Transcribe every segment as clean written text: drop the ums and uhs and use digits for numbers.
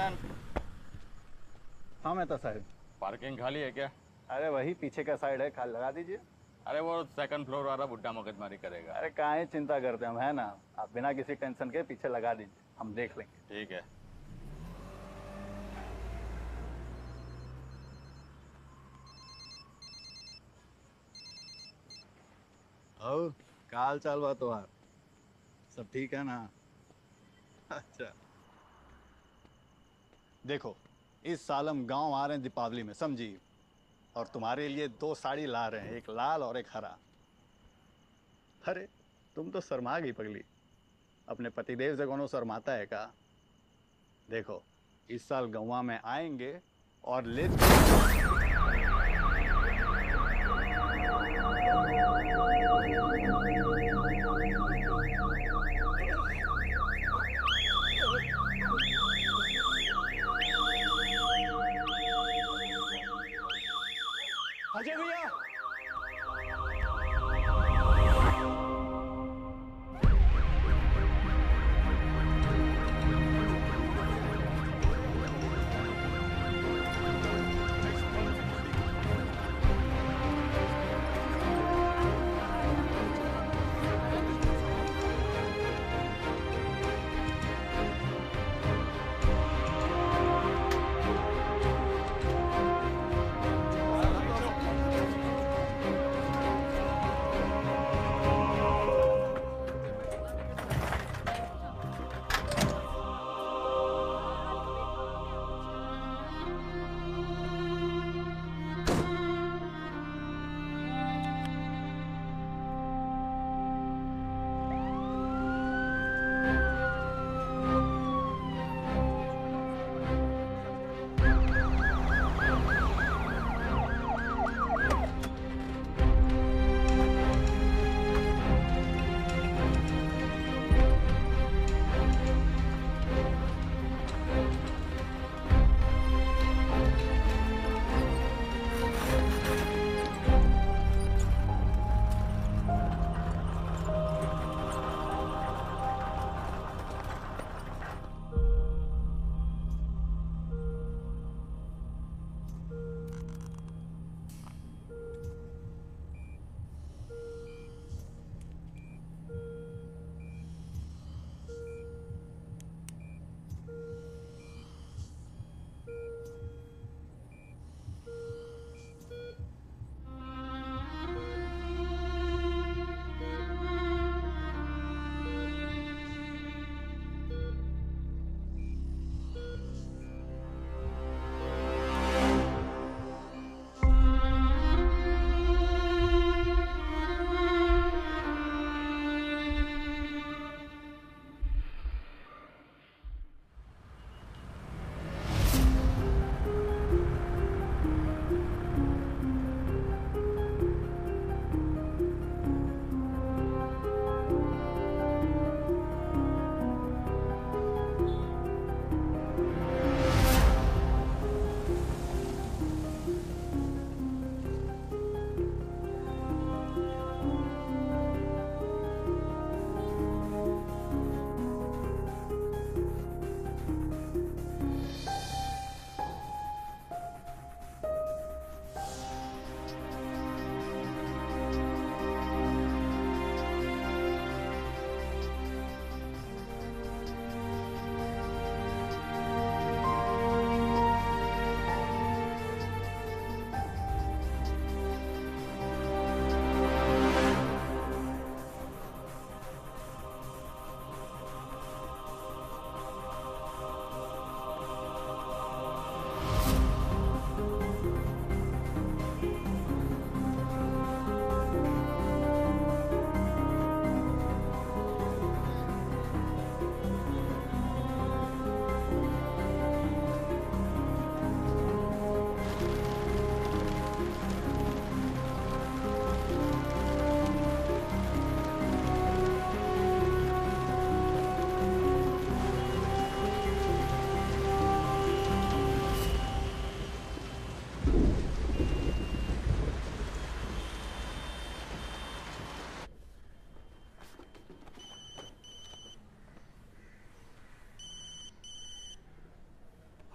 Man. हाँ मेहता साहब, parking खाली है क्या? अरे वही पीछे का साइड है, खाली लगा दीजिए। अरे वो सेकंड फ्लोर वाला बुड्ढा मुकदमारी करेगा। अरे काहे चिंता करते हम, है ना, आप बिना किसी टेंशन के पीछे लगा दीजिए, हम देख लेंगे। ठीक है। और क्या हाल चाल बा तुम्हार, सब ठीक है ना? अच्छा देखो, इस साल हम गांव आ रहे हैं दीपावली में, समझी, और तुम्हारे लिए 2 साड़ी ला रहे हैं, एक लाल और एक हरा। अरे तुम तो शर्मा गई पगली, अपने पतिदेव से कोनो शर्माता है का? देखो इस साल गंवा में आएंगे और ले। अजय भैया,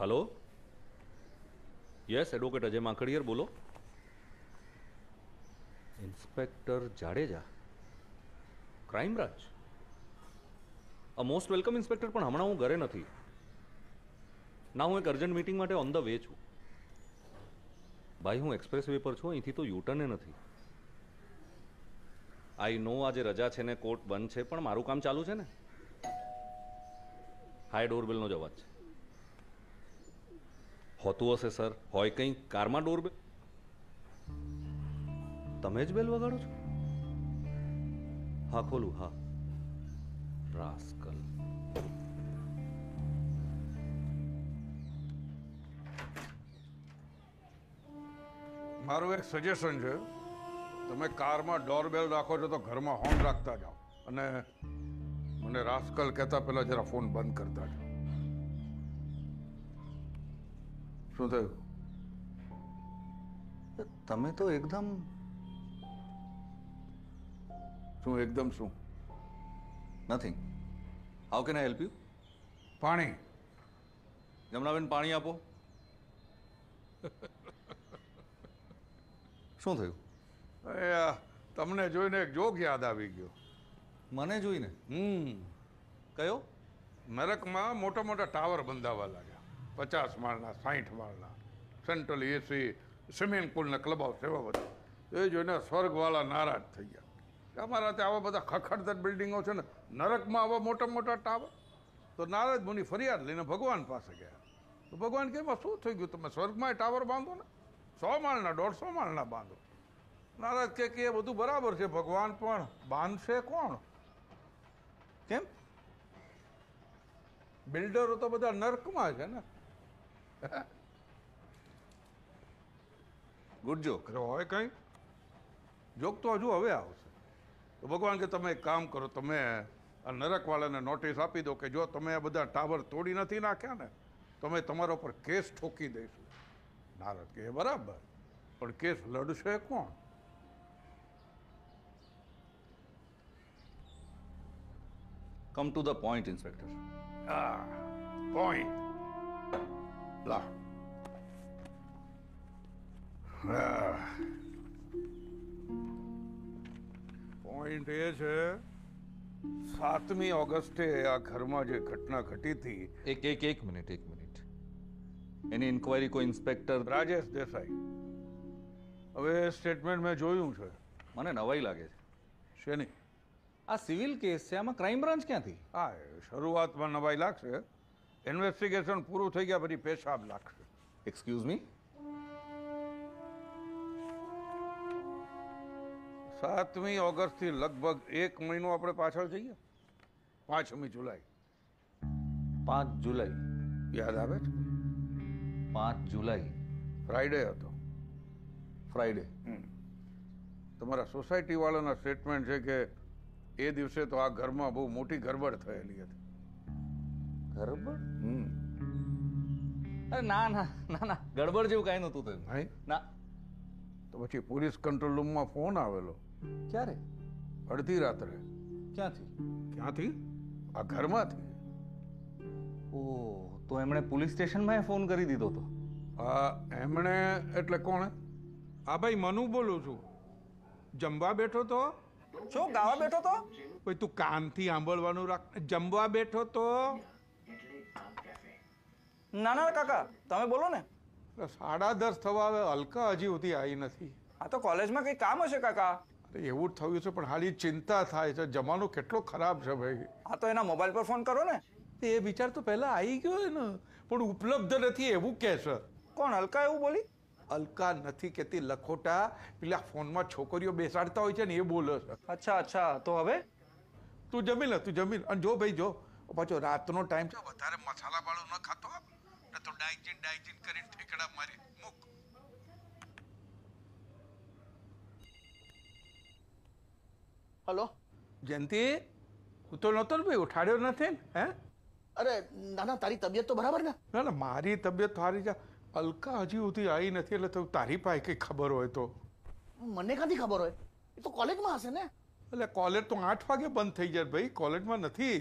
हेलो, यस एडवोकेट अजय माकड़ियर बोलो। Inspector Jadeja, crime branch. A most welcome inspector, पण हमणां हूँ घरे नथी ना, हूँ एक अर्जंट मीटिंग माटे ऑन द वे छूँ। भाई हूँ एक्सप्रेस वे पर छूँ, अहींथी तो यूटर्न नथी। आई नो आज रजा है ने कोर्ट बंद है, पण मारू काम चालू है ने। हाय डोरबेल नो जवाब है। होतुं हशे सर, होय कई कार में डोरबेल? तमे ज बेल वगाड़ो छो? हाँ खोलू, हाँ। रास्कल। मारू एक सजेशन है, तमे कार में डोरबेल राखो छो तो घर में हॉर्न राखता जाओ अने मने रास्कल कहता पहला जरा फोन बंद करता जाओ। शुं थयुं? तमे तो एकदम शुं? एकदम शुं? Nothing. How can I help you? पाणी जमनाबेन, पाणी आपो। शुं थयुं? तमने जोईने एक जोक याद आवी गयो। मने जोईने? कयो? मेरकमां मोटा मोटा टावर बंधावा लाग्या, 50 मालना, 60 मालना, सेंट्रल एसी, स्विमिंग पूल ने क्लब हाउस एवं बता। ये जो है स्वर्गवाला नाराज थी गया, अमरा ते आवा बधा खखड़दड़ बिल्डिंगों से नरक में आवा मोटा मोटा टावर। तो नारद मुनि फरियाद लीने भगवान पास गया तो भगवान के शू थी गयु, तब स्वर्ग में टावर बांधो ना, 100 मालना, 150 मालना बांधो। नारद के बधु बराबर है, भगवान पण बांधशे कोण? केम? बिल्डरो तो बधा नरक में है ने। Good joke. होय कई जोक तो हजू हवे आवशे। तो भगवान के तमे एक काम करो, तमे आ नरकवाळाने नोटिस आपी दो कि जो तमे आ बधा टावर तोड़ी नथी नाख्या ने तो अमे तमारा पर केस ठोकी दईशुं। नारद के बराबर, पण केस लड़शे कोण? Come to the point inspector. Point ला। पॉइंट ये है, 7 ऑगस्टे आ घर में जो घटना घटी थी। एक मिनिट। एनी इंक्वायरी को इंस्पेक्टर राजेश देसाई। हवे स्टेटमेंट में जोयूं छे, मने नवाई लागे छे। शेनी? आ सिविल केस छे, आमां क्राइम ब्रांच क्यां थी? आ शुरुआत में नवाई लागशे, इन्वेस्टिगेशन पूरु थई गया पछी पेशाब लागशे। Excuse me? 7 ऑगस्ट थी लगभग 1 महीनो आपणे पाछळ जईए। 5 जुलाई। 5 जुलाई याद आवे छे? 5 जुलाई फ्राइडे हतो। फ्राइडे। तमारा सोसायटी वाळाना स्टेटमेंट छे के ए दिवसे तो आ घरमां बहु मोटी गड़बड़ थयेली हती। गड़बड़? अरे ना ना ना ना, गड़बड़ जेवुं कांई नहोतुं तेम। भाई ना तो पछी पुलिस कंट्रोल रूम में फोन आवेलो। क्यारे? अर्धी रात्रे। क्यां थी? आ घर में थी। ओ तो एमणे पुलिस स्टेशन में फोन करी दीधो तो? आ एमणे एटले कोण? आ भाई मनु बोलू छुं। जमवा बैठो तो? शो गावा बैठो तो? कोई तू कान थी सांभळवानुं राख। जमवा बैठो तो? ना ना काका तमे बोलो ने। 10:30 थवा आवे, अलका हजी हुधी आई नथी। हाँ तो कॉलेज में कई काम हशे काका। अरे एवुं ज थयुं छे, पण हाली चिंता थाय छे। जमानो केटलो खराब छे भाई। हाँ तो एना मोबाइल पर फोन करो ने। ए विचार तो पहेला आई गयो है ने, पण उपलब्ध नथी एवुं कहे छे। कोण? अलका एवुं बोली? अलका नथी कहती लखोटा, पेला फोन में छोकरीओ बेसाड़ता होय छे ने ए बोले छे। अच्छा, तो हवे तू जमी ले अने जो भाई जो पाछो रातनो टाइम छे, वधारे मसाला वाळो न खातो आप। तो डाइजिन करीने ठेकड़ा मारी मुक। हेलो जयंती, हूँ तो नोतो भाई उठाड्यो नथी हैं? अरे ना तारी तबियत तो बराबर ना? मारी तबियत थारी जा। अलका हजी हुधी आई नथी एटले तो तारी पाहे कई खबर होय तो? मने कांथी खबर होय? ए तो कॉलेज में हशे ने। एटले कॉलेज तो 8 वागे बंद थई जाय भाई, कॉलेज में नथी।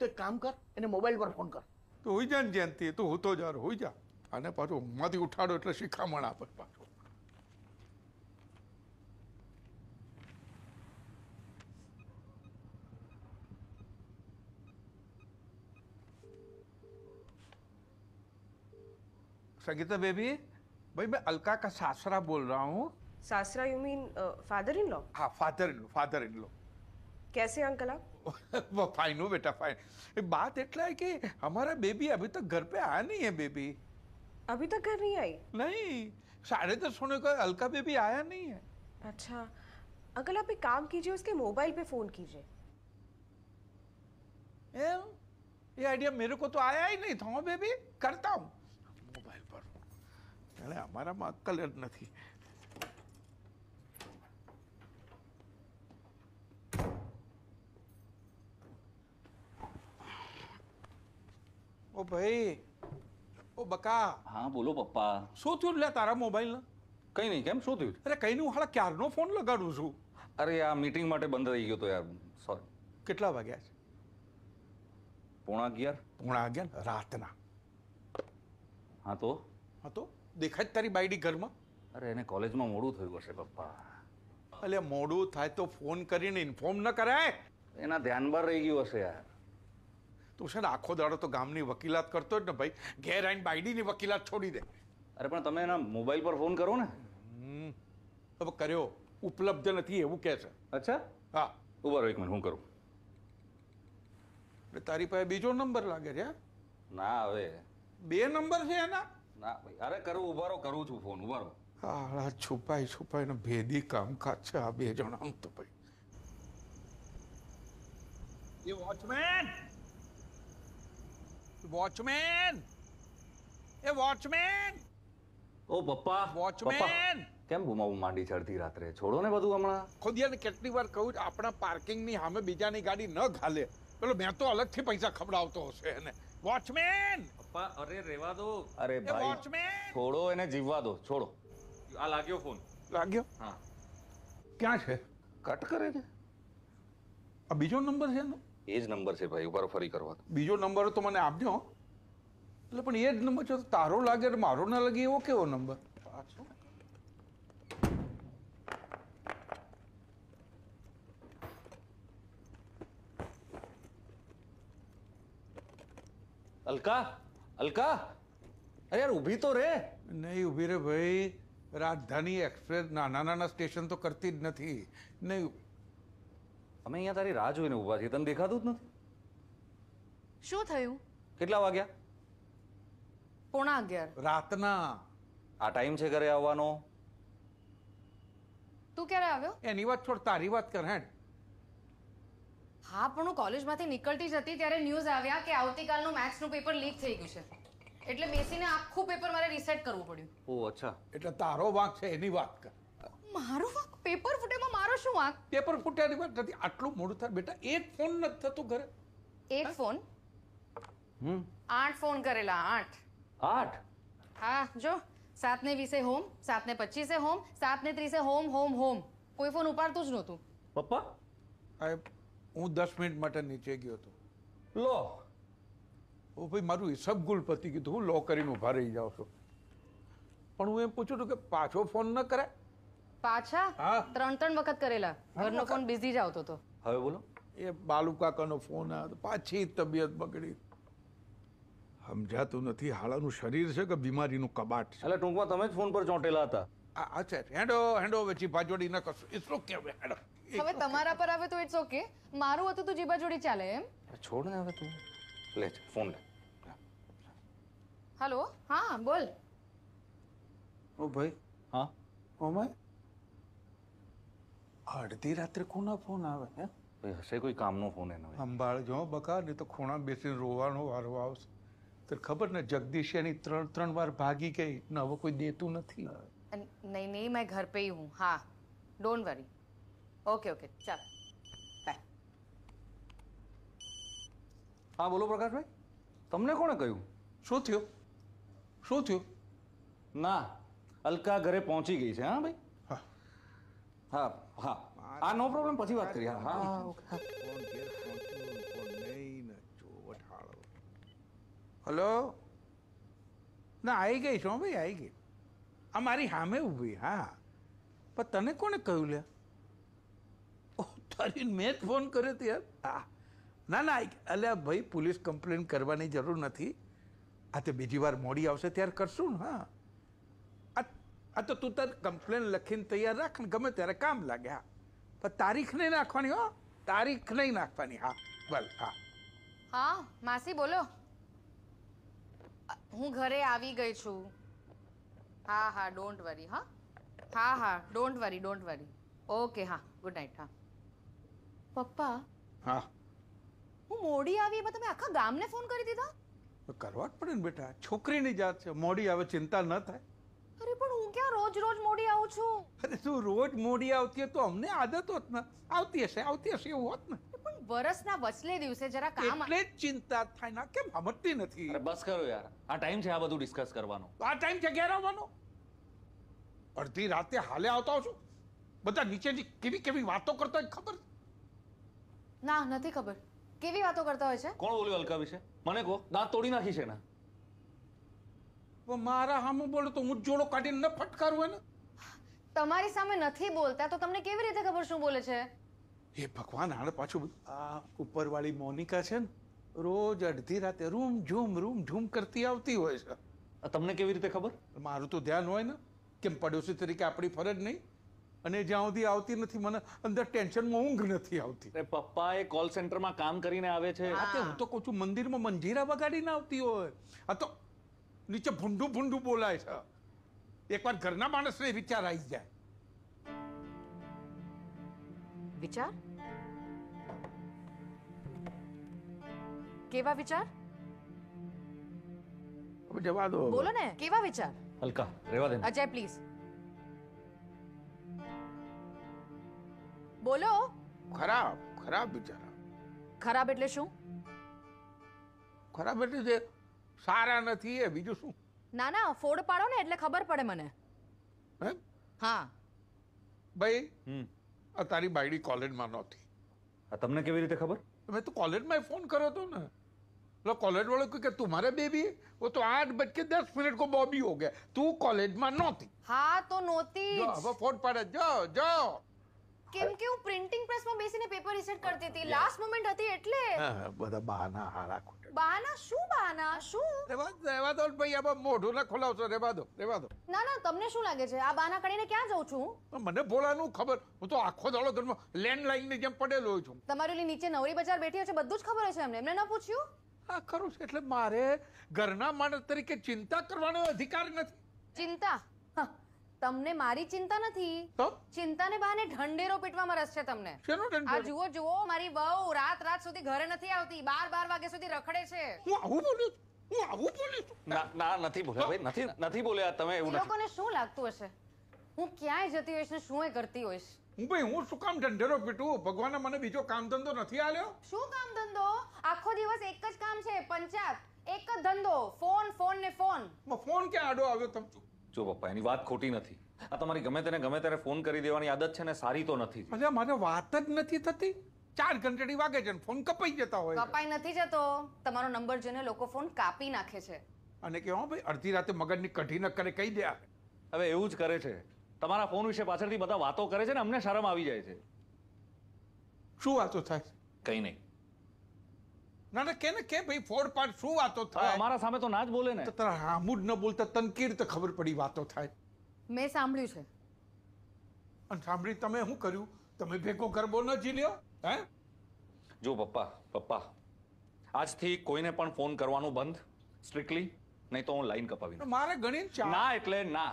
तो एक काम कर, एने मोबाइल पर फोन कर। तो हुई जान जयंती, तू तो हो तो जा, हो जा। આને પાછો માંથી ઉઠાડો એટલે શિખામણ આપે પાછો. संगीता बेबी, भाई मैं अलका का सासरा बोल रहा हूँ. सासरा you mean father in law? हाँ, father in law, father in law. कैसे अंकल आप? वो फाइन हो बेटा, फाइन. बात इतना है कि हमारा बेबी अभी तक घर पे आया नहीं है. बेबी अभी तक घर नहीं आई? नहीं, 10:30 होने को अलका बेबी आया नहीं है. अच्छा अंकल, आप एक काम कीजिए, उसके मोबाइल पे फोन कीजिए. ये आइडिया मेरे को तो आया ही नहीं था बेबी. करता हूँ मोबाइल पर. अरे हमारा माँ कलर नहीं. ओ भाई, ओ बका. हाँ बोलो पप्पा. शू थयु લે તારા મોબાઈલ ના? કઈ નહીં. કેમ શું થયું? અરે કઈ નહીં, હાલા ક્યારનો ફોન લગાડું છું. અરે આ મીટિંગ માટે બંધ રહી ગયો તો યાર, સોરી. કેટલા વાગ્યા છે? 10:45. 10:45 રાતના. હા તો? હા તો દેખાય તારી બાયડી ઘરમાં? અરે એને કોલેજમાં મોડું થયું હશે પપ્પા. અલે મોડું થાય તો ફોન કરીને ઇન્ફોર્મ ન કરાય? એના ધ્યાન બહાર રહી ગયું હશે યાર. તું છે ને આખો દાડો તો ગામની વકીલાત કરતો જ ને ભાઈ, ઘેર આવીને બાયડીની વકીલાત છોડી દે. અરે પણ તમે એના મોબાઈલ પર ફોન કરો ને. હવે કર્યો, ઉપલબ્ધ નથી એવું કહે છે. અચ્છા હા, ઉભા રહો એક મિનિટ, હું કરું. એટલે તારી પાસે બીજો નંબર લાગે છે? ના હવે બે નંબર છે એના. ના ભાઈ, અરે કરો, ઉભા રહો, કરું છું ફોન, ઉભા રહો. હા, છુપાઈ છુપાઈને ભેદી કામકાજ છે આ બે જણા. આમ તો ભાઈ એ વોચમેન, वॉचमैन, ए वॉचमैन. ओ पप्पा, वॉचमैन. કેમ ગુમાવું માંડી ચડતી રાત્રે? છોડો ને બધું હમણાં. ખોદિયા ને કેટલી વાર કહું, આપણા પાર્કિંગ ની સામે બીજાની ગાડી ન ઘાલે. પેલો મેં તો અલગથી પૈસા ખવડાવતો હશે એને. વોચમેન. પપ્પા અરે રેવા દો. અરે ભાઈ વોચમેન, છોડો એને, જીવવા દો, છોડો. આ લાગ્યો ફોન? લાગ્યો. હા. ક્યાં છે? કટ કરે છે. આ બીજો નંબર છે એનો? એ જ નંબર છે ભાઈ, ઉપર ફરી કરવા. બીજો નંબર તો મને આપજો. એટલે પણ એ જ નંબર છે, તારો લાગે મારો ના લાગે એવો કેવો નંબર? અલકા, અલકા, અરે યાર ઊભી તો રે. નહીં ઊભી રે ભાઈ, રાજધાની એક્સપ્રેસ નાના નાના સ્ટેશન તો કરતી જ નથી. નહીં, અમે અહીંયા તારી રાહ જોઈને ઊભા છીએ, તને દેખાતું જ નથી. શું થયું? કેટલા વાગ્યા? 10:45 રાતના. આ ટાઈમ છે ઘરે આવવાનો? તું ક્યારે આવ્યો? એની વાત છોડ, તારી વાત કર. હેડ. હા પણ હું કોલેજમાંથી નીકળતી જ હતી ત્યારે ન્યૂઝ આવ્યા કે આવતીકાલનું મેથ્સનું પેપર લીક થઈ ગયું છે, એટલે બેસીને આખું પેપર મારે રીસેટ કરવું પડ્યું. ઓ અચ્છા, એટલે તારો વાંક છે, એની વાત કર. મારો વાંક? પેપર ફૂટેમાં મારો શું વાંક? પેપર ફૂટ્યાની વાત નથી. આટલું મોડું થાય બેટા, એક ફોન નથી થતો ઘરે? એક ફોન? 8 ફોન કરેલા. 8? હા જો, 7:20 home, 7:25 home, 7:30 home home home. કોઈ ફોન ઉપાડતું જ નહોતું. પપ્પા હું 10 મિનિટ માટે નીચે ગયો હતો. લો ઓ ભાઈ, મારું હિસાબ ગુલ પતી ગયું. હું લો કરીને ઊભા રહી જાઉં છું, પણ હું એમ પૂછું છું કે પાછો ફોન ન કરાય? પાછા? હા, 3-3 વખત કરેલા. ઘરનો ફોન બિઝી જ આવતો હતો. હવે બોલો. એ બાલુકાકાનો ફોન આવ્યો, પાછી તબિયત બગડી. સમજાતું નથી હાલાનું શરીર છે કે બીમારીનું કબાટ છે. એટલે ટૂંકમાં તમે જ ફોન પર ચોંટેલા હતા? અચ્છા, હેંડો હેંડો વેચી ભાજોડી ન કરશો. ઇટ્સ ઓકે હવે, હેંડો. હવે તમારા પર આવે તો ઇટ્સ ઓકે, મારું હતું તો જીભાજોડી ચાલે એમ? છોડ ને હવે તું, લે ફોન લે. હેલો હા બોલ. ઓ ભાઈ હા, ઓમે અડધી રાત્રે કોના ફોન આવે? હે ભાઈ, હશે કોઈ કામનો ફોન એનો. અંબાળ જો બકા, ને તો ખૂણા બેસીને રોવાનો વારો આવશે. તને ખબર ને જગદીશિયાની 3-3 વાર ભાગી ગઈ ને હવે કોઈ દેતું નથી. નહીં નહીં, મેં ઘર પે હું. હા ડોન્ટ વરી. ઓકે ઓકે ચાલ બાય. હા બોલો પ્રકાશભાઈ, તમને કોણે કહ્યું? શું થયું? શું થયું? ના અલકા ઘરે પહોંચી ગઈ છે. હા ભાઈ હા હા આ નો પ્રોબ્લેમ, પછી વાત કરી. હા હા ઓકે. હેલો ना आई गई शो भाई आई गई आ मारी हामे ऊभी हाँ पर तने कोने कहू ले तारी मैं फोन करो तो यार हाँ ना ना अरे भाई पुलिस कंप्लेन करवानी जरूर नहीं आ तो बीजी वार मोड़ी आवशे त्यार करशू न हाँ आ तो तू तार कंप्लेन लखीने तैयार राख गमे त्यारे काम लागे हाँ पर तारीख नहीं नाखवानी हो तारीख नहीं नाखवानी हाँ बल हाँ हाँ मासी बोलो हूँ घरे आवी गई छू हाँ हाँ डोंट वरी हाँ हाँ हाँ डोंट वरी ओके हाँ गुड नाइट हाँ पप्पा हाँ हूँ मोड़ी आवी मतलब मैं आखा गाम ने फोन करी दी था तो करवाट पड़े न बेटा छोकरी नहीं जात छे मोड़ी आवे चिंता न थाय अरे पण हूँ क्या रोज रोज मोड़ी आऊ छू अरे तू रोज मोड़ी आवती है तो हमने आदत होत न आवती हशे एवुं होत न पण वरसना वचले दिवसे जरा काम એટલે चिंता थाय ना केम हमती नथी अरे बस करो यार आ टाइम छे आ बधुं डिस्कस करवानो आ टाइम छे घेर आवવાનો अर्धी राते हाले आवता छू बधा नीचेथी केवी केवी वातो करता है खबर ना नथी खबर केवी वातो करता होय छे कोण बोल्यो अलका विषे मने को दांत तोड़ी नाखी छे ना वो मारा हामो बोलो तो मुझ जोड़ो काटी न फटकारू है ना तुम्हारी सामने नथी बोलता तो तुमने केवी रीते खबर शू बोले छे हे भगवान आने पाछो आ ऊपर वाली मोनिका छे न रोज अड़धी राते रूम झूम करती आवती होय छे तुमने केवी रीते खबर मारू तो ध्यान होय ना केम पड़ोसी तरीके आपड़ी फरज नहीं અને જ્યાં સુધી આવતી નથી મને અંદર ટેન્શન માં ઊંઘ નથી આવતી અરે પપ્પા એ કોલ સેન્ટર માં કામ કરીને આવે છે આતે હું તો કહું છું મંદિર માં મંજીરા વગાડી ન આવતી હોય આ તો નીચે ભુંડુ ભુંડુ બોલાય છે એકવાર ઘરના માણસને વિચાર આવી જાય વિચાર કેવા વિચાર હવે જવા દો બોલો ને કેવા વિચાર હલકા રેવા દે અજય પ્લીઝ बोलो खराब खराब बिचारा खराब એટલે શું ખરાબ એટલે જે સારા નથી એ બીજું શું ના ના ફોડ પાડો ને એટલે ખબર પડે મને હે હા ભાઈ આ તારી બાયડી કોલેજ માં નહોતી આ તમને કેવી રીતે ખબર મેં તો કોલેજ માં ફોન કર્યો તો ને લો કોલેજ વાળો કે તમારે બેબી વો તો 8:10 કો બોબી હો ગયા તું કોલેજ માં નહોતી હા તો નહોતી જો હવે ફોડ પાડે જો જો કેમ કે હું પ્રિન્ટિંગ પ્રેસમાં બેસીને પેપર રીસેટ કરતી હતી લાસ્ટ મોમેન્ટ હતી એટલે હા બધા બહાના હારા ખોટા બહાના શું રેવા દો ભાઈ આબ મોઢું ન ખોલાવશો રેવા દો ના ના તમને શું લાગે છે આ બહાના કરીને ક્યાં જાઉં છું મને બોલાનું ખબર હું તો આખો દાડો ઘરમાં લેન્ડલાઈન ની જેમ પડેલો છું તમારી ઓલી નીચે નવરી બજાર બેઠી છે બધું જ ખબર છે એમને ન પૂછ્યું હા ખરું છે એટલે મારે ઘરના માણસ તરીકે ચિંતા કરવાનો અધિકાર નથી ચિંતા તમને મારી ચિંતા નથી તો ચિંતાને બહાને ઢંઢેરો પીટવામાં રસ છે તમને શેનો ઢંઢેરો આ જુઓ મારી વહુ રાત સુધી ઘરે નથી આવતી 12 વાગ્યા સુધી રખડે છે હું આવું બોલું ના નથી બોલ્યા ભાઈ નથી બોલ્યા તમે એવું લોકોને શું લાગતું હશે હું ક્યાંય જતી હોઈશ ને શું એ કરતી હોઈશ હું શું કામ ઢંઢેરો પીટું ભગવાન મને બીજો કામ ધંધો નથી આલ્યો શું કામ ધંધો આખો દિવસ એક જ કામ છે પંચાયત એક જ ધંધો ફોન મો ફોન કે આડો આવ્યો તમ જો પપ્પા એની વાત ખોટી નથી આ તમારી ગમે ત્યારે ફોન કરી દેવાની આદત છે ને સારી તો નથી અલ્યા મારે વાત જ નથી થતી 4 ઘંટડી વાગે છે ને ફોન કપાઈ જતા હોય કપાઈ નથી જતો તમારો નંબર જોઈને લોકો ફોન કાપી નાખે છે અને કે હો ભાઈ અડધી રાતે મગજની કઢી ન કરે કહી દે હવે એવું જ કરે છે તમારા ફોન વિશે પાછળથી બધા વાતો કરે છે ને અમને શરમ આવી જાય છે શું વાતો થાય કઈ નહીં ના ના કેને કે ભાઈ ફોડ પાડ શું વાતો થાય અમારા સામે તો ના જ બોલે ને તો તારા હામુડ ન બોલતા તનકીર તો ખબર પડી વાતો થાય મેં સાંભળ્યું છે અને સાંભળી તમે શું કર્યું તમે ભેગો ગરબો ન જીલ્યો હે જો પપ્પા આજથી કોઈને પણ ફોન કરવાનો બંધ સ્ટ્રિક્ટલી નહીં તો હું લાઈન કપાવી દઉં મારે ગણીને ચા ના એટલે ના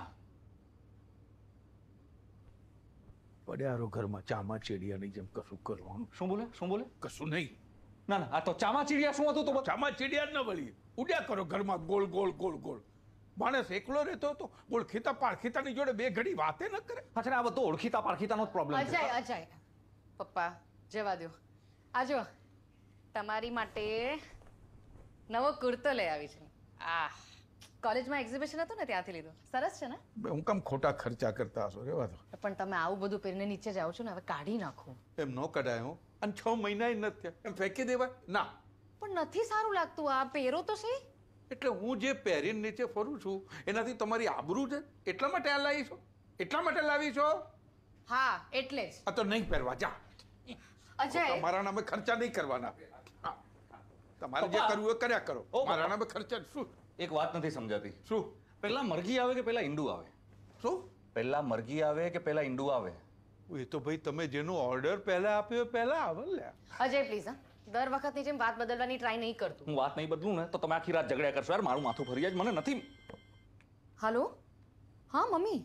પડ્યારો ઘરમાં ચામાં ચીડિયાની જેમ કશું કરવાનું શું બોલે કશું નહીં ના ના આ તો ચામાચીડિયા શું હતું તો ચામાચીડિયા ન વળી ઉડ્યા કરો ઘરમાં ગોળ માણસ એકલો રહેતો હતો ઓળખીતા પારખીતાની જોડે બે ઘડી વાતે ન કરે પાછળ આ બધો ઓળખીતા પારખીતાનો પ્રોબ્લેમ છે અજય પપ્પા જવા દો આજો તમારી માટે નવો કુર્તો લઈ આવી છે આ કોલેજમાં એક્ઝિબિશન હતું ને ત્યાંથી લીધો સરસ છે ને હું કમ ખોટા ખર્ચા કરતા હશો રેવા દો પણ તમે આવું બધું પહેરીને નીચે જ આવો છો ને હવે કાઢી નાખો એમ નો કઢાય હું અને 6 મહિના નથી એમ ફેંકી દેવાય ના પણ નથી સારું લાગતું આ પહેરો તો સહી એટલે હું જે પહેરીને નીચે ફરું છું એનાથી તમારી આબરૂ છે એટલા માટે આ લાવી છો હા એટલે જ આ તો નહીં પહેરવા જા અજય તમારા નામે ખર્ચા નહીં કરવાના તમારે જે કરવું એ કર્યા કરો મારા નામે ખર્ચા શું એક વાત નથી સમજાતી શું પહેલા મરઘી આવે કે પહેલા ઈંડું આવે શું પહેલા મરઘી આવે કે પહેલા ઈંડું આવે એ તો ભાઈ તમે જેનો ઓર્ડર પહેલા આપ્યો પહેલા આવે લે અજય પ્લીઝ હા દર વખતની જેમ વાત બદલવાની ટ્રાય નહીં કરતો હું વાત નહીં બદલું ને તો તમે આખી રાત ઝઘડ્યા કરશો યાર મારું માથું ફરી જાય મને નથી હાલો હા મમ્મી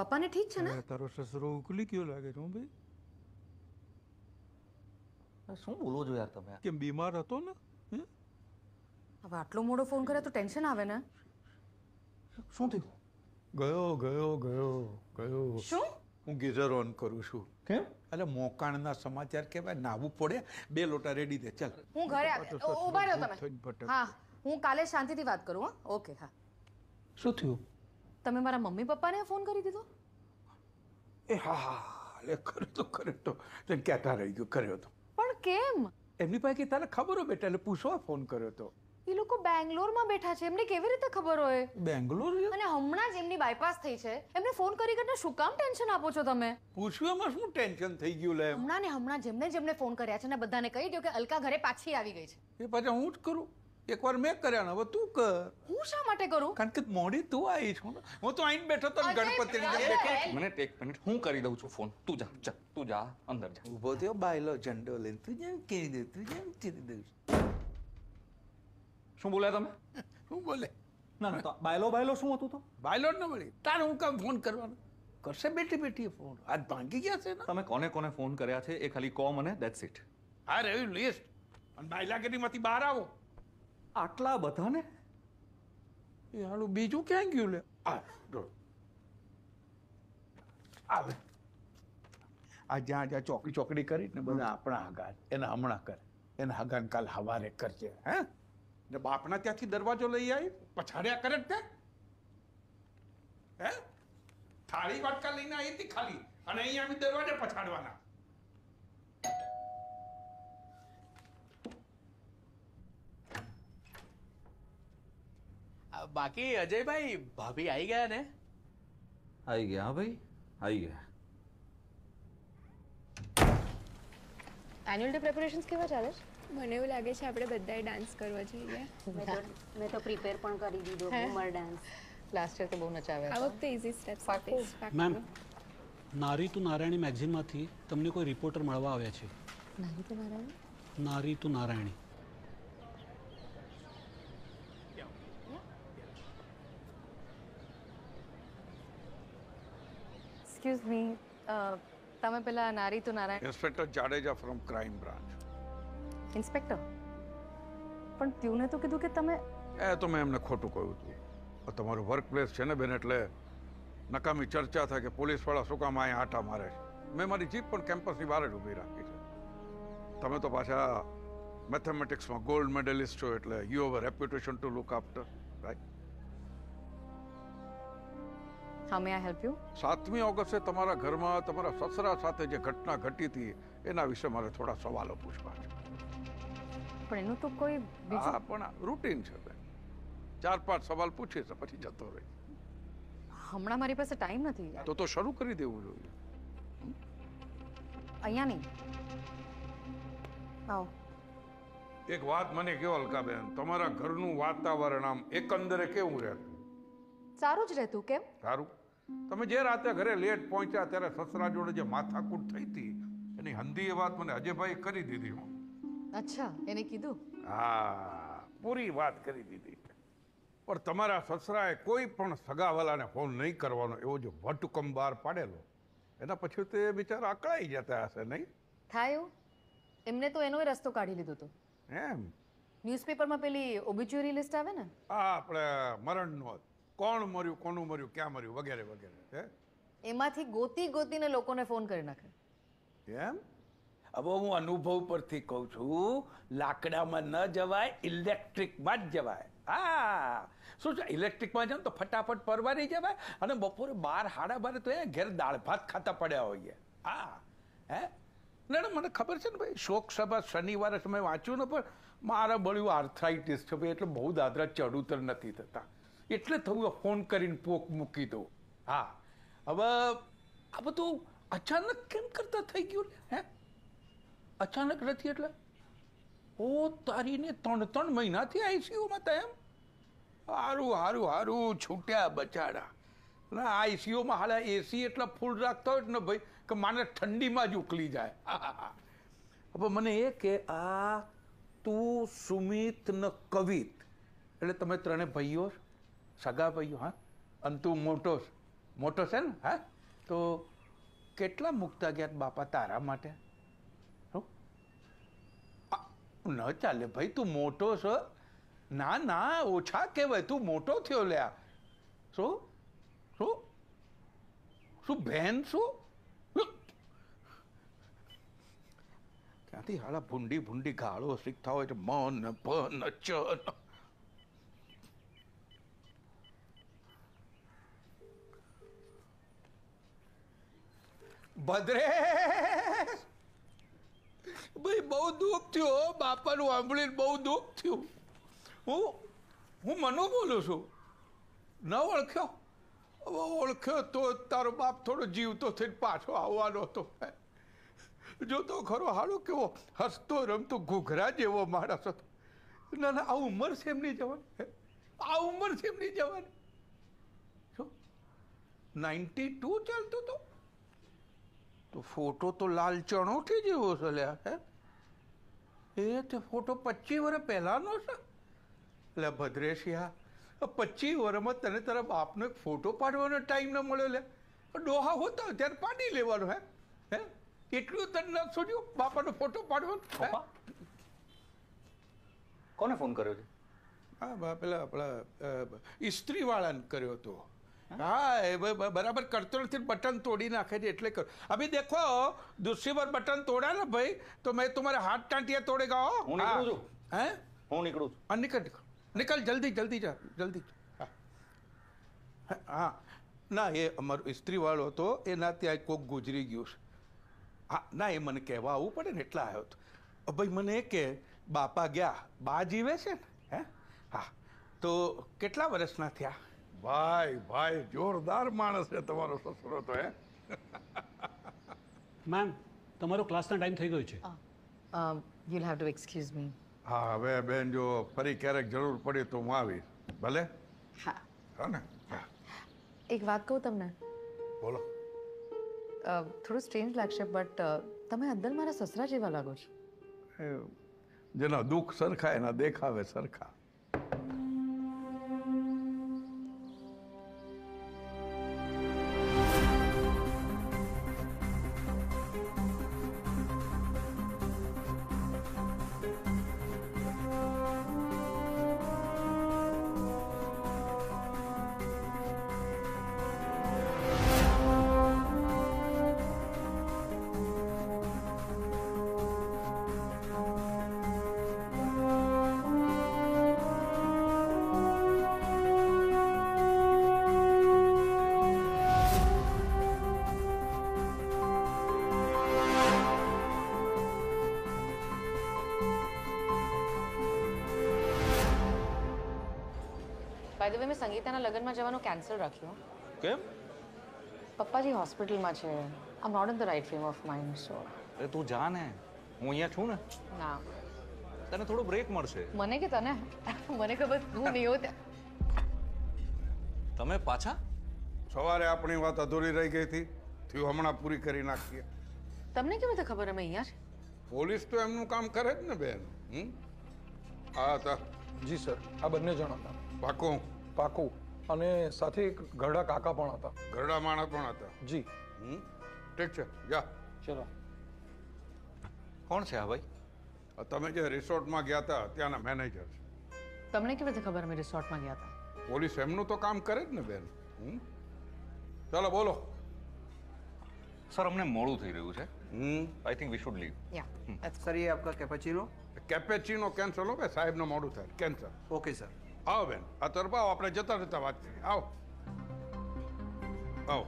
પપ્પાને ઠીક છે ને તારો સસરો ઉકલી ગયો લાગે છે હું ભાઈ શું બોલો છો યાર તમે કેમ બીમાર હતો ને હવે આટલો મોડો ફોન કરે તો ટેન્શન આવે ને શું થયું ગયો શું હું ગીઝર ઓન કરું છું કેમ એટલે મોકાણના સમાચાર કહેવાય નાવું પડે બે લોટા રેડી દે ચાલ હું ઘરે ઊભા રહ્યો તમે હા હું કાલે શાંતિથી વાત કરું હા ઓકે હા શું થયું તમે મારા મમ્મી પપ્પાને ફોન કરી દીધો એ હા હા લે કર્યો તો તેમ કહેતા રહી ગયો કર્યો તો પણ કેમ એમની પાસે કે તને ખબર હો બેટા એટલે પૂછવા ફોન કર્યો તો એ લોકો બેંગ્લોરમાં બેઠા છે એમને કેવી રીતે ખબર હોય બેંગ્લોર અને હમણાં જ એમની બાયપાસ થઈ છે એમને ફોન કરી કરીને શું કામ ટેન્શન આપો છો તમે પૂછવામાં શું ટેન્શન થઈ ગયું લે હમણાં જેમને ફોન કર્યા છે ને બધાને કહી દો કે અલકા ઘરે પાછી આવી ગઈ છે એ પાછા હું જ કરું એકવાર મેં કર્યા ને હવે તું કર હું શા માટે કરું કારણ કે મોડી તું આવી છો ને હું તો આઈને બેઠો તો ગણપતિની જેમ બેઠો મિનિટ એક મિનિટ હું કરી દઉં છું ફોન તું જા ચલ તું જા અંદર જા ઊભો થયો બાયલો ઝંડો લઈને તું જેમ કે દે તું જેમ ચીરી દે શું બોલ્યા તમે શું બોલે ના તો બાયલો શું હતું તો બાયલો ન મળી તારે હું કામ ફોન કરવાનો કરશે બેટી ફોન આજ ભાંગી ગયા છે ને તમે કોને ફોન કર્યા છે એ ખાલી કોમ અને ધેટ્સ ઇટ આ રહ્યું લિસ્ટ અને બાયલાગરીમાંથી બહાર આવો આટલા બધાને એ હાલું બીજું ક્યાં ગયું લે આવે આ જ્યાં ચોકડી કરીને બધા આપણા હાગાન એને હમણાં કરે એને હાગાન કાલ હવારે કરજે હે ને બાપના ત્યાંથી દરવાજો લઈ આવી પછાડ્યા કરે તે હે થાળી વાટકા લઈને આવી હતી ખાલી અને અહીં આવી દરવાજે પછાડવાના બાકી અજયભાઈ ભાભી આવી ગયા ને આવી ગયા ભાઈ આવી ગયા એન્યુઅલ ડે પ્રેપરેશન્સ કેવા ચાલે છે મને એવું લાગે છે આપણે બધાએ ડાન્સ કરવો જોઈએ મેં તો પ્રિપેર પણ કરી દીધો ઘુમર ડાન્સ લાસ્ટ યર તો બહુ નચાવ્યા આ વખતે ઈઝી સ્ટેપ્સ પાર્ટી મેમ નારી તું નારાયણી મેગઝિનમાંથી તમને કોઈ રિપોર્ટર મળવા આવ્યા છે નારી તું નારાયણી એક્સક્યુઝ મી તમે પેલા નારી તું Narayan inspector Jadeja from crime branch inspector પણ ત્યુને તો કીધું કે તમે એ તો મેં એમને ખોટું કહ્યું હતું તમારું વર્કપ્લેસ છે ને બેન એટલે નકામી ચર્ચા થાય કે પોલીસવાળા શું કામ અહીંયા આટા મારે છે મેં મારી જીપ પણ કેમ્પસની બહાર જ ઊભી રાખી છે તમે તો પાછા મેથેમેટિક્સમાં ગોલ્ડ મેડલિસ્ટ છો એટલે you have a reputation to look after right how may I help you 7મી ઓગસ્ટે તમારા ઘરમાં તમારા સસરા સાથે જે ઘટના ઘટી હતી એના વિશે મારે થોડા સવાલો પૂછવા છે પણ એનું તો કોઈ બીજું હા પણ રૂટિન છે બેન 4-5 સવાલ પૂછે છે પછી જતો રહે હમણાં મારી પાસે ટાઈમ નથી તો શરૂ કરી દેવું જોઈએ અહીંયા નહીં આવો એક વાત મને કહો અલકા બેન તમારા ઘરનું વાતાવરણ આમ એકંદરે કેવું રહેતું સારું જ રહેતું કેમ સારું તમે જે રાતે ઘરે લેટ પહોંચ્યા ત્યારે સસરા જોડે જે માથાકૂટ થઈ હતી એની હંધી એ વાત મને અજયભાઈ કરી દીધી હું અચ્છા એને કીધું હા પૂરી વાત કરી દીધી પણ તમારા સસરાએ કોઈ પણ સગાવાલાને ફોન નહીં કરવાનો એવો જો વટકમ બહાર પાડેલો એના પછી તે બિચારા આકળાઈ જતા હશે નહીં થાય એમને તો એનો રસ્તો કાઢી લીધો હતો એમ ન્યૂઝપેપરમાં પેલી ઓબ્યુચ્યુરી લિસ્ટ આવે ને હા આપણે મરણ નોંધ કોણ મર્યું કોનું મર્યું ક્યાં મર્યું વગેરે વગેરે એમાંથી ગોતીને લોકોને ફોન કરી નાખે એમ હવે હું અનુભવ પરથી કહું છું લાકડામાં ન જવાય ઇલેક્ટ્રિકમાં જ જવાય હા શું છે ઇલેક્ટ્રિકમાં જાવ તો ફટાફટ પરવારી જવાય અને બપોરે 12-12:30 તો એ ઘેર દાળ ભાત ખાતા પડ્યા હોઈએ હા હે मैडम मैंने खबर है भाई शोक सभा शनिवार समय वाँचू न पर मारा बड़ी आर्थराइटिस है भाई एट बहु दादरा चढ़ उतर नहीं थता एट्ले थोड़ा फोन कर पोक मूकी दो। हाँ हम आ बधु अचानक केम करता थी गयु है अचानक नहीं एट ओ तारी ने तण तण महीना थी आईसीयू में तेम हारू हारू हारू छूट्या बचाड़ा आईसीयू में हाल एसी एट फूल राखता हो न भाई कि माने ठंडी में ज उकली जाए। अब मैंने ये कि आ तू सुमित न कवित एट ते त्रे भाईओ सगा भाईओ। हाँ अन तू मोटो मोटो से न। हाँ तो केटला मुकता गया बापा तारा माटे न चाले भाई तू मोटो छो ना ना ओछा कहवाय तू मोटो थयो ल्या सो सो सो बहन सो क्यांथी हाला भूंडी भूंडी गाळो सीखता होय तो मन भन चन भद्रेश भाई बहुत दुख थयो बापा नु आंबळी बहुत दुख थयो। हूँ मनु बोलू छू न ओळख्यो ओळख्यो तो तारो बाप थोड़ो जीवतो थईने पाछो आववानो हतो जो तो खरो हालो केवो हसतो रमतो घुघरा जेवो माणस हतो। ना ना आ उमर से एमनी जवानी आ उमर से एमनी जवानी शो 92 चालतो तो फोटो तो लाल चणोठी जेवो छे ल्या है ए ते फोटो 25 वर्ष पहेलानो छे ल्या भद्रेशिया 25 वर्ष में तने तारा बापनो एक फोटो पाडवानो टाइम न मळ्यो ल्या डोहा होता त्यार पाडी लेवानो है एटलुं तन न सोड्यो बापानो फोटो पाडवानो। बापा कोने फोन कर्यो छे? हां बा पेला आपला इस्त्री वाळाने कर्यो तो। हाँ बराबर करतो नहीं बटन तोड़ी नाखे एटले कर अभी देखो दूसरी बार बटन तोड़ा ना भाई तो मैं तुम्हारे हाथ टांटिया तोड़ेगा। हूँ निकलूँ हैं हूँ निकलूँ हाँ निकल निकल निकल जल्दी जल्दी जा जल्दी। हाँ ना ये अमर स्त्री वालो तो ये ना त्यां कोक गुजरी गयु। हाँ ना ये मने कहवा आवुं पड़े ने एटला आव्यो तो भाई मने के बापा गया बा जीवे छे ने हैं। हाँ तो केटला वर्षना थया? भाई भाई जोरदार मानस है तुम्हारो ससुरो तो है। मैम तुम्हारो क्लास ना टाइम થઈ ગયો છે। you'll have to excuse me। હા હવે બેન જો ફરી ક્યારેક જરૂર પડે તો હું આવીશ ભલે। હા હા ને એક વાત કહું તમને? બોલો। થોડું સ્ટ્રેન્જ લાગશે બટ તમે અંદર મારા સસરા જેવા લાગો છો। જેના દુખ સરખા એના દેખાવે સરખા। बाय द वे मैं संगीता ना लगन में जवानो कैंसल रखियो। केम? पप्पा जी हॉस्पिटल में छे। I am not in the right frame of mind so. अरे तू जान है हूँ यहाँ छू ना। ना तने थोड़ा ब्रेक मळशे। मने के तने मने खबर हूँ नहीं होते तमे पाछा सवारे अपनी बात अधूरी रही गई थी थी हमणा पूरी करी नाखी। तमने केम तो खबर है मैं यहाँ पुलिस तो एमनु काम करे ज ने बेन। आ ता जी सर आ बने जणो था पाको पाको અને સાથે ઘરડા કાકા પણ હતા ઘરડા માણા પણ હતા જી। ઠીક છે જા ચલો। કોણ છે આ ભાઈ? તમે જે રિસોર્ટમાં ગયા હતા ત્યાંના મેનેજર છે। તમને કેવી રીતે ખબર મે રિસોર્ટમાં ગયા હતા? પોલીસ એમનું તો કામ કરે જ ને બેન। ચાલો બોલો સર અમને મોડું થઈ રહ્યું છે। I think we should leave. Yeah sir યે આપકા કેપેચિનો કેપેચિનો કેન્સલ હો બે સાહેબનો મોડું થાય કેન્સલ। ઓકે સર आओ बेन आ तरफ आओ अपने जता रहता बात करें आओ आओ।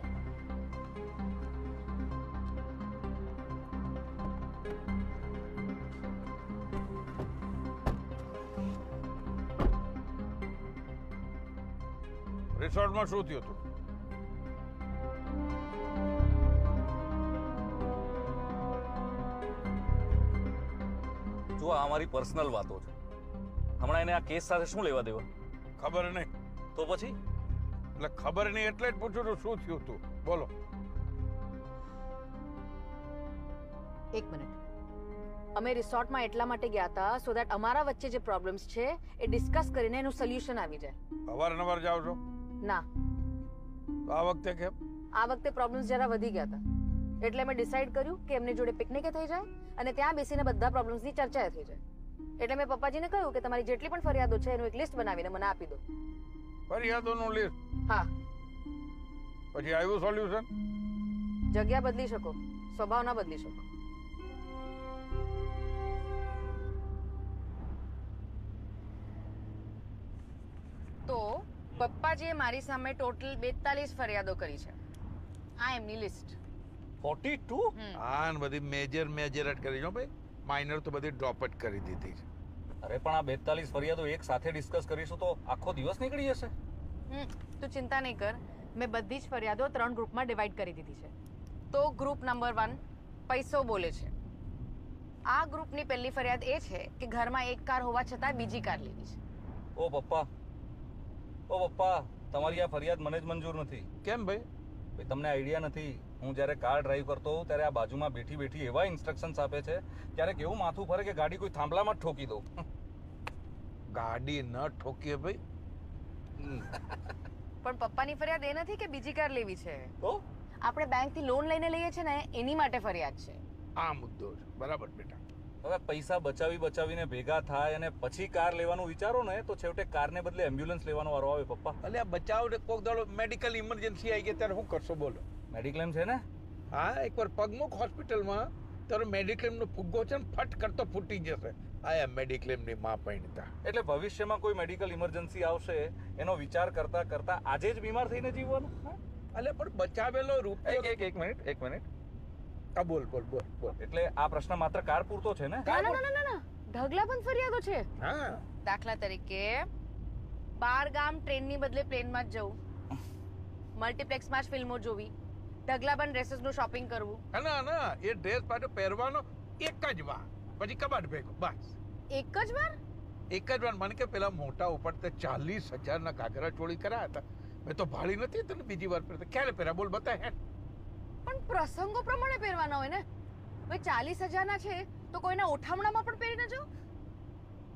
રિસોર્ટમાં શું થયું હતું? જો આ અમારી પર્સનલ વાતો છે. હમણાં એને આ કેસ સાથે શું લેવા દેવા? ખબર નહીં. તો પછી? એટલે ખબર નહીં એટલે જ પૂછું છું શું થયું હતું. બોલો. એક મિનિટ. અમે રિસોર્ટમાં એટલા માટે ગયા હતા સો ધેટ અમારા વચ્ચે જે પ્રોબ્લેમ્સ છે એ ડિસ્કસ કરીને એનું સોલ્યુશન આવી જાય. અવારનવાર જાઓ છો? ના. તો આ વખતે કેમ? આ વખતે પ્રોબ્લેમ્સ જરા વધી ગયા હતા. એટલે મેં ડિસાઈડ કર્યું કે એમની જોડે પિકનિક થઈ જાય અને ત્યાં બેસીને બધા પ્રોબ્લેમ્સની ચર્ચા થઈ જાય. એટલે મેં પપ્પાજીને કહ્યું કે તમારી જેટલી પણ ફરિયાદો છે એનું એક લિસ્ટ બનાવીને મને આપી દો. ફરિયાદોનું લિસ્ટ? હા. પછી આવ્યું સોલ્યુશન? જગ્યા બદલી શકો, સ્વભાવ ના બદલી શકો. તો પપ્પાજીએ મારી સામે ટોટલ 42 ફરિયાદો કરી છે. આ એમની લિસ્ટ. 42? આન બધી મેજર મેજર જ કરી જો ભાઈ, માઇનર તો બધી ડ્રોપ જ કરી દીધી છે. અરે પણ આ 42 ફરિયાદો એક સાથે ડિસ્કસ કરીશું તો આખો દિવસ નીકળી જશે. તું ચિંતા નહીં કર, મેં બધી જ ફરિયાદો 3 ગ્રુપમાં ડિવાઇડ કરી દીધી છે. તો ગ્રુપ નંબર 1 પૈસો બોલે છે. આ ગ્રુપની પહેલી ફરિયાદ એ છે કે ઘરમાં એક કાર હોવા છતાં બીજી કાર લીધી છે. ઓ પપ્પા, ઓ પપ્પા, તમારી આ ફરિયાદ મને જ મંજૂર નથી. કેમ ભાઈ? તમને આઈડિયા નથી, હું જ્યારે કાર ડ્રાઈવ કરતો હોઉં ત્યારે આ બાજુમાં બેઠી બેઠી એવા ઇન્સ્ટ્રક્શન્સ આપે છે, ક્યારેક એવું માથું ફરે કે ગાડી કોઈ થાંભલામાં જ ઠોકી દો. ગાડી ન ઠોકીએ ભાઈ. પણ પપ્પાની ફરિયાદ એ નથી કે બીજી કાર લેવી છે. તો આપણે બેંકથી લોન લઈને લઈએ છીએ ને, એની માટે ફરિયાદ છે. આ મુદ્દો છે. બરાબર બેટા. હવે પૈસા બચાવીને ભેગા થાય અને પછી કાર લેવાનું વિચારો ને તો છેવટે કારને બદલે એમ્બ્યુલન્સ લેવાનો વારો આવે પપ્પા. એટલે આ બચાવને કોક દાડો મેડિકલ ઇમરજન્સી આવી ગઈ ત્યારે શું કરશો બોલો? મેડિક્લેમ છે ને? હા, એકવાર પગમુખ હોસ્પિટલમાં તારો મેડિક્લેમનો ફુગ્ગો છે ને ફટ કરતો ફૂટી જશે. આયા મેડિક્લેમની માં પૈણતા. એટલે ભવિષ્યમાં કોઈ મેડિકલ ઇમરજન્સી આવશે એનો વિચાર કરતા આજે જ બીમાર થઈને જીવવાનું? એટલે પણ બચાવેલો રૂપિયો. એક મિનિટ. બોલ. એટલે આ પ્રશ્ન માત્ર કાર પૂરતો છે ને? ના, ઢગલા બંધ ફરિયાદો છે. હા, દાખલા તરીકે 12 ગામ ટ્રેનની બદલે પ્લેનમાં જ જવું, મલ્ટીપ્લેક્સમાં જ ફિલ્મો જોવી, ઢગલા બંધ ડ્રેસીસનું શોપિંગ કરવું. ના, એ ડ્રેસ પાછો પહેરવાનો એક જ વાર, પછી કબાટ ભેગો, બસ. એક જ વાર મને કે પેલા મોટા ઉપર તે 40,000 ના કાગરા ચોરી કર્યા હતા. મેં તો ભાળી નથી, તને બીજી વાર પહેરતા ક્યારે પહેરા બોલ બતાય? હે, પણ પ્રસંગો પ્રમાણે પહેરવાના હોય ને ભાઈ. 40,000 ના છે તો કોઈના ઓઠામણામાં પણ પહેરીને જાઓ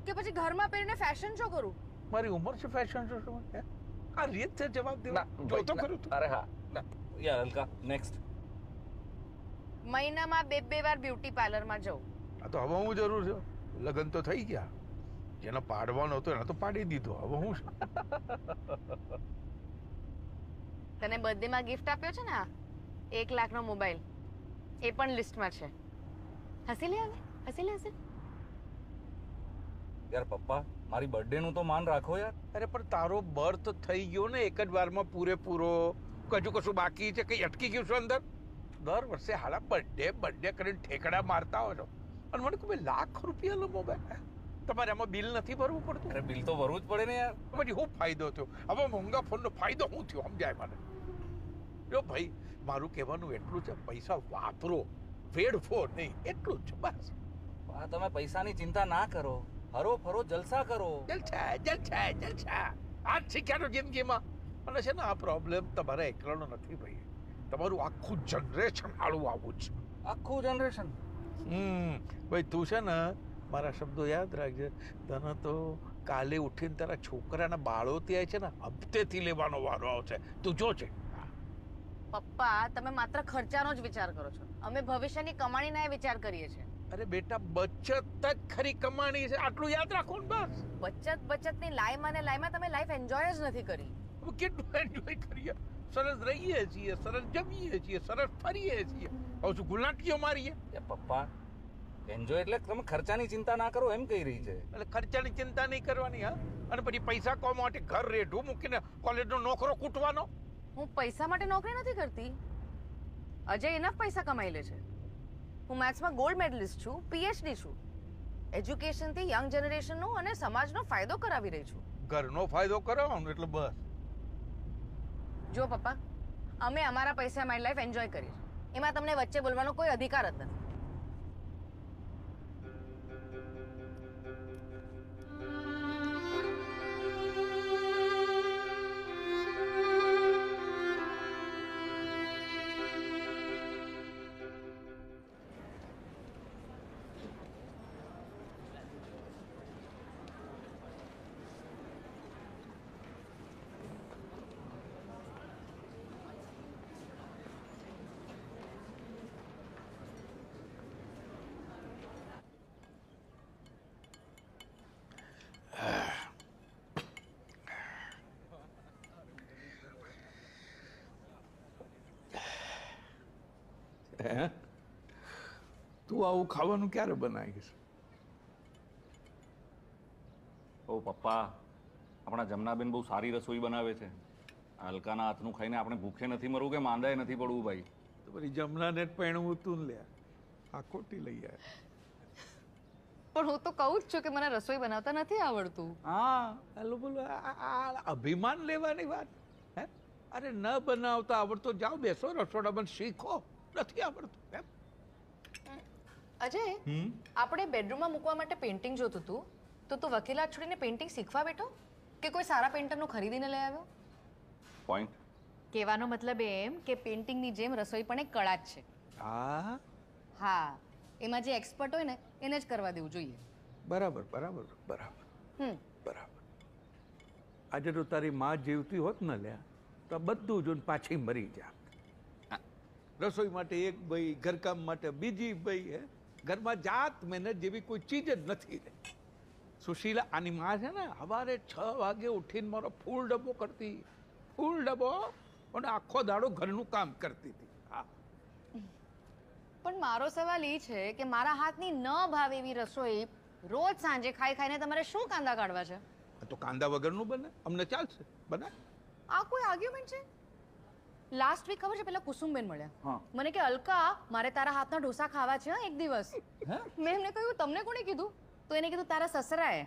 કે પછી ઘરમાં પહેરીને ફેશન શો કરું? મારી ઉંમર છે ફેશન શો કરવા? આ રીત છે જવાબ દેવા? જો તો કરું. અરે હા યાર અલકા. નેક્સ્ટ, મહિનામાં 2 વાર બ્યુટી પાર્લરમાં જાઉં. આ તો હવે હું જરૂર છે, લગ્ન તો થઈ ગયા, જેનો પાડવાનો હતો એને તો પાડી દીધો, હવે હું. તને બર્થડે માં ગિફ્ટ આપ્યો છે ને 1 લાખનો મોબાઈલ, એ પણ લિસ્ટમાં છે. હસી લે યાર. પપ્પા, મારી બર્થડે નું તો માન રાખો યાર. અરે પણ તારો બર્થ થઈ ગયો ને એક જ વારમાં પૂરેપૂરો, કજુ કશું બાકી છે, કઈ અટકી ગયું છે અંદર? દર વર્ષે હાલા બર્થડે કરીને ઠેકડા મારતા હોય છો અને મને કોઈ ₹1,00,000નો મોબાઈલ. તમારે આમાં બિલ નથી ભરવું પડતું? અરે બિલ તો ભરવું જ પડે ને યાર. પછી શું ફાયદો થયો? હવે મોંઘા ફોનનો ફાયદો શું થયો સમજાય મને? જો ભાઈ, મારું કહેવાનું એટલું છે, પૈસા વાપરો, વેડફો નહીં, એટલું જ બસ. બા, તમે પૈસાની ચિંતા ના કરો, હરો ફરો, જલસા કરો. જલસા આ શીખ્યાનો જિંદગીમાં. અને છે ને, આ પ્રોબ્લેમ તમારા એકલાનો નથી ભાઈ, તમારું આખું જનરેશન આળું આવું છે. આખું જનરેશન? ભાઈ તું છે ને, મારા શબ્દો યાદ રાખજે, તને તો કાલે ઉઠીને તારા છોકરાના બાળો ત્યાં છે ને હપ્તેથી લેવાનો વારો આવશે. તું જો છે. પપ્પા, તમે માત્ર ખર્ચાનો જ વિચાર કરો છો, અમે ભવિષ્યની કમાણીનો એ વિચાર કરીએ છીએ. અરે બેટા, બચત જ ખરી કમાણી છે, આટલું યાદ રાખો ને બસ. બચતની લાઈમાં તમે લાઈફ એન્જોય જ નથી કરી. હવે કેટલું એન્જોય કરીએ? સરસ રહીએ છીએ, સરસ જમીએ છીએ, સરસ ફરીએ છીએ, હવે શું ગુલાટીઓ મારીએ? એ પપ્પા, એન્જોય એટલે તમે ખર્ચાની ચિંતા ના કરો એમ કહી રહી છે. એટલે ખર્ચાની ચિંતા નહીં કરવાની. હા, અને પછી પૈસા કમાવા માટે ઘર રેઢું મૂકીને કોલેજનો નોકરો કૂટવાનો. હું પૈસા માટે નોકરી નથી કરતી. અજય એના પૈસા કમાઈ લે છે. હું મેથ્સમાં ગોલ્ડ મેડલિસ્ટ છું, પીએચડી છું, એજ્યુકેશનથી યંગ જનરેશનનો અને સમાજનો ફાયદો કરાવી રહી છું. ઘરનો ફાયદો કરાવવાનો એટલે બસ. જો પપ્પા અમે અમારા પૈસા માય લાઈફ એન્જોય કરી એમાં તમને વચ્ચે બોલવાનો કોઈ અધિકાર જ નથી. तू आओ खावानू क्या रे बनाएगी? ओ पप्पा अपना जमनाबेन बहुत सारी रसोई बनावे छे। अलका ना हाथनू खाई ने आपने भूखे नहीं मरू के मांदाए नहीं पड़ू भाई। तो पर जमना नेट पेणू तू ले आ खोटी लई आए। पर हूँ तो कहूँ छू कि मने रसोई बनावता नहीं आवड़तू। हाँ हेलो बोलो अभिमान लेवानी बात है। अरे न बनावता आवड़तो जाओ बेसो रसोड़ा बन शीखो। નથી આવડતું એમ અજય આપણે બેડરૂમમાં મૂકવા માટે પેઇન્ટિંગ જોતું હતું તો તું વકીલાત છોડીને પેઇન્ટિંગ શીખવા બેઠો કે કોઈ સારા પેઇન્ટરનું ખરીદીને લઈ આવ્યો? પોઈન્ટ કહેવાનો મતલબ એમ કે પેઇન્ટિંગની જેમ રસોઈ પણ એક કળા જ છે. હા હા એમાં જે એક્સપર્ટ હોય ને એને જ કરવા દેવું જોઈએ. બરાબર બરાબર બરાબર બરાબર. આજે તો તારી માં જીવતી હોત ને લ્યા તો બધું જોઈને પાછી મરી જા. रसोई माटे एक भाई घरकाम माटे बीजी भाई है घर में जात मैंने जी भी कोई चीज नहीं रहे. सुशीला आनी माँ है ना हवारे 6 वागे उठी मारो फूल डब्बो करती फूल डब्बो और आखो दाड़ो घरनु काम करती थी. हाँ पण मारो सवाल ई छे के मारा हाथनी न भावे एवी रसोई रोज सांजे खाई खाईने तमारे शुं कांदा काढवा छे? तो कांदा वगरनु बने अमने चालशे बने. आ कोई आर्ग्युमेंट छे? लास्ट वीक खबर है पहला कुसुम बेन मळ्या मने के अलका मारे तारा हाथना ढोसा खावा छे एक दिवस. मैं एमने कह्यु तमने कोणे कीधु? तो एने कीधु तारा ससरा ए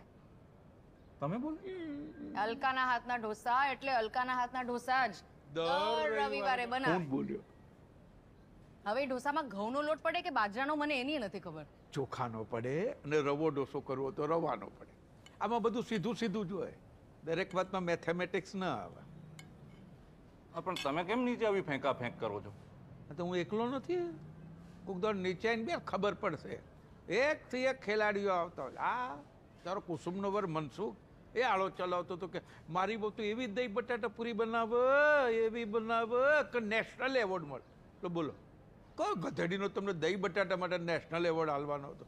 तमे बोल अलका ना हाथना ढोसा એટલે अलका ना हाथना ढोसा ज દર રવિવારે બના. કોણ બોલ્યો? હવે ઢોસામાં ઘઉંનો લોટ પડે કે બાજરાનો મને એની નથી ખબર. ચોખાનો પડે અને રવો ઢોસો કરવો તો રવાનો પડે. આમાં બધું સીધું સીધું જ હોય દરેક વાતમાં મેથેમેટિક્સ ન આવે. अपन तमे केम नीचे अभी फेंका फेंक करो छो? तो हूँ एकलो नथी कोक दर नीचे ने खबर पड़शे एक थी एक खेलाड़ीओ आवता होय. आ तारो कुसुमनो वर मनसुख ए आळो चलावतो तो के मारी बो तो एवी दही बटाटा पूरी बनावे एवी बनावे के नेशनल एवोर्ड मळ. तो बोलो कोई गधेडीनो तमने दही बटाटा माटे नेशनल एवोर्ड आलवानो हतो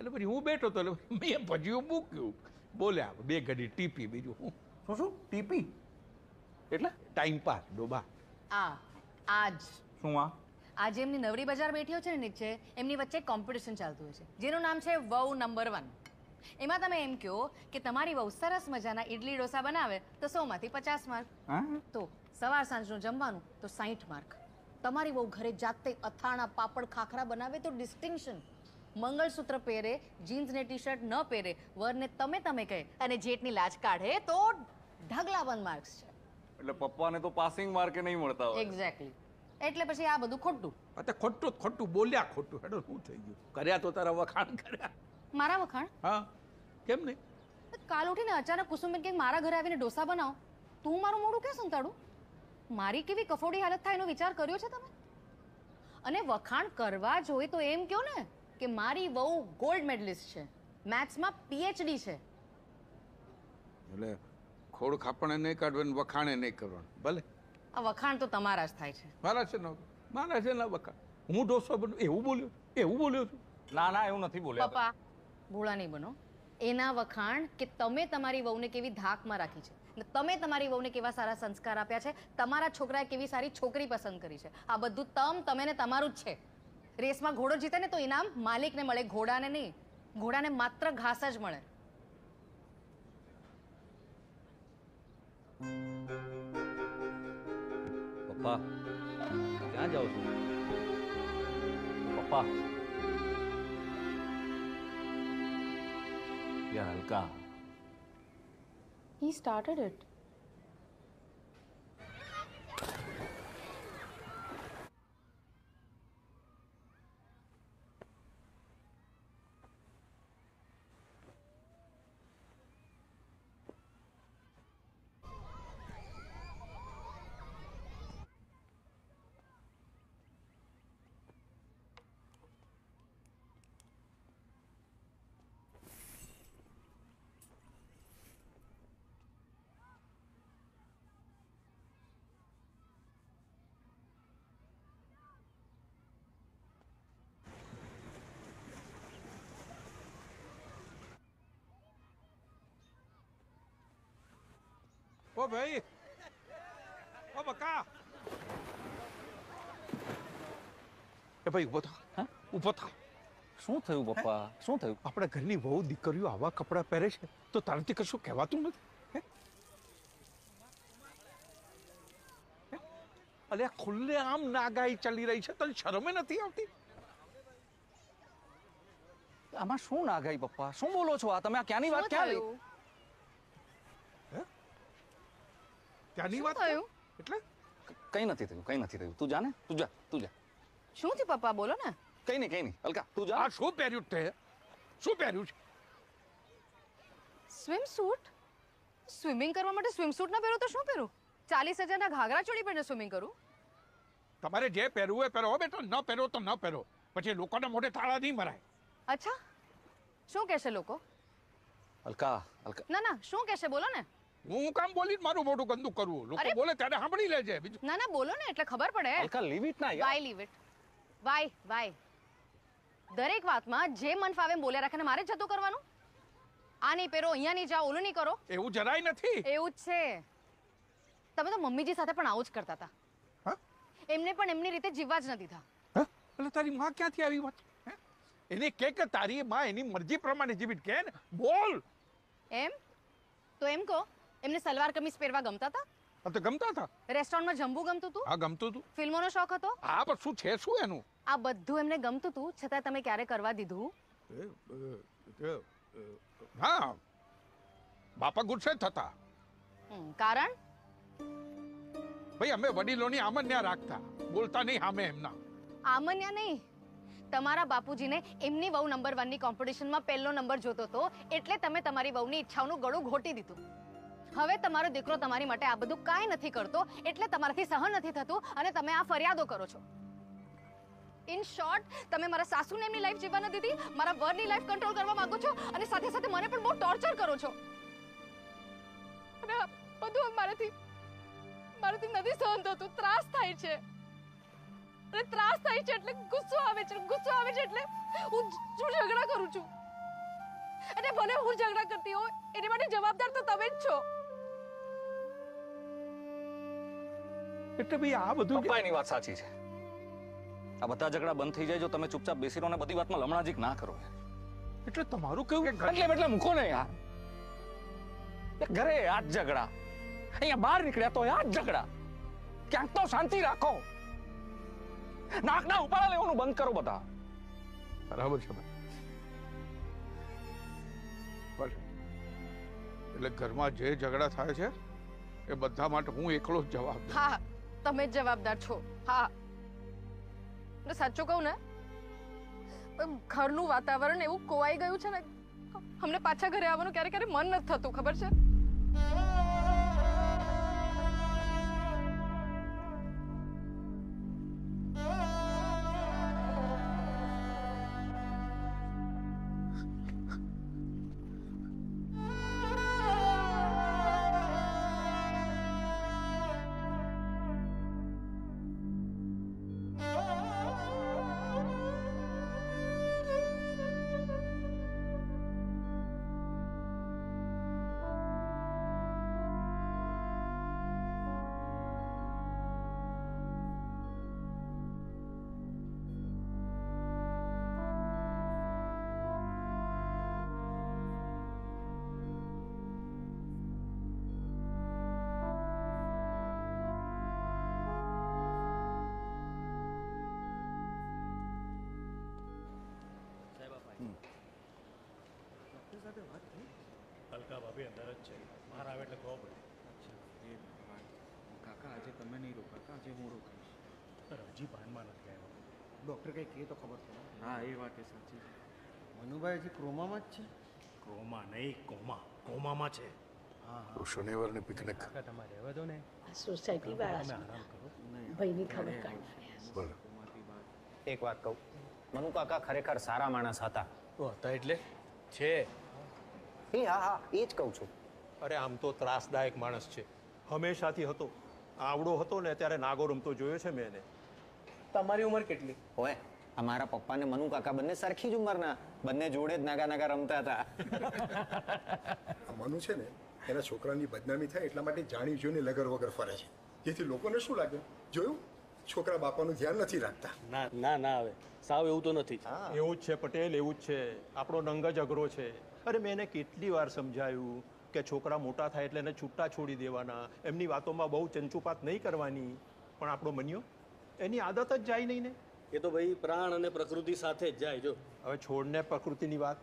એટલે પછી હું બેઠો તો એટલે મેં ભજીયું મૂક્યું બોલ્યા બે ઘડી ટીપી બીજું હું શું શું ટીપી એટલે ટાઈમ પાસ ડોબા. આજ શું આજે એમની નવરી બજાર બેઠ્યો છે ને નીચે એમની વચ્ચે કોમ્પિટિશન ચાલતું હોય છે જેનું નામ છે વહુ નંબર 1. એમાં તમે એમ કહો કે તમારી વહુ સરસ મજાના ઇડલી ડોસા બનાવે તો 100 માંથી 50 માર્ક તો સવાર સાંજનું જમવાનું તો 60 માર્ક. તમારી વહુ ઘરે જાતે અથાણા પાપડ ખાખરા બનાવે તો ડિસ્ટિંક્શન. મંગળસૂત્ર પહેરે જીન્સ ને ટી શર્ટ ન પહેરે વરને તમે તમે કહે અને જેટની લાજ કાઢે તો ઢગલા બંધ માર્ક્સ છે. એટલે પપ્પાને તો પાસિંગ માર્કે નહીં મળતા હોય. એક્ઝેક્ટલી. એટલે પછી આ બધું ખોટું. અતે ખોટું ખોટું બોલ્યા ખોટું હેડો શું થઈ ગયું? કર્યા તો તારા વખાણ કર્યા. મારા વખાણ? હા. કેમ નહીં? કાલ ઉઠીને અચાનક કુસુમબેન કે મારા ઘરે આવીને ડોસા બનાવો. તું મારું મોઢું કે સંતાડું? મારી કેવી કફોડી હાલત થાય એનો વિચાર કર્યો છે તમે? અને વખાણ કરવા જોઈએ તો એમ કહો ને કે મારી વહુ ગોલ્ડ મેડલિસ્ટ છે. મેથ્સમાં પીએચડી છે. એટલે खोड़ खापणे नहीं काढवे वखाणे नहीं करवाने भले आ वखाण तो तमारा ज थाय छे. मारा छे न मारा छे न वखाण हूँ डोसो बन एवं बोल्यो छुं. ना ना एवं नथी बोल्या पप्पा भोळा नहीं बनो एना वखाण के तमे तमारी वहुने केवी धाक में राखी छे ने तमे तमारी वहुने केवा सारा संस्कार आप्या छे तमारा छोकराए केवी सारी छोकरी पसंद करी छे आ बधुं तम तमे ने तमारुं ज छे. रेस में घोड़ो जीते ने तो इनाम मालिक ने मळे घोड़ा ने नहीं. घोड़ा ने मात्र घास ज मळे. पप्पा क्या जाओ तुम? पप्पा यार हल्का He started it. ओ भाई, ओ बका, ए भाई ऊભો થા, ઊભો થા। શું થયું બપ્પા? શું થયું? આપણા ઘરની બહુ દીકરીઓ આવા કપડાં પહેરે છે તો તારથી કશું કહેવાતું નથી? અલે ખુલ્લે આમ નાગાઈ ચાલી રહી છે, તને શરમ નથી આવતી? આમાં શું નાગાઈ બપ્પા? શું બોલો છો આ તમે? આ ક્યાંની વાત? ક્યાં લઈ? હે? ક્યાંની વાત? એટલે કઈ નથી થયું, કઈ નથી થયું, તું જાને, તું જા, તું જા। શું થયું પપ્પા? બોલો ને। કઈ નહીં, કઈ નહીં। અલકા તું જા। આ શું પહેર્યું તે? શું પહેર્યું છે? Swim suit? સ્વિમિંગ કરવા માટે સ્વિમ સૂટ ના પહેરો તો શું પહેરું? 40000 ના ઘાઘરા ચોળી પહેરીને સ્વિમિંગ કરું? તમારે જે પહેરવું એ પહેરો બેટા, ન પહેરો તો ન પહેરો, પછી લોકોના મોઢે તાળા નહીં મરાય। અચ્છા શું કહેશે લોકો? અલકા, અલકા ના ના શું કહેશે બોલો ને। હું કામ બોલી મારું મોઢું ગંદુ કરું? લોકો બોલે ત્યારે સાંભળી લેજે। ના ના બોલો ને એટલે ખબર પડે। અલકા લીવ ઇટ ના યાર। Why leave it? Why why? દરેક વાતમાં જે મન ફાવે બોલે રાખે ને મારે જતું કરવાનું? આ નહીં પહેરો, અહીંયા નહીં જાઓ, ઓલું નહીં કરો? એવું જરાય નથી। એવું જ છે, તમે તો મમ્મીજી સાથે પણ આવું જ કરતા હતા। હા, એમને પણ એમની રીતે જીવવા જ નથી થા। હા એટલે તારી માં ક્યાંથી આવી વાત? એને કે કે તારી માં એની મરજી પ્રમાણે જીવીત કે ને બોલ। એમ તો એમ કહો એમને સલવાર કમીઝ પહેરવા ગમતા હતા? આ તો ગમતા હતા। રેસ્ટોરન્ટમાં જમવું ગમતું હતું? હા ગમતું હતું। ફિલ્મોનો શોખ હતો? હા પણ શું છે શું એનું? આ બધું એમને ગમતું હતું છતાં તમે ક્યારે કરવા દીધું? હા બાપા ગુસ્સે થતા। કારણ? ભાઈ અમે વડીલોની આમન્યા રાખતા, બોલતા નહીં સામે એમના। આમન્યા નહીં, તમારા બાપુજીને એમની વહુ નંબર 1 ની કોમ્પિટિશનમાં પહેલો નંબર જોતો હતો એટલે તમે તમારી વહુની ઈચ્છાઓનું ગળું ઘોટી દીધું। હવે તમારો દીકરો તમારી માટે આ બધું કાંઈ નથી કરતો એટલે તમારાથી સહન નથી થતું અને તમે આ ફરિયાદો કરો છો। ઇન શોર્ટ તમે મારા સાસુને એમની લાઈફ જીવવા ન દીધી, મારા વરની લાઈફ કંટ્રોલ કરવા માંગો છો અને સાથે સાથે મને પણ બહુ ટોર્ચર કરો છો અને બધું મારાથી નથી સહન થતું। ત્રાસ થાય છે અને ત્રાસ થાય છે એટલે ગુસ્સો આવે છે, ગુસ્સો આવે છે એટલે હું ઝઘડા કરું છું અને ભલે હું ઝઘડા કરતી હોઉં એની માટે જવાબદાર તો તમે જ છો। એટલે ભઈ આ બધું પપ્પાની વાત સાચી છે। આ બધા ઝઘડા બંધ થઈ જાય જો તમે ચૂપચાપ બેસી રહો ને બધી વાતમાં લમણાજીક ના કરો। એટલે તમારું કેવું કે ઘરે એટલે મૂકો ને યાર, ઘરે આ ઝઘડા, અહીંયા બહાર નીકળ્યા તો આ ઝઘડા, ક્યાંક તો શાંતિ રાખો। નાકના ઉપાડા લેવાનું બંધ કરો બધા। બરાબર છે ભાઈ, એટલે ઘરમાં જે ઝઘડા થાય છે એ બધા માટે હું એકલો જ જવાબદાર। હા તમે જવાબદાર છો। હા ને સાચું કહું ને ઘરનું વાતાવરણ એવું કોવાઈ ગયું છે ને, અમને પાછા ઘરે આવવાનું ક્યારે ક્યારે મન નથી થતું ખબર છે। अलका भाभी अंदर अच्छे बाहर आवे એટલે કોપ। અચ્છા એ કાકા આજે તમે નહીં રોકા? આજે હું રોકાઈશ। રાજી ભાનમાં નથી આવ્યો? ડૉક્ટર કંઈ કહે તો ખબર પડે। ના એ વાત એ સાચી છે। મનુભાઈ હજી ક્રોમામાં જ છે? ક્રોમા નહીં, કોમા, કોમામાં છે। હા હા શનિવારની પિકનિક કાકા તમારે રહેવા દો ને, આ સોસાયટી વાળા આરામ કરો, ભાઈની ખબર કાઢો। બરાબર, એક વાત કહું, મનુ કાકા ખરેખર સારા માણસ હતા। તો હતા એટલે છે? હા હા એ જ કહું છું। અરે આમ તો ત્રાસદાયક માણસ છે, હંમેશાથી હતો, આવડો હતો ને ત્યારે નાગો રમતો જોયો છે મેં એને। તમારી ઉંમર કેટલી? ઓય અમારા પપ્પા ને મનુ કાકા બંને સરખી જ ઉંમરના, બંને જોડે જ નાગા રમતા હતા। મનુ છે ને એના છોકરાની બદનામી થાય એટલા માટે જાણી જોઈને લગર વગર ફરે છે. જેથી લોકોને શું લાગે જોયું છોકરા બાપાનું ધ્યાન નથી રાખતા. ના ના ના આવે સાવ એવું તો નથી. એવું જ છે પટેલ, એવું જ છે. આપણો નંગ જ અઘરો છે. અરે મેં એને કેટલી વાર સમજાયું કે છોકરા મોટા થાય એટલે એને છૂટા છોડી દેવાના, એમની વાતોમાં બહુ ચંચુપાત નહીં કરવાની, પણ આપણો મન્યો એની આદત જ જાય નહીં ને. એ તો ભાઈ પ્રાણ અને પ્રકૃતિ સાથે જ જાય. જો હવે છોડને પ્રકૃતિની વાત,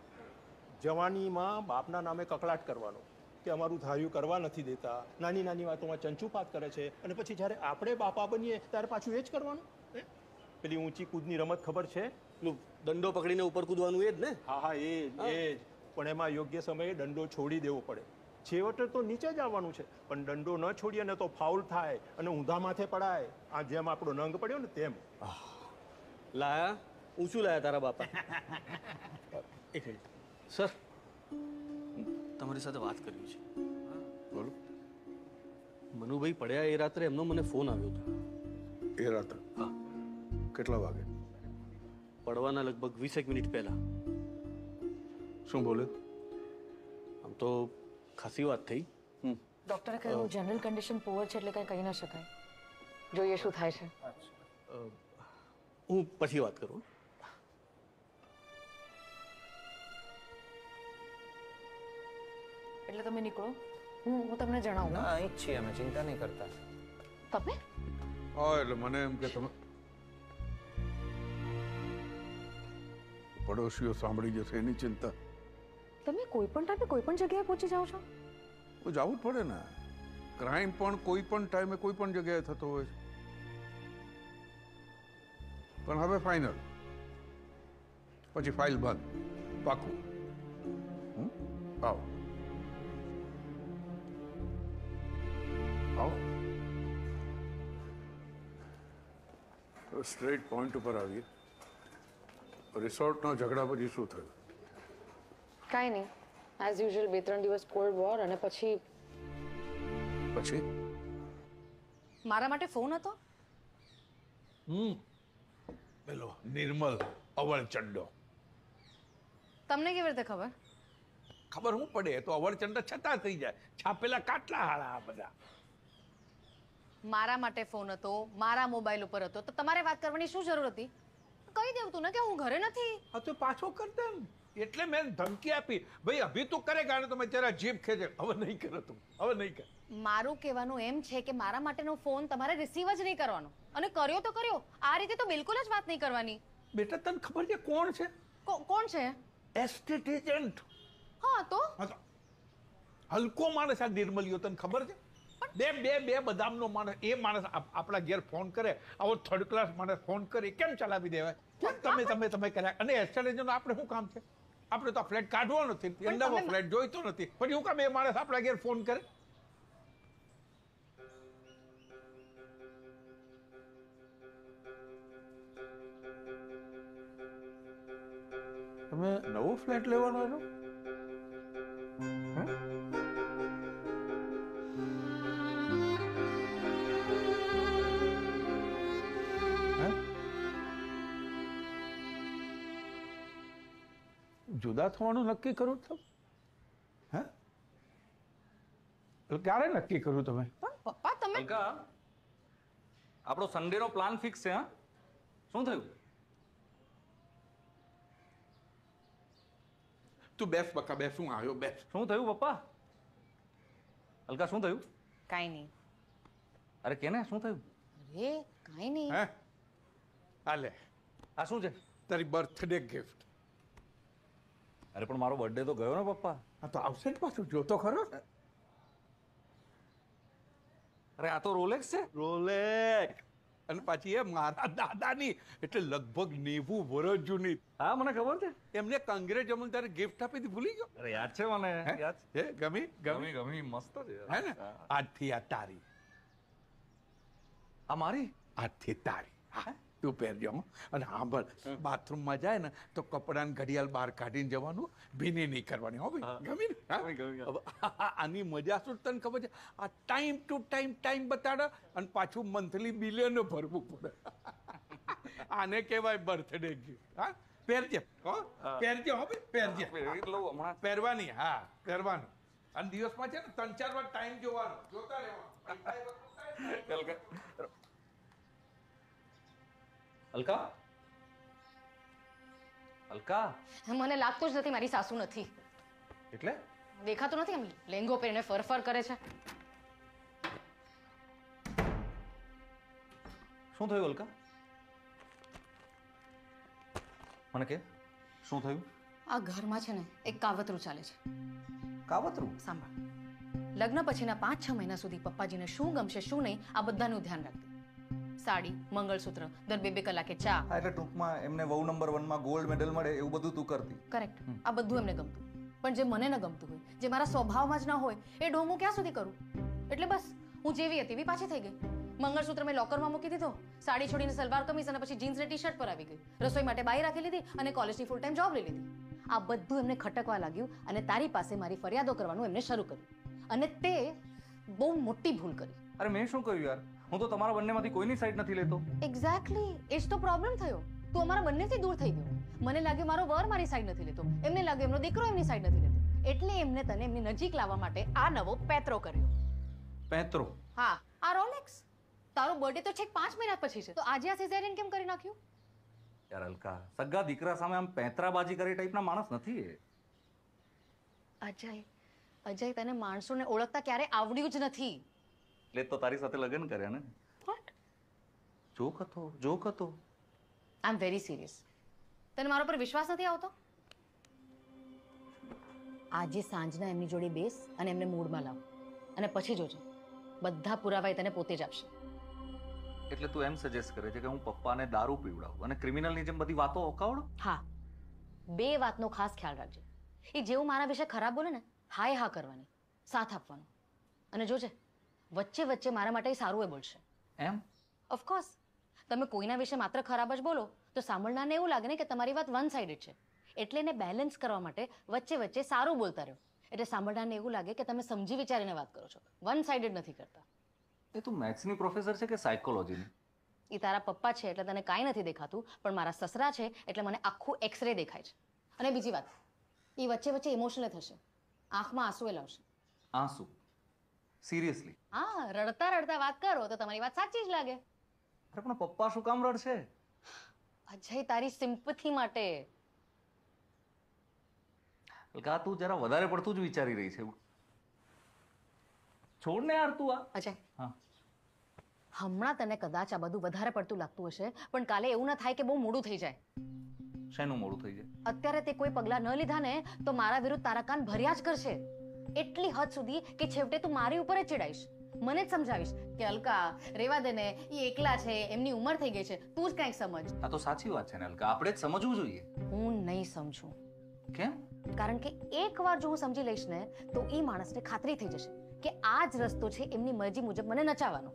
જવાનીમાં બાપના નામે કકળાટ કરવાનો કે અમારું ધાર્યું કરવા નથી દેતા, નાની નાની વાતોમાં ચંચુપાત કરે છે, અને પછી જ્યારે આપણે બાપા બનીએ ત્યારે પાછું એ જ કરવાનું. પેલી ઊંચી કૂદની રમત ખબર છે, દંડો પકડીને ઉપર કૂદવાનું, એ જ ને? હા હા એ જ એ જ. પણ એમાં યોગ્ય સમયે દંડો છોડી દેવો પડે. છેવટે તો નીચે જ આવવાનું છે, પણ દંડો ન છોડીએ ને તો ફાઉલ થાય અને ઊંધા માથે પડાય. આ જેમ આપણો નંગ પડ્યો ને તેમ. લાયા ઊંચું લાયા તારા બાપા. એક મિનિટ સર, તમારી સાથે વાત કરવી છે. બોલો. મનુભાઈ પડ્યા એ રાત્રે એમનો મને ફોન આવ્યો હતો. એ રાત્રે? હા. કેટલા વાગે? પડવાના લગભગ 20 મિનિટ પહેલા. શું બોલે? આમ તો ખાસી વાત થઈ. ડોક્ટરે કહ્યું જનરલ કન્ડિશન પુઅર છે એટલે કંઈ કહી ન શકાય. જોઈએ શું થાય છે. હું પછી વાત કરું. એટલે તમે નીકળો, હું તમને જણાવું. ના અહીં જ છીએ અમે, ચિંતા નહીં કરતા. તમે? હા એટલે મને એમ કે તમે પડોશીઓ સાંભળી જશે એની ચિંતા. તમે કોઈ પણ ટાઈમે કોઈ પણ જગ્યાએ પહોંચી જાઓ છો. તો જવું જ પડે ને. ક્રાઇમ પણ કોઈ પણ ટાઈમે કોઈ પણ જગ્યાએ થતો હોય છે. પણ હવે ફાઇનલ, પછી ફાઇલ બંધ પાકું. આવો આવો સ્ટ્રેટ પોઈન્ટ ઉપર આવીએ. રિસોર્ટનો ઝઘડા પછી શું થયું? કાંઈ નહીં, એઝ યુઝ્યુઅલ 2-3 દિવસ કોલ્ડ વોર, અને પછી મારા માટે ફોન હતો. પેલો નિર્મલ અવળચંડો. તમને કેવી રીતે ખબર? ખબર હું પડે, તો અવળચંડો છતાં થઈ જાય. છાપેલા કાટલા હારા આ બધા. મારા માટે ફોન હતો, મારા મોબાઈલ ઉપર હતો, તો તમારે વાત કરવાની શું જરૂર હતી? કહી દેવું તું ને કે હું ઘરે નથી. હા તો પાછો કરતા એટલે મેં ધમકી આપી. ભાઈ અભી તું કરેગા ને તો મેં તારા જીભ ખેંચે. હવે નહીં કરે તું, હવે નહીં કરે. મારું કહેવાનું એમ છે કે મારા માટેનો ફોન તમારે રિસીવ જ નહીં કરવાનો, અને કર્યો તો કર્યો. આ રીતે તો બિલકુલ જ વાત નહીં કરવાની. બેટા તને ખબર છે કોણ છે? કોણ છે? Estate agent. હા તો હલકો માણસ આ નિર્મલિયો, તને ખબર છે? બે બદામનો માણસ. એ માણસ આપણા ઘેર ફોન કરે, આવો થર્ડ ક્લાસ માણસ ફોન કરે, કેમ ચલાવી દેવાય? તમે તમે તમે કર્યા. અને એસ્ટેલેજનું આપણે શું કામ છે? આપણે તો ફ્લેટ કાઢવો નથી, અંડામાં ફ્લેટ જોઈતો નથી, પણ શું કામ એ માણસ આપણા ઘેર ફોન કરે? તમે નવો ફ્લેટ લેવાનો હતો? જુદા થવાનું નક્કી કરું તમે? હે? ક્યારે નક્કી કર્યું તમે? પપ્પા તમે? અલકા, આપણો સન્ડેનો પ્લાન ફિક્સ છે. હા? શું થયું? તું બેસ બકા બેસ. હું આવ્યો બેસ. શું થયું પપ્પા? અલકા શું થયું? કાઈ નહીં. અરે કેને શું થયું? અરે કાઈ નહીં. હે? આલે આ શું છે? તારી બર્થડે ગિફ્ટ. અરે પણ મારો બર્થડે તો ગયો ને પપ્પા. આ તો આવશે જ પાછું, જોતો ખરો. અરે આ તો રોલેક્સ છે. રોલેક્સ. અને પાછી એ મારા દાદાની, એટલે લગભગ 90 વર્ષ જૂની. હા મને ખબર છે. એમને કાંગ્રેસ જમણ તારે ગિફ્ટ આપી હતી, ભૂલી ગયો? અરે યાદ છે મને, યાદ છે. ગમી ગમી ગમી મસ્ત છે હે ને? આજથી આ તારી. આ મારી? આજથી તારી. હા તું પહેરજો. અને સાંભળ, બાથરૂમમાં જાય ને તો કપડાને ઘડિયાળ બહાર કાઢીને જવાનું, ભીની નહીં કરવાની. હો ભાઈ ગમી? આની મજા શું તને ખબર છે? આ ટાઈમ ટુ ટાઈમ ટાઈમ બતાડે, અને પાછું મંથલી બિલિયનો ભરવું પડે. આને કહેવાય બર્થડે ગિફ્ટ. હા પહેરજે. હો પહેરજે. હો ભાઈ પહેરજે. પહેરવાની. હા પહેરવાનું. અને દિવસમાં છે ને 3-4 વાર ટાઈમ જોવાનો, જોતા રહેવાનો. અલકા, અલકા, મને લાગતું જ નથી મારી સાસુ નથી. એટલે દેખાતો નથી એમ લેંગો પહેરીને ફરફર કરે છે. શું થયું અલકા? મને કે શું થયું? આ ઘરમાં છે ને એક કાવતરું ચાલે છે. કાવતરું? સાંભળ, લગ્ન પછીના 5-6 મહિના સુધી પપ્પાજીને શું ગમશે શું નહીં આ બધાનું ધ્યાન રાખજો. સાડી, મંગળસૂત્ર, દર 2-2 કલાકે ચા. એટલે ટૂંકમાં એમને વહુ નંબર 1 માં ગોલ્ડ મેડલ મળે એવું બધું તું કરતી. કરેક્ટ, આ બધું એમને ગમતું. પણ જે મને ન ગમતું હોય, જે મારા સ્વભાવમાં જ ન હોય, એ ઢોંગ હું ક્યાં સુધી કરું? એટલે બસ હું જેવી હતી એવી પાછી થઈ ગઈ. મંગળસૂત્ર મેં લોકરમાં મૂકી દીધો, સાડી છોડીને સલવાર કમીઝ અને પછી જીન્સ ને ટી શર્ટ પર આવી ગઈ. રસોઈ માટે બાઈ રાખી લીધી અને કોલેજની ફૂલ ટાઈમ જોબ લઈ લીધી. આ બધું એમને ખટકવા લાગ્યું અને તારી પાસે મારી ફરિયાદો કરવાનું એમને શરૂ કર્યું અને તે બહુ મોટી ભૂલ કરી. અરે મેં શું કર્યું યાર? હું તો તમારા બંનેમાંથી કોઈની સાઈડ નથી લેતો. એક્ઝેક્ટલી એ જ તો પ્રોબ્લેમ થયો. તું અમારા બંનેથી દૂર થઈ ગયો. મને લાગ્યું મારો વર મારી સાઈડ નથી લેતો, એમને લાગ્યું એમનો દીકરો એમની સાઈડ નથી લેતો, એટલે એમને તને એમની નજીક લાવવા માટે આ નવો પેંતરો કર્યો. પેંતરો? હા, આ રોલેક્સ. તારો બર્થડે તો છેક 5 મહિના પછી છે, તો આજે આ સિઝેરિયન કેમ કરી નાખ્યું? યાર અલકા, સગા દીકરા સામે આમ પેંતરાબાજી કરે ટાઈપના માણસ નથી એ. અજય, તને માણસોને ઓળખતા ક્યારે આવડ્યું જ નથી. લે તો તારી સાથે લગન કર્યા ને? વોટ? જોક હતો. I am very serious. તને મારા પર વિશ્વાસ નથી આવતો? આજે સાંજના એમની જોડે બેસ અને એમને મૂડમાં લાવ અને પછી જોજો, બધા પુરાવા તને પોતે જ આપશે. એટલે તું એમ સજેસ્ટ કરે છે કે હું પપ્પાને દારૂ પીવડાવું અને ક્રિમિનલની જેમ બધી વાતો ઓકાવડું? હા, બે વાતનો ખાસ ખ્યાલ રાખજે. એ જેવું મારા વિશે ખરાબ બોલે ને, હાય હા કરવાની, સાથ આપવાનો. અને જોજે, વચ્ચે વચ્ચે મારા માટે સારું એ બોલશે. એમ? ઓફકોર્સ. તમે કોઈના વિશે માત્ર ખરાબ જ બોલો તો સાંભળનારને એવું લાગે ને કે તમારી વાત વન સાઇડેડ છે, એટલે એને બેલેન્સ કરવા માટે વચ્ચે વચ્ચે સારું બોલતા રહ્યો, એટલે સાંભળનારને એવું લાગે કે તમે સમજી વિચારીને વાત કરો છો, વન સાઇડેડ નથી કરતા. એ તું મેથ્સની પ્રોફેસર છે કે સાયકોલોજીની? એ તારા પપ્પા છે એટલે તને કાંઈ નથી દેખાતું, પણ મારા સસરા છે એટલે મને આખું એક્સરે દેખાય છે. અને બીજી વાત, એ વચ્ચે વચ્ચે ઇમોશનલ થશે, આંખમાં આંસુ એ લાવશે. આંસુ? સિરિયસલી? હા, રડતા રડતા વાત કરો તો તમારી વાત સાચી જ લાગે. અરે પણ પપ્પા શું કામ રડશે? અજય, તારી સિમ્પથી માટે. અલકા, તું જરા વધારે પડતું જ વિચારી રહી છે. છોડ ને યાર તું આ. અજય, હા, હમણાં તને કદાચ આ બધું વધારે પડતું લાગતું હશે, પણ કાલે એવું ના થાય કે બહુ મોડું થઈ જાય. શેનું મોડું થઈ જાય? અત્યારે તે કોઈ પગલા ન લીધા ને તો મારા વિરુદ્ધ તારા કાન ભર્યા જ કરશે, એટલી હદ સુધી કે છેવટે તું મારી ઉપર જ ચડાઈશ. મને જ સમજાવીશ કે અલકા રેવા દે ને, એ એકલા છે, એમની ઉંમર થઈ ગઈ છે, તું જ કંઈક સમજ. આ તો સાચી વાત છે ને અલકા, આપણે જ સમજવું જોઈએ. હું નહીં સમજું. કેમ? કારણ કે એકવાર જો હું સમજી લઈશ ને તો એ માણસને ખાતરી થઈ જશે કે આ જ રસ્તો છે એમની મરજી મુજબ મને નચાવવાનો.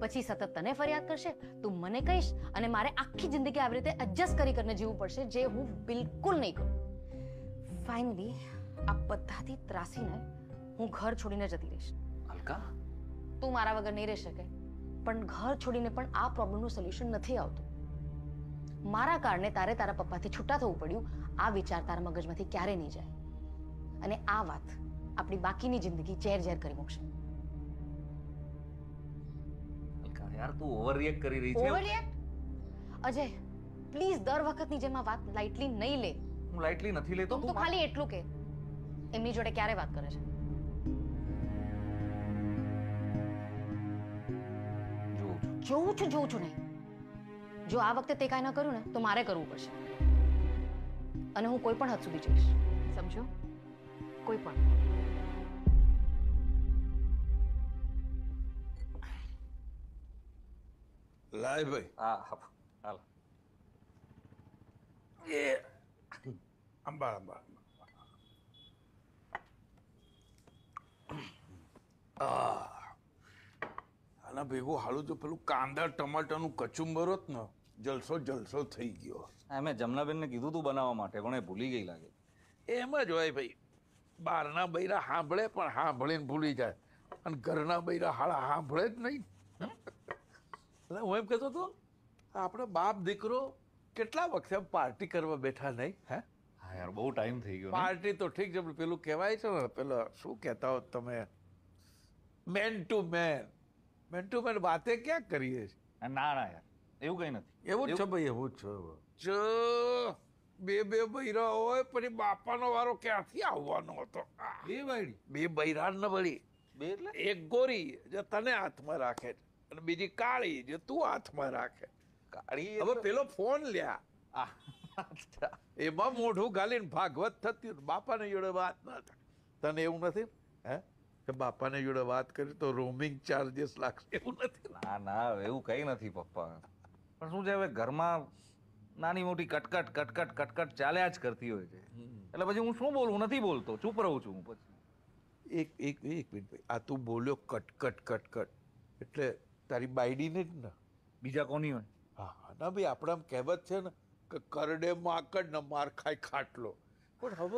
પછી સતત તને ફરિયાદ કરશે, તું મને કહીશ, અને મારે આખી જિંદગી આવી રીતે એડજસ્ટ કરી કરીને જીવવું પડશે, જે હું બિલકુલ નહીં કરું. ફાઇનલી આ બધાથી ત્રાસીને હું ઘર છોડીને જતી રહીશ. અલકા, તું મારા વગર નહીં રહી શકે, પણ ઘર છોડીને પણ આ પ્રોબ્લેમનું સોલ્યુશન નથી આવતું. મારા કારણે તારે તારા પપ્પાથી છૂટા થવું પડ્યું, આ વિચાર તારા મગજમાંથી ક્યારે નહીં જાય, અને આ વાત આપણી બાકીની જિંદગી ઝેર ઝેર કરી મૂકશે. અલકા યાર, તું ઓવરરિએક્ટ કરી રહી છે. ઓવરરિએક્ટ? અજય પ્લીઝ, દર વખતની જેમ આ વાત લાઇટલી નહીં લે. હું લાઇટલી નથી લેતો. તું ખાલી એટલું કે એમની જોડે ક્યારે વાત કરે છે? જોઉં છું નહીં. જો આ વખતે તે કાંઈ ન કર્યું ને તો મારે કરવું પડશે, અને હું કોઈ પણ હદ સુધી જઈશ, સમજો? કોઈ પણ. લાય ભાઈ. હા, હાલ. એ અંબા આના ભેગું હાલું જો પેલું કાંદા ટમાટાનું કચુંબર હોત ને, જલસો થઈ ગયો. મેં જમનાબેનને કીધું તું બનાવવા માટે, પણ એ ભૂલી ગઈ લાગે. એમ જ હોય ભાઈ, બહારના બૈરા સાંભળે પણ સાંભળીને ભૂલી જાય, અને ઘરના બૈરા હાળા સાંભળે જ નહીં. એટલે હું એમ કહેતો હતો, આપણે બાપ દીકરો કેટલા વખતે પાર્ટી કરવા બેઠા નહીં? હે यार बहु टाइम थी गयो पार्टी तो ठीक जब पेलू कहवाय छे ने पेला શું કહેતા હો તમે મેન ટુ મેન વાતે ક્યાં કરીએ છે ના ના યાર એવું કઈ નથી એવું છે ભાઈ એવું છે જો બે બે બૈરા હોય પણ બાપાનો વારો ક્યાંથી આવવાનો હતો બે બૈરી બે બૈરા ન બળી બે એટલે એક ગોરી જે તને હાથમાં રાખે અને બીજી કાળી જે તું હાથમાં રાખે કાળી હવે પેલો ફોન લ્યા આ એમાં મોઢું ગાલીને ભાગવત થતી બાપાને જોડે વાત ના થાય તને એવું નથી હે કે બાપાને જોડે વાત કરી તો રોમિંગ ચાર્जेस લાગશે એવું નથી ના ના એવું કંઈ નથી પપ્પા પણ શું છે હવે ઘરમાં નાની મોટી કટકટ કટકટ કટકટ ચાલ્યા જ કરતી હોય છે એટલે પછી હું શું બોલું નથી બોલતો ચૂપ રહું છું હું પછી એક એક એક મિનિટ આ તું બોલ્યો કટકટ કટકટ એટલે તારી બાયડીને જ ના બીજા કોની હોય હા ના ભાઈ આપણામાં કહેવત છે ને करडे माकड़ न मार खाए खाटलो पर हम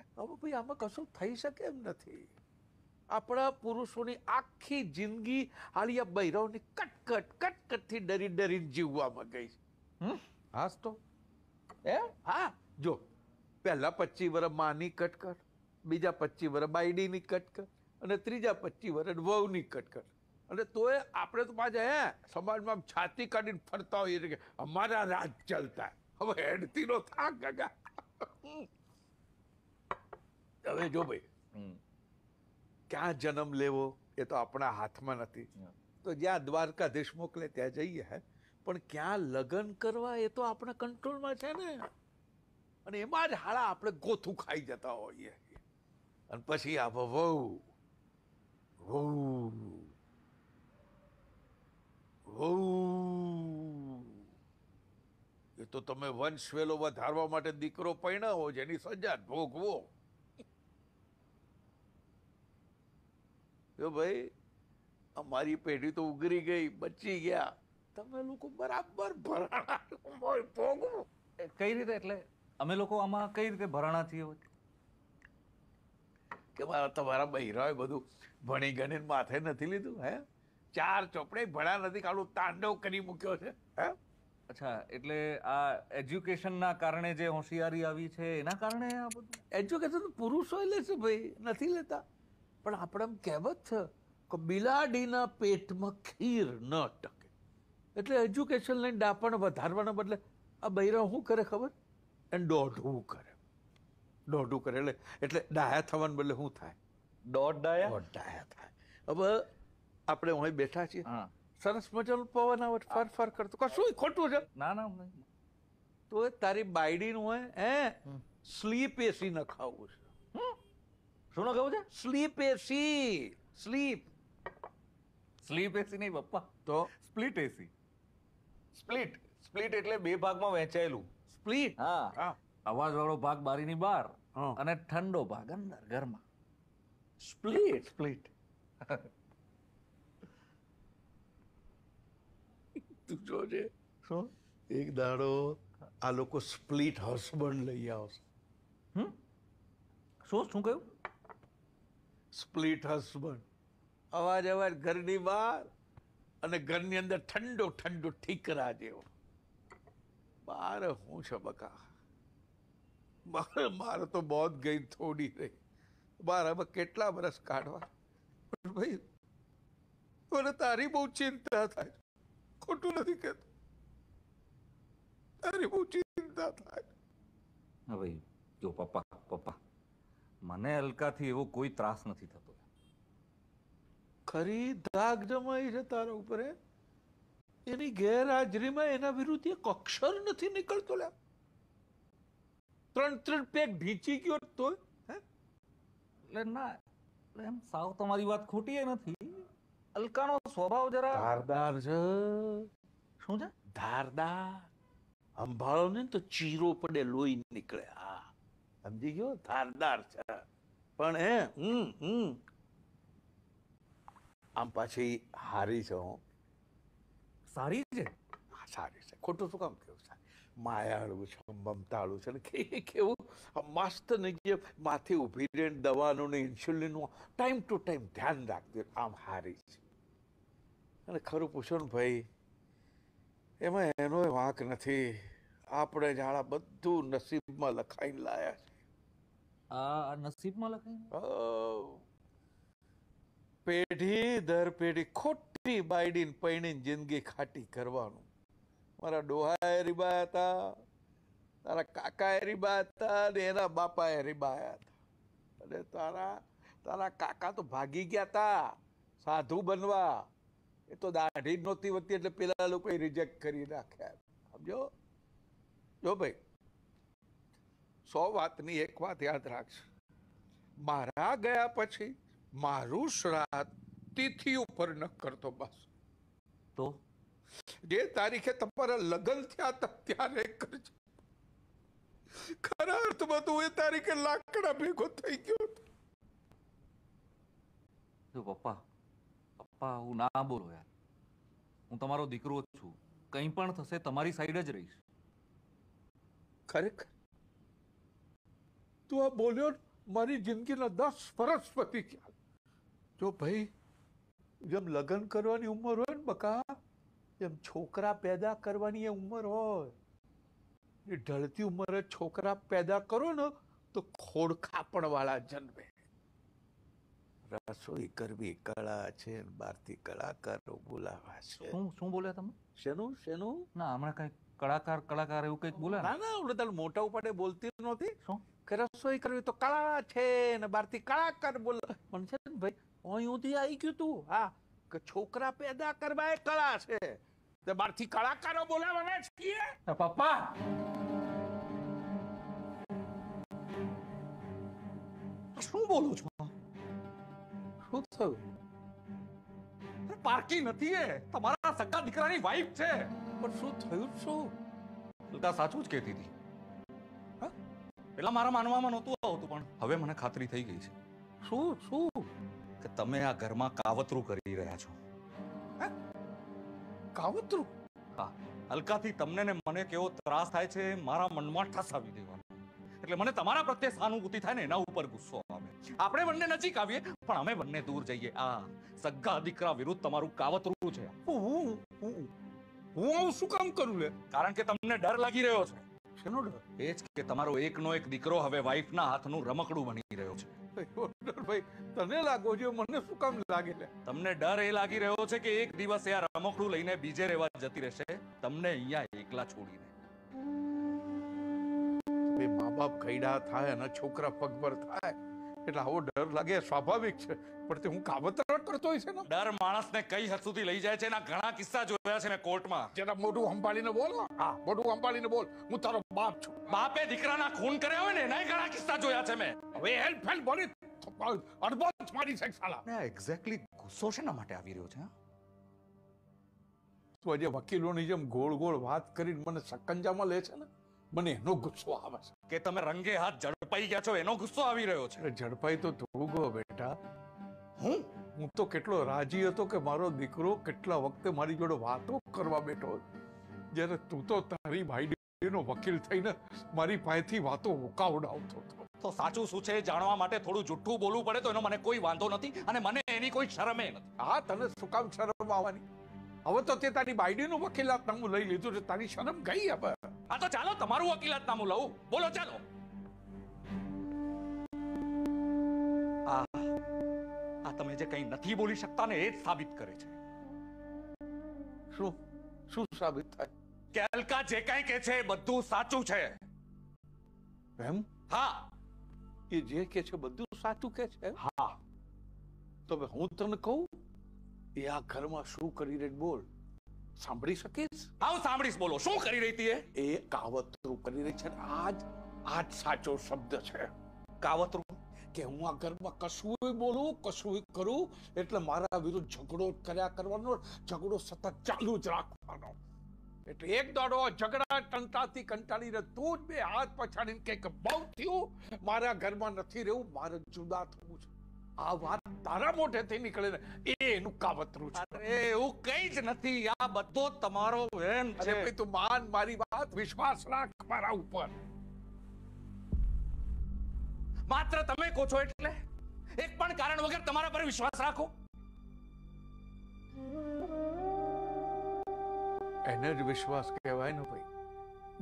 हम भाई आम कशु थी सके एम नहीं अपना पुरुषों की आखी जिंदगी हाली आ बैराओं ने कटकट कटकट थी डरी डरी जीववा में गई हास तो ए हाँ जो पहला 25 वर्ष माँ की कटकट बीजा 25 वर्ष बायडी की कटकट और तीजा 25 वर्ष वहू की कटकट अरे तोय आपने तो पास है समाज में हम छाती काटी फरता हो ये हमारा राज चलता है अब हेड तीनों था गगा अबे जो भाई क्या जन्म ले वो ये तो अपना हाथ में नहीं तो ज्या द्वारकाधीश मोकले त्या जाइए है पर क्या लगन करवा ये तो अपना कंट्रोल में है ने અને એમાં જ હાળા આપણે ગોથું ખાઈ જતા હોઈએ અને પછી આ વહુ વહુ વહુ એ તો તમે વંશવેલો વધારવા માટે દીકરો પરણાવો જેની સજા ભોગવો જો ભાઈ અમારી પેઢી તો ઉગરી ગઈ બચી ગયા તમે લોકો બરાબર ભરાણા ભોગવો કઈ રીતે એટલે અમે લોકો આમાં કઈ રીતે ભરાણા થઈએ કે તમારા બૈરાએ બધું ભણી ગણીને માથે નથી લીધું હે चार चोपड़े भड़ा नदी कालू तांडव करी मुक्यो छे अच्छा એટલે આ એજ્યુકેશન ના કારણે જે હોશિયારી આવી છે એના કારણે આ બધું એજ્યુકેશન પુરુષો લે છે ભાઈ નથી લેતા પણ આપણમ કહેવત છે કે બિલાડીના પેટમાં ખીર ન ટકે એટલે એજ્યુકેશન લઈને ડાપણ વધારવાના બદલે આ બૈરા શું કરે ખબર એન દોઢું કરે એટલે ડાયા થવાને બદલે શું થાય દોઢ ડાયા થાય હવે આપણે ઓય બેઠા છીએ હા સરસ મજાનો પવન આવત ફર ફર કરતો કશું ખોટું છે ના ના તો તારી બાયડી નું હોય હે સ્લીપ એસી ન ખાવું છે શું ન ખાવું છે સ્લીપ એસી નહીં બપ્પા તો સ્પ્લિટ એસી એટલે બે ભાગમાં વહેંચાયેલું સ્પ્લિટ હા અવાજ વાળો ભાગ બારીની બહાર અને ઠંડો ભાગ અંદર ઘરમાં સ્પ્લિટ જોજે શું એક દાડો આ લોકો સ્પ્લિટ હસબન્ડ લઈ આવશે શું કહ્યું સ્પ્લિટ હસબન્ડ અવાજ ઘરની બહાર અને ઘરની અંદર ઠંડો ઠંડો ઠીકરા જેવો બહાર હું છે બકા મારે તો બોધ ગઈ થોડી રહી બહાર હવે કેટલા વર્ષ કાઢવા ભાઈ મને તારી બહુ ચિંતા થાય ખોટું નથી કહેતો તારી બહુ ચિંતા થાય ભાઈ જો પપ્પા મને અલકાથી એવો કોઈ ત્રાસ નથી થતો ખરી દાગ જમાઈ છે તારા ઉપર એની ગેરહાજરીમાં એના વિરુદ્ધ એક અક્ષર નથી નીકળતો લ્યા 3 પેક ઢીંચી ગયો તો હે એટલે ના એમ સાવ તમારી વાત ખોટી એ નથી અલકાનો સ્વભાવ જરા ધારદાર છે શું છે ધારદાર અંભાળો ને તો ચીરો પડે લોહી નીકળે હા સમજી ગયો ધારદાર છે પણ હે આમ પાછી હારી છે હું સારી છે હા સારી છે ખોટું શું કામ કેવું છે માયાળું છે મમતાળું છે એટલે કેવું મસ્ત નહીં જે માથે ઊભી રહે દવાનું ને ઇન્સ્યુલિનનું ટાઈમ ટુ ટાઈમ ધ્યાન રાખજો આમ હારી છે અને ખરું પૂછો ને ભાઈ એમાં એનો વાંક નથી આપણે જાણા બધું નસીબમાં લખાઈને લાયા છે. આ નસીબમાં લખાઈને પેઢી દર પેઢી ખોટી બાયડીને પૈણીને જિંદગી ખાટી કરવાનું. મારા ડોહાએ રીબાયા હતા, તારા કાકાએ રીબાયા હતા ને એના બાપાએ રીબાયા હતા. અને તારા કાકા તો ભાગી ગયા હતા સાધુ બનવા. એ તો દાઢી જ નહોતી વતી એટલે પેલા લોકોએ રિજેક્ટ કરી નાખ્યા. સમજો જો ભાઈ, 100 વાતની એક વાત યાદ રાખજો. મારા ગયા પછી મારું શ્રાદ્ધ તિથિ ઉપર ન કરતો. બસ તો જે તારીખે તમારા લગ્ન થયા ત્યારે કરજો. ખરા અર્થમાં તો એ તારીખે લાકડા ભેગો થઈ ગયો. જો પપ્પા, પપ્પા હું ના બોલો યાર. હું તમારો દીકરો છું. કંઈ પણ થશે તમારી સાઈડ જ રહીશ. ખરેખર તું આ બોલ્યો. મારી જિંદગીના 10 વર્ષ પતી ગયા. જો ભાઈ, જેમ લગ્ન કરવાની ઉંમર હોય ને બકા, એમ છોકરા પેદા કરવાની એ ઉંમર હોય. એ ઢળતી ઉંમરે છોકરા પેદા કરો ને તો ખોડખાપણ વાળા જન્મે. રસોઈ કરવી કળા છે, બહારથી કલાકારો બોલાવા છે. શું બોલ્યા તમે? શેનું? ના, હમણાં કઈ કલાકાર એવું કઈક બોલે. ના, હું તાર મોટા ઉપાડે બોલતી નહોતી. શું કે રસોઈ કરવી તો કળા છે ને બહારથી કળાકાર બોલા. પણ છે ને ભાઈ, અહીંથી આવી ગયું તું. હા, કે છોકરા પેદા કરવા એ કળા છે, તે બહારથી કળાકારો બોલાવવાના છીએ. પપ્પા શું બોલું છું? શું થયું? પારકી નથી એ, તમારા સગા દીકરાની વાઈફ છે. પણ શું થયું? શું સાચું જ કહેતી હતી? પેલા મારા માનવામાં નહોતું આવતું, પણ હવે મને ખાતરી થઈ ગઈ છે. શું કે તમે આ ઘરમાં કાવતરું કરી રહ્યા છો? હે? કાવતરું? હા, અલકાથી તમને ને મને કેવો ત્રાસ થાય છે મારા મનમાં ઠસાવી દેવાનો. એટલે મને તમારા પ્રત્યે સહાનુભૂતિ થાય ને એના ઉપર ગુસ્સો આવે. આપણે બંને નજીક આવીએ પણ અમે બંને દૂર જઈએ. આ સગા દીકરા વિરુદ્ધ તમારું કાવતરું છે. હું શું કામ કરું લે? કારણ કે તમને ડર લાગી રહ્યો છે. એ જ કે તમારો એકનો એક દીકરો હવે વાઈફના હાથનું રમકડું બની રહ્યો છે. ભાઈ તને લાગો છો, મને શું કામ લાગે? તમને ડર એ લાગી રહ્યો છે કે એક દિવસ આ રમકડું લઈને બીજે રહેવા જતી રહેશે, તમને અહીંયા એકલા છોડીને. બે મા-બાપ કઈડા થાય અને છોકરા પગભર થાય એટલે આવો ડર લાગે, સ્વાભાવિક છે. પણ તે હું કાવતર કરતો હોય છે ને? ડર માણસને કઈ હદ સુધી લઈ જાય છે એના ઘણા કિસ્સા જોયા છે મેં કોર્ટમાં. જરા મોઢું સંભાળીને બોલ. હા, મોઢું સંભાળીને બોલ. હું તારો બાપ છું. બાપે દીકરાના ખૂન કર્યા હોય ને એના ઘણા કિસ્સા જોયા છે મેં. હવે હેલ્પ હેલ્પ બોલી અડબોચ મારી છે સાલા. ના એક્ઝેક્ટલી ગુસ્સો શેના માટે આવી રહ્યો છે? તું આજે વકીલોની જેમ ગોળ ગોળ વાત કરીને મને સકંજામાં લે છે ને, મને એનો ગુસ્સો આવે છે. કે તમે રંગે હાથ ઝડપાઈ ગયા છો એનો ગુસ્સો આવી રહ્યો છે? ઝડપાઈ તો તું ગયો બેટા. હું તો કેટલો રાજી હતો કે મારો દીકરો કેટલા વખતે મારી જોડે વાતો કરવા બેઠો, જ્યારે તું તો તારી ભાઈનો વકીલ થઈને મારી પાસેથી વાતો ઉકાવડાવતો હતો. તો સાચું શું છે જાણવા માટે થોડું જુઠ્ઠું બોલવું પડે તો એનો મને કોઈ વાંધો નથી, અને મને એની કોઈ શરમે નથી. હા, તને શું કામ શરમ આવવાની? હવે તો તે તારી બાયડીનું વકીલાતનામું લઈ લીધું છે, તારી શરમ ગઈ હવે? હા તો ચાલો તમારું વકીલાતનામું લઉં. બોલો ચાલો. આ તમે જે કંઈ નથી બોલી શકતા ને એ જ સાબિત કરે છે. શું સાબિત થાય? કે અલકા જે કંઈ કહે છે એ બધું સાચું છે. એમ? હા, એ જે કહે છે બધું સાચું કહે છે. હા, તો હું તમને કહું એ આ ઘરમાં શું કરી રહી? બોલ, સાંભળી શકીશ? આવ સાંભળીશ. બોલો, શું કરી રહી હતી? એ કાવતરું કરી રહી છે. આજ સાચો શબ્દ છે, કાવતરું. કે હું આ ઘરમાં કશું બોલું કશું કરું એટલે મારા વિરુદ્ધ ઝઘડો કર્યા કરવાનો, ઝઘડો સતત ચાલુ જ રાખવાનો. એટલે એક દાડો ઝઘડા ટંટાથી કંટાળીને તું જ બે હાથ પછાડીને કંઈક બહુ થયું, મારા ઘરમાં નથી રહેવું, મારે જુદા થવું છે. આ વાત તારા મોઢેથી નીકળે ને એનું કાવતરું છે. અરે એવું કઈ જ નથી, આ બધો તમારો વહેમ છે. ભાઈ તું માન મારી વાત, વિશ્વાસ રાખ મારા ઉપર. માત્ર તમે કહો છો એટલે એક પણ કારણ વગર તમારા પર વિશ્વાસ રાખો. એને જ વિશ્વાસ કહેવાય ને ભાઈ.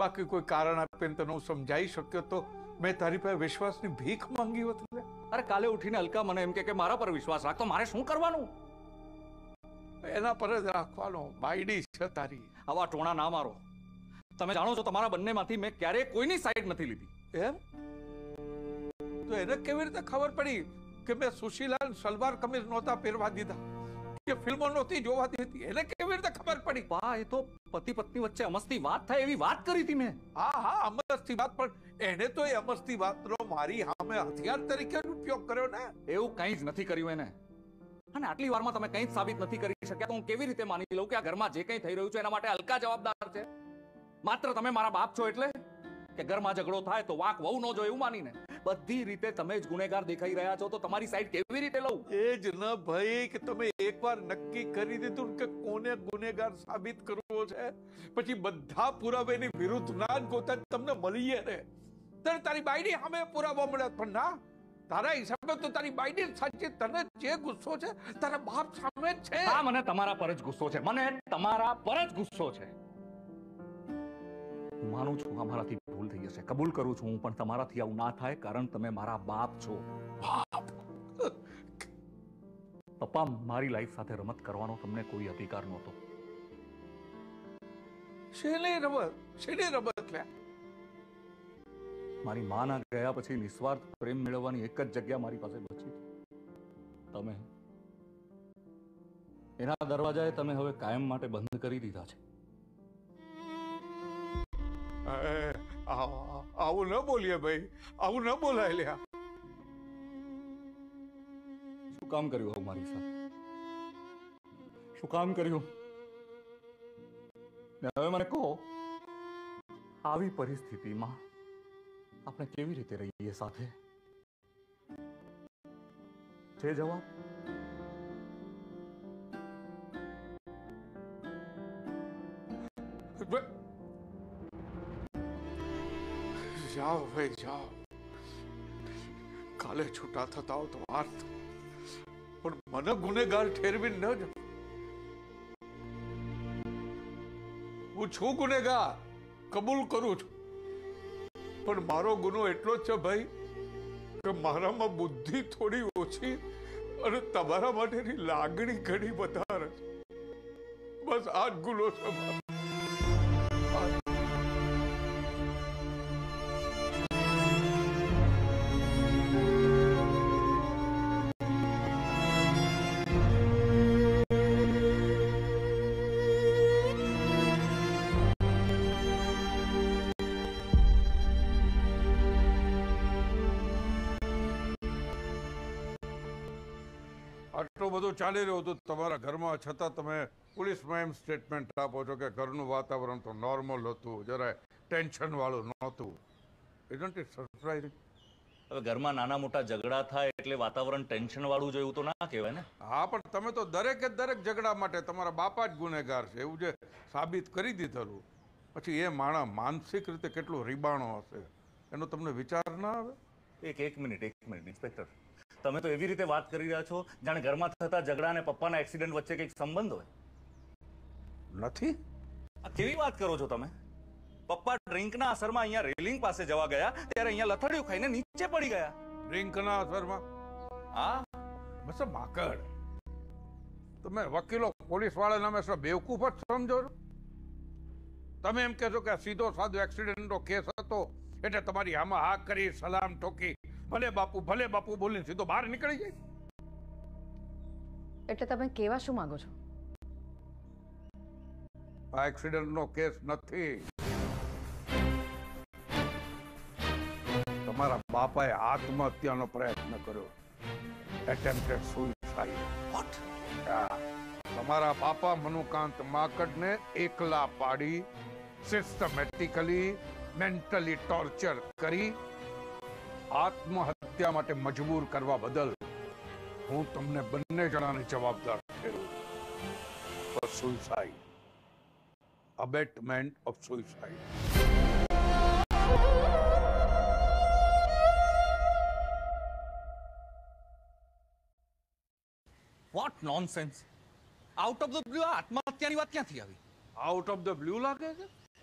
बाकी कोई कारण आपीने तने हूँ समझाई शक्यो तो मैं तारी पासे विश्वासनी भीख मांगी होत। अरे काले उठीने अलका मने एम के मारा पर विश्वास राख तो मारे शुं करवानुं? एना पर ज राखवानो बायडी छे तारी। आवा टोणा ना मारो। तमे जाणो छो तमारा बन्नेमांथी मैं क्यारे कोईनी साइड नथी लीधी। एम तो एने केवी रीते खबर पड़ी कि मैं सुशीलाने सलवार कमीज नोता पहेरवा दीधा के फिल्मो नोती जोवाती हती? एने केवी रीते खबर पड़ी? वाह, ए तो पति पत्नी वच्चे अमस्ती बात था एवी बात करी थी मैं। हां हां अमस्ती बात, पर एने तो ए अमस्ती बात रो मारी हामे हथियार तरीके उपयोग कर्यो ने। एवुं काई ज नथी कर्युं एने। અને આટલી વારમાં તમે કંઈ જ સાબિત નથી કરી શક્યા તો હું કેવી રીતે માની લઉં કે આ ઘરમાં જે કંઈ થઈ રહ્યું છે એના માટે અલકા જવાબદાર છે? માત્ર તમે મારા બાપ છો એટલે કે ઘરમાં ઝઘડો થાય તો વાક વહુ નો જોય એવું માનીને બધી રીતે તમે જ ગુનેગાર દેખાઈ રહ્યા છો, તો તમારી સાઈડ કેવી રીતે લઉં? એ જ ન ભાઈ કે તમે એકવાર નક્કી કરી દીધું કે કોને ગુનેગાર સાબિત કરવો છે, પછી બધા પુરાવેની વિરુદ્ધ નાન ગોતા તમને મળીએ ને ત્યારે તારી બાઈડી સામે પુરાવા મળ્યા, પણ ના તારા હિસાબે તો તારી બાઈડી સાચે તને જે ગુસ્સો છે તારા બાપ સામે છે। હા, મને તમારા પર જ ગુસ્સો છે, મને તમારા પર જ ગુસ્સો છે। માનું છું અમારાથી ભૂલ થઈ જશે, કબૂલ કરું છું હું, પણ તમારાથી આવું ના થાય કારણ તમે મારા બાપ છો। બાપ પપ્પા, મારી લાઈફ સાથે રમત કરવાનો તમને કોઈ અધિકાર નહોતો। શેને રમત લે? मारी मां ना गया पछी निस्वार्थ प्रेम मेळववानी एक ज जग्या मारी पासे बची। तमे एना दरवाजाए तमे हवे कायम माटे बंद करी दीधा छे। आवु न बोलिए भाई, आवु न बोलाय ल्या। शुं काम कर्युं आवु मारी साथ? शुं काम कर्युं? ने हवे मने कहो आवी परिस्थितिमां આપણે કેવી રીતે રહીએ સાથે? છે જવાબ? જાઓ ભાઈ જાઓ, કાલે છૂટા થતા હો તો વાત, પણ મને ગુનેગાર ઠેરવી ન જો। હું છું ગુનેગાર, કબૂલ કરું છું, પણ મારો ગુનો એટલો જ છે ભાઈ કે મારામાં બુદ્ધિ થોડી ઓછી અને તમારા માટેની લાગણી ઘણી વધારે છે। બસ આ જ ગુનો છે મારો। બધું ચાલી રહ્યું હતું તમારા ઘરમાં, છતાં તમે પોલીસમાં એમ સ્ટેટમેન્ટ આપો છો કે ઘરનું વાતાવરણ તો નોર્મલ હતું, જરાય ટેન્શનવાળું નહોતું। Isn't it surprising? હવે ઘરમાં નાના મોટા ઝઘડા થાય એટલે વાતાવરણ ટેન્શનવાળું જોયું તો ના કહેવાય ને? હા, પણ તમે તો દરેક ઝઘડા માટે તમારા બાપા જ ગુનેગાર છે એવું જે સાબિત કરી દીધેલું, પછી એ માણસ માનસિક રીતે કેટલો રીબાણો હશે એનો તમને વિચાર ના આવે? એક મિનિટ ઇન્સ્પેક્ટર, તમે તો એવી રીતે વાત કરી રહ્યા છો જાણે ઘરમાં થતા ઝઘડા અને પપ્પાના એક્સિડન્ટ વચ્ચે કંઈક સંબંધ હોય। નથી। આ કેવી વાત કરો છો તમે? પપ્પા ડ્રિંકના અસરમાં અહીંયા રેલિંગ પાસે જવા ગયા ત્યારે અહીંયા લથડિયું ખાઈને નીચે પડી ગયા। ડ્રિંકના અસરમાં? હા, બસ માકડ, તમે વકીલો પોલીસવાળાને હંમેશા બેવકૂફ જ સમજો છો। તમે એમ કહેશો કે સીધો સાધો એક્સિડન્ટનો કેસ હતો એટલે તમારી આમાં હા કરી સલામ ઠોકી ભલે બાપુ બોલીને સીધો બહાર નીકળી જાય। એટલે તમે કેવા શું માંગો છો? આ એક્સિડન્ટનો કેસ નથી, તમારા બાપાએ આત્મહત્યાનો પ્રયત્ન કર્યો, એટેમ્પ્ટેડ સુસાઇડ। વોટ? તમારા બાપા મનુકાંત માકડને એકલા પાડી સિસ્ટમેટિકલી મેન્ટલી ટોર્ચર કરી आत्महत्या माटे मजबूर करवा बदल हूँ तुमने बन्ने जणाने जवाबदार ठेरू। For suicide, abetment of suicide. What nonsense! Out of the blue आत्महत्या की बात क्या थी? अभी आउट ऑफ द ब्लू लागे?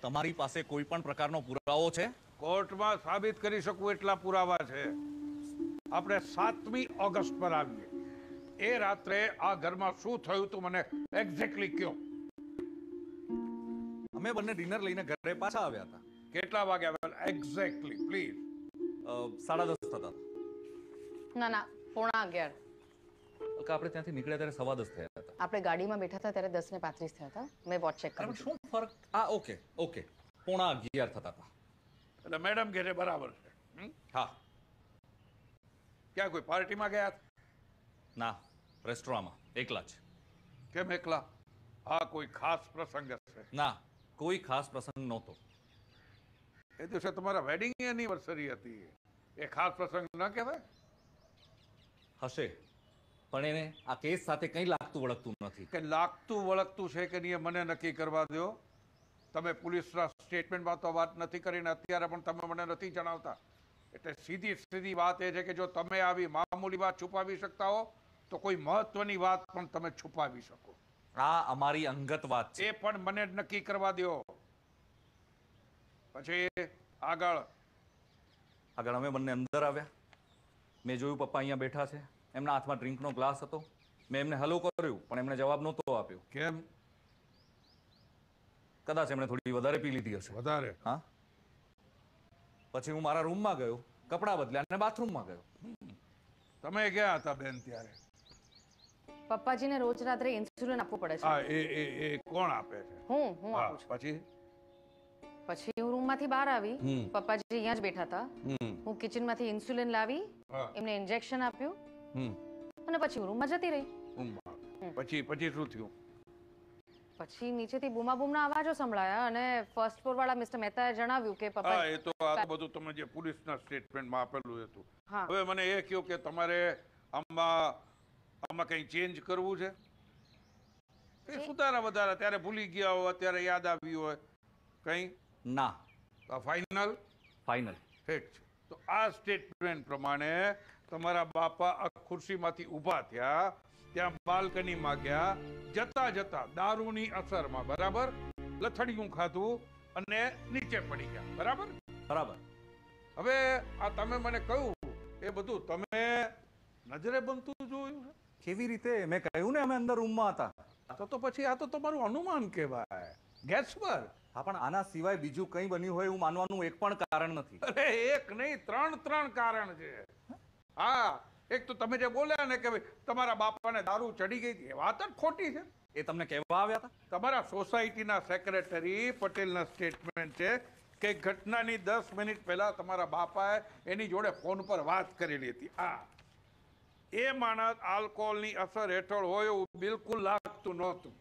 તમારી પાસે કોઈ પણ પ્રકારનો પુરાવો છે? કોર્ટમાં સાબિત કરી શકું એટલા પુરાવા છે. આપણે 7મી ઓગસ્ટ પર આવીએ, એ રાત્રે આ ઘરમાં શું થયું તું મને એક્ઝેક્ટલી કયો. અમે બંને ડિનર લઈને ઘરે પાછા આવ્યા હતા. કેટલા વાગે આવ્યા એક્ઝેક્ટલી પ્લીઝ? 10:30 થતા. ના ના 11:45. આપણે ત્યાંથી નીકળ્યા ત્યારે 10:15 થયા હતા. આપણે ગાડીમાં બેઠા હતા ત્યારે 10:35 થયા હતા. મેં વોચ ચેક કર્યું. શું ફરક? આ ઓકે ઓકે 11:45 થતા હતા. એટલે મેડમ ઘરે બરાબર છે? હા. ક્યાં કોઈ પાર્ટીમાં ગયા? ના, રેસ્ટોરાંમાં એકલા જ. કેમ એકલા? આ કોઈ ખાસ પ્રસંગ હશે? ના, કોઈ ખાસ પ્રસંગ નહોતો. એ દિવસે તમારા વેડિંગ એનિવર્સરી હતી. એ ખાસ પ્રસંગ ન કહેવાય? હશે, પણ એને આ કેસ સાથે કંઈ લાગતું વળગતું નથી. કે લાગતું વળગતું છે કે નહીં એ મને નક્કી કરવા દો. તમે પોલીસના સ્ટેટમેન્ટમાં તો વાત નથી કરીને અત્યારે પણ તમે મને નથી જણાવતા. એટલે સીધી સીધી વાત એ છે કે જો તમે આવી મામૂલી વાત છુપાવી શકતા હો તો કોઈ મહત્વની વાત પણ તમે છુપાવી શકો. આ અમારી અંગત વાત છે. એ પણ મને નક્કી કરવા દો. પછી આગળ અમે બંને અંદર આવ્યા. મેં જોયું પપ્પા અહીંયા બેઠા છે. એમના હાથમાં ડ્રિંકનો ગ્લાસ હતો. મેં એમને હલો કર્યું પણ એમને જવાબ નહોતો આપ્યો. કેમ? કદાચ એમણે થોડી વધારે પી લીધી હશે. વધારે? હા. પછી હું મારા રૂમમાં ગયો, કપડાં બદલ્યા અને બાથરૂમમાં ગયો. તમે ગયા હતા બેન ત્યારે? પપ્પાજીને રોજ રાત્રે ઇન્સ્યુલિન આપવું પડે છે. હા, એ કોણ આપે છે? હું આપું છું. પછી હું રૂમમાંથી બહાર આવી, પપ્પાજી અહીંયા જ બેઠા હતા. હું કિચનમાંથી ઇન્સ્યુલિન લાવી, એમને ઇન્જેક્શન આપ્યું અને પછી હું રૂમમાં જતી રહી. પછી શું થયું? પછી નીચેથી બૂમાબૂમના અવાજો સંભળાયા અને ફર્સ્ટ ફ્લોર વાળા મિસ્ટર મહેતાએ જણાવ્યું કે પપ્પા એ તો આ બધું તમે જે પોલીસના સ્ટેટમેન્ટમાં આપેલું હતું. હવે મને એ કહ્યું કે તમારે આમાં કંઈ ચેન્જ કરવું છે? એ સુધારા વધારા ત્યારે ભૂલી ગયા હોય, અત્યારે યાદ આવ્યું હોય કંઈ? ના. તો ફાઇનલ ઠીક છે. તો આ સ્ટેટમેન્ટ પ્રમાણે તમારા બાપા આ ખુરશીમાંથી ઊભા થયા, ત્યાં બાલ્કનીમાં ગયા, જતા જતા દારૂની અસરમાં બરાબર લથડિયું ખાધું અને નીચે પડી ગયા. બરાબર બરાબર. હવે આ તમે મને કહ્યું એ બધું તમે નજરે બનતું જોયું છે? કેવી રીતે? મેં કહ્યું ને અમે અંદર રૂમમાં હતા. તો પછી આ તો તમારું અનુમાન કહેવાય, ગેસ પર. હા, પણ આના સિવાય બીજું કંઈ બન્યું હોય એવું માનવાનું એક પણ કારણ નથી. અરે એક નહીં, ત્રણ કારણ છે. હા, એક તો તમે જે બોલ્યા ને કે તમારા બાપાને દારૂ ચડી ગઈ હતી, એ વાત જ ખોટી છે. એ તમને કહેવા આવ્યા હતા? તમારા સોસાયટીના સેક્રેટરી પટેલના સ્ટેટમેન્ટ છે કે ઘટનાની 10 મિનિટ પહેલા તમારા બાપાએ એની જોડે ફોન પર વાત કરેલી હતી. હા, એ માણસ આલ્કોહોલની અસર હેઠળ હોય એવું બિલકુલ લાગતું નહોતું.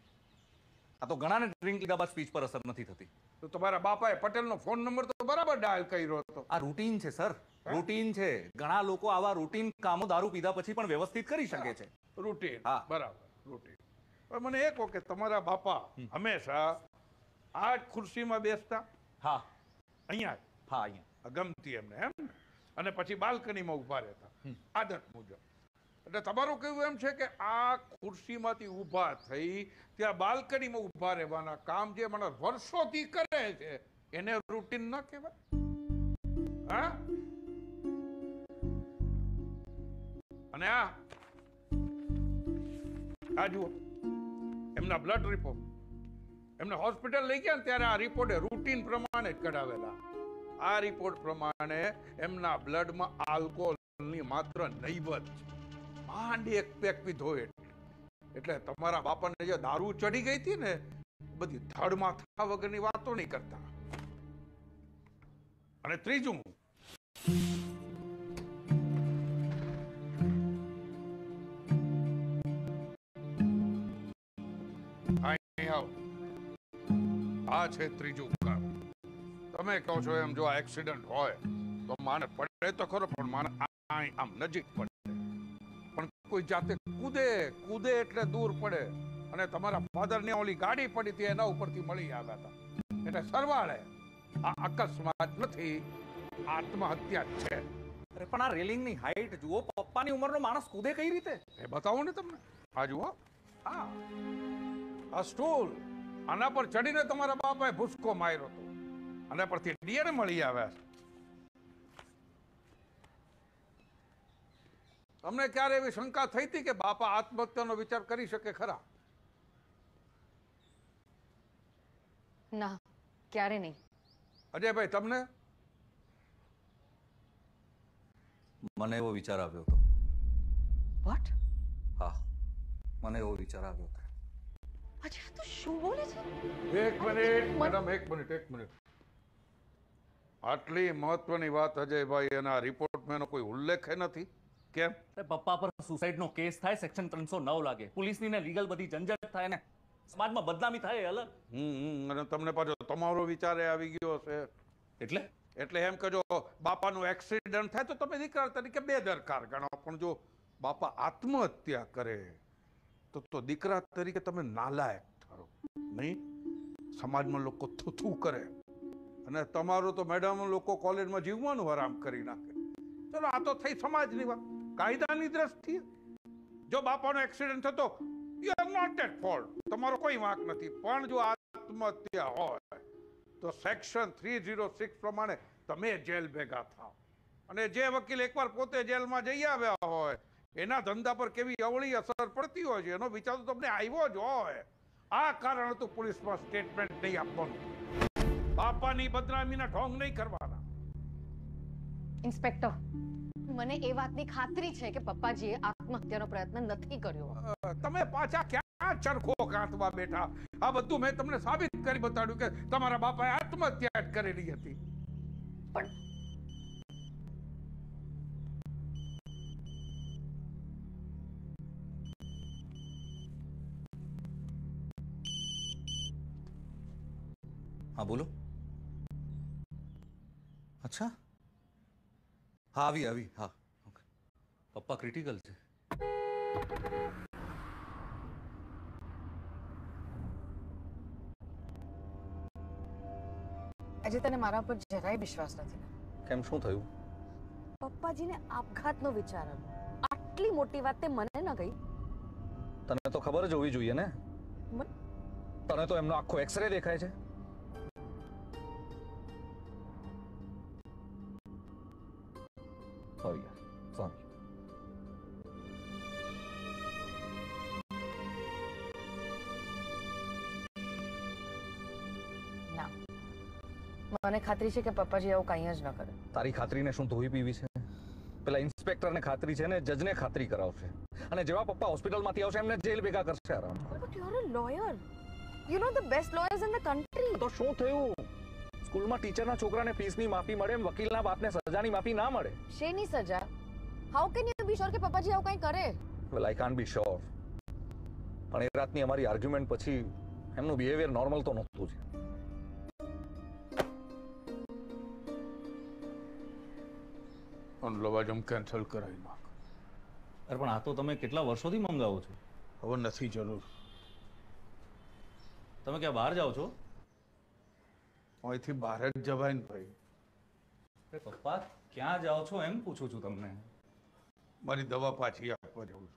આ તો ઘણાને ડ્રિંક લીધા બાદ સ્પીચ પર અસર નથી થતી. તો તમારા બાપાએ પટેલનો ફોન નંબર તો બરાબર ડાયલ કર્યો હતો. આ રૂટીન છે સર, રૂટીન છે. ઘણા લોકો આવા રૂટીન કામો દારૂ પીધા પછી પણ વ્યવસ્થિત કરી શકે છે. રૂટીન. હા બરાબર, રૂટીન. પણ મને એ કહો કે તમારા બાપા હંમેશા આ ખુરશીમાં બેસતા? હા, અહીંયા. હા, અહીંયા ગમતી એમને એમ, અને પછી બાલ્કનીમાં ઊભા રહેતા આદત મુજબ. એટલે તમારું કહેવું એમ છે કે આ ખુરશીમાંથી ઊભા થઈ ત્યાં બાલ્કનીમાં ઊભા રહેવાના કામ જે મને વર્ષોથી કરે છે એને રૂટીન ન કહેવાય? હા. અને આ જુઓ એમના બ્લડ રિપોર્ટ. એમને હોસ્પિટલ લઈ ગયા ત્યારે આ રિપોર્ટ રૂટીન પ્રમાણે કઢાવેલા. આ રિપોર્ટ પ્રમાણે એમના બ્લડમાં આલ્કોહોલની માત્ર નહીવત માંડી એક પેક પીધો. એટલે તમારા બાપાને જે દારૂ ચડી ગઈ હતી ને, બધી ધડ માથા વગરની વાતો નહીં કરતા. અને ત્રીજું, આ છે ત્રીજું કામ. તમે કહો છો એમ જો આ એક્સિડન્ટ હોય તો માને પડે તો ખરો, પણ માને આમ નજીક પડે, પણ કોઈ જાતે કૂદે એટલે દૂર પડે. અને તમારા ફાધરને ઓલી ગાડી પડી હતી એના ઉપરથી મળી આવ્યા હતા. એટલે સરવાળે આ અકસ્માત નથી, આત્મહત્યા છે. અરે પણ આ રેલિંગની હાઈટ જુઓ, પપ્પાની ઉંમરનો માણસ કૂદે કઈ રીતે એ બતાવો ને તમને. આ જુઓ, આ સ્ટૂલ, આના પર ચડીને તમારા બાપાએ ભૂસકો માર્યો હતો. અને પરથી ડીએને મળી આવ્યા છે. તમને ક્યારે એવી શંકા થઈ હતી કે બાપા આત્મહત્યાનો વિચાર કરી શકે ખરા? ના, ક્યારે નહીં. અજયભાઈ, તમને? મને એવો વિચાર આવ્યો હતો. વોટ? હા, મને એવો વિચાર આવ્યો હતો. અજય તું શું બોલે છે? એક મિનિટ મેડમ, એક મિનિટ. આટલી મહત્વની વાત અજયભાઈ, એના રિપોર્ટમાં એનો કોઈ ઉલ્લેખ નથી કેમ? પપ્પા પર સુસાઇડનો કેસ થાય, સેક્શન 309 લાગે, પોલીસની ને લીગલ બધી ઝંઝટ થાય ને સમાજમાં બદનામી થાય અલગ. અને તમને પાછો તમારો વિચાર આવી ગયો છે. એટલે એમ કે જો બાપાનો એક્સિડન્ટ થાય તો તમે દીકરા તરીકે બેદરકાર ગણો, પણ જો બાપા આત્મહત્યા કરે તો દીકરા તરીકે તમે નાલાયક ઠરો નહીં, સમાજમાં લોકો થૂથું કરે. અને તમારું તો મેડમ, લોકો કોલેજમાં જીવવાનું હરામ કરી નાખે. ચલો, આ તો થઈ સમાજની વાત. કાયદાની દ્રષ્ટિએ જો બાપાનો એક્સિડન્ટ થતો, you are not at fault, તમારો કોઈ વાંક નથી. પણ જો આત્મહત્યા હોય તો સેક્શન 306 પ્રમાણે તમે જેલ ભેગા થાવ. અને જે વકીલ એકવાર પોતે જેલમાં જઈ આવ્યા હોય એના ધંધા પર કેવી અવળી અસર પડતી હોય છે એનો વિચાર તો તમને આવ્યો જ હોય. આ કારણ હતું પોલીસમાં સ્ટેટમેન્ટ નહીં આપવાનું, બાપાની બદનામીના ઢોંગ નહીં કરવાના. ઇન્સ્પેક્ટર, મને એ વાતની ખાતરી છે કે પપ્પાજીએ આત્મહત્યાનો પ્રયત્ન નથી કર્યો. તમે પાછા ક્યાં ચરખો કાંતવા બેઠા? આ બધું મેં તમને સાબિત કરી બતાડ્યું કે તમારા બાપાએ આત્મહત્યા કરેલી હતી. પણ હા, બોલો. अच्छा हाँ अभी अभी हाँ ओके पप्पा क्रिटिकल थे अजय तने मारा पर જરાય વિશ્વાસ નથી કેમ શું થયું પપ્પાજીને આપઘાતનો વિચાર આવ્યો આટલી મોટી વાત તે મને ન ગઈ તને તો ખબર જ હોવી જોઈએ ને તને તો એમનો આખો એક્સરે દેખાય છે Sorry, sorry. ના, મને ખાતરી છે કે પપ્પાજી આવું કંઈ જ ન કરે. તારી ખાતરીને શું ધોઈ પીવી છે? પેલા ઇન્સ્પેક્ટરને ખાતરી છે ને જજને ખાતરી કરાવશે. અને જેવા પપ્પા હોસ્પિટલમાંથી આવશે એમને જેલ ભેગા કરશે આરામ. But you are a lawyer. You know the best lawyers in the country. તો શું થયું? સ્કૂલમાં ટીચરના છોકરાને ફીસની માફી મળે એમ વકીલના બાપને સજાની માફી ના મળે? શેની સજા? How can you be sure કે પપ્પાજી આવું કંઈ કરે? Well, I can't be sure. પણ એ રાતની અમારી આર્ગ્યુમેન્ટ પછી એમનું બિહેવિયર નોર્મલ તો નહોતું જ. લવાજમ કેન્સલ કરાવી નાખ. અરે પણ આ તો તમે કેટલા વર્ષોથી મંગાવો છો? હવે નથી જરૂર. તમે ક્યાં બહાર જાઓ છો? અહીંથી બહાર જ જવાય ને ભાઈ. પપ્પા, ક્યાં જાઓ છો એમ પૂછું છું તમને. મારી દવા પાછી આપવા જાઉં છું.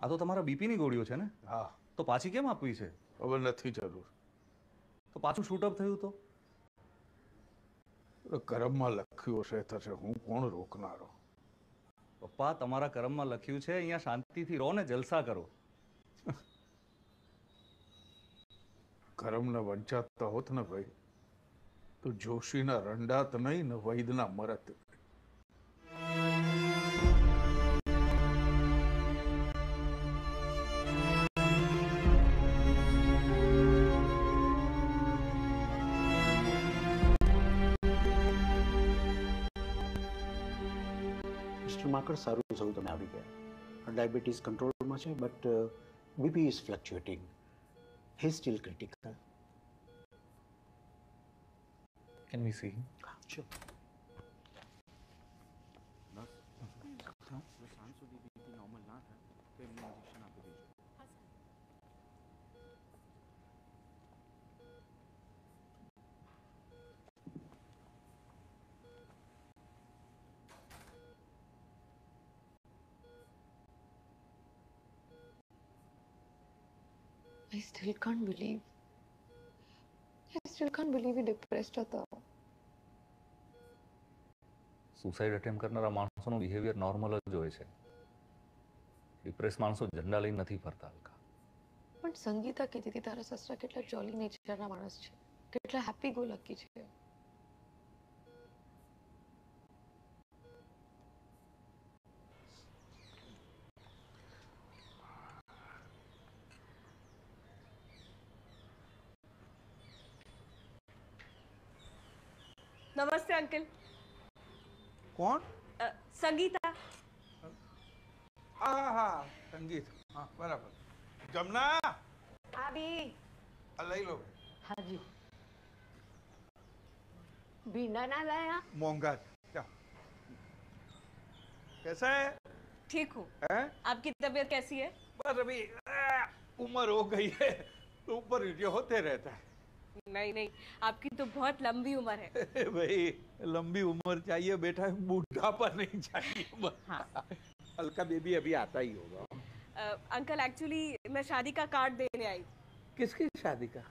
આ તો તમારા બીપીની ગોળીઓ છે ને? હા. તો પાછી કેમ આપવી છે? હવે નથી જરૂર. તો પાછું શૂટઅપ થયું તો? કરમમાં લખ્યું હશે થશે, હું કોણ રોકનારો? પપ્પા, તમારા કરમમાં લખ્યું છે, અહીંયા શાંતિથી રહો ને જલસા કરો. કરમને વંચાતા હોત ને ભાઈ તો જોશીના રંડાત નહીં ને વૈદના મરત. મિસ્ટર માકડ, સારું થયું તમે આવી ગયા. ડાયાબિટીસ કંટ્રોલમાં છે, but BP is fluctuating. He's still critical. Can we see him? Sure. I still can't believe. I I still can't believe he depressed her tha. Suicide attempt करना मानसों नो behavior normal जो है depressed मानसों झंडा लेने नहीं फरता अलका. पर संगीता कहती थी तारा ससरा कितना jolly nature ना मानस छे, कितना happy go lucky छे. नमस्ते अंकल. कौन? संगीता. हाँ संगीता. हाँ बराबर. जमना. हाँ भी. अल्लाह ही लोग. हाँ जी. बिना ना लाया. मोंगा. क्या? कैसा है? ठीक हूँ. हैं? आपकी तबीयत कैसी है? बस अभी उम्र हो गई है तो ऊपर नीचे होते रहता है. नहीं नहीं आपकी तो बहुत लंबी उम्र है. भाई लंबी उम्र चाहिए बेटा, बूढ़ापा नहीं चाहिए. हाँ. अलका बेबी अभी आता ही होगा. अंकल एक्चुअली मैं शादी का कार्ड देने आई. किसकी शादी का?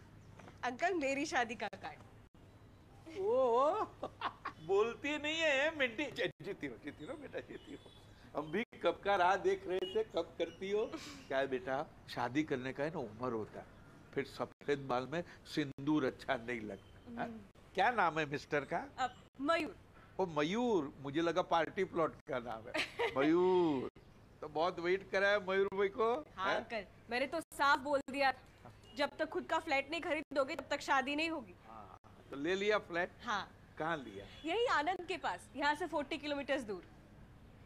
अंकल मेरी शादी का कार्ड. ओ बोलती नहीं है मिंटी. जीती हो बेटा, जीती हो. हम भी कब का राह देख रहे थे कब करती हो. क्या है बेटा, शादी करने का है ना उम्र होता है, फिर सफेद बाल में सिंदूर अच्छा नहीं लगता. क्या नाम है मिस्टर का? मयूर. ओ मयूर, मुझे लगा पार्टी प्लॉट का नाम है. मयूर तो बहुत वेट करा है मयूर भाई को. हाँ अंकल, मैंने तो साफ बोल दिया जब तक खुद का फ्लैट नहीं खरीदोगे तब तक शादी नहीं होगी. हाँ, तो ले लिया फ्लैट. हाँ. कहाँ लिया? यही आनंद के पास, यहाँ से 40 किलोमीटर दूर.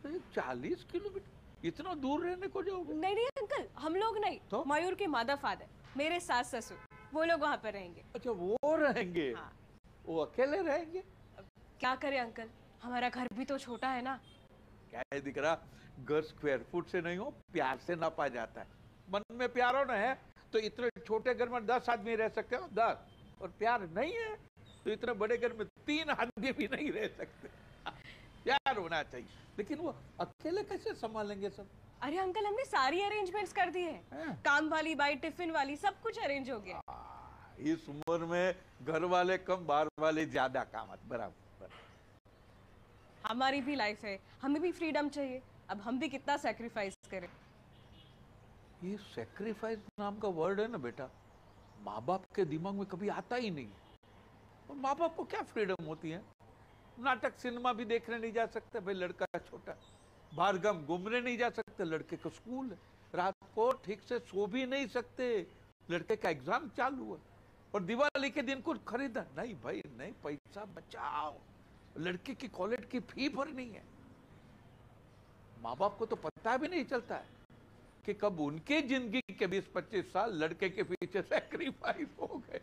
तो 40 किलोमीटर इतना दूर रहने को जाओगे? नहीं नहीं अंकल, हम लोग नहीं तो मयूर के मादा फादर, मेरे सास ससुर, वो लोग वहाँ पर रहेंगे. अच्छा वो रहेंगे. हाँ. वो अकेले रहेंगे. क्या करें अंकल, हमारा घर भी तो छोटा है ना. क्या है दिख रहा, घर स्क्वायर फुट से नहीं हो प्यार से नापा जाता है. मन में प्यार हो ना है तो इतने छोटे घर में 10 आदमी रह सकते हो, 10. और प्यार नहीं है तो इतने बड़े घर में 3 आदमी भी नहीं रह सकते. प्यार होना चाहिए. लेकिन वो अकेले कैसे संभालेंगे सब? अरे अंकल हमने सारी अरेंजमेंट्स कर दी है, काम वाली बाई, टिफिन वाली, सब कुछ अरेंज हो गया. इस उम्र में घर वाले कम बाहर वाले ज्यादा काम है. बराबर. हमारी भी लाइफ है, हमें भी फ्रीडम चाहिए. अब हम भी कितना सैक्रिफाइस करें. ये सैक्रिफाइस नाम का वर्ड है ना बेटा, माँ बाप के दिमाग में कभी आता ही नहीं. और माँ बाप को क्या फ्रीडम होती है, नाटक सिनेमा भी देखने नहीं जा सकते. भाई लड़का छोटा, बाहर गम घूमने नहीं जा सकते. लड़के का स्कूल, रात को ठीक से सो भी नहीं सकते. लड़के का एग्जाम चालू हुआ और दिवाली के दिन कुछ खरीदा नहीं. भाई नहीं, पैसा बचाओ, लड़के की कॉलेज की फी भरनी है. माँ बाप को तो पता भी नहीं चलता है कि कब उनके जिंदगी के 20-25 साल लड़के के पीछे सैक्रिफाइस हो गए.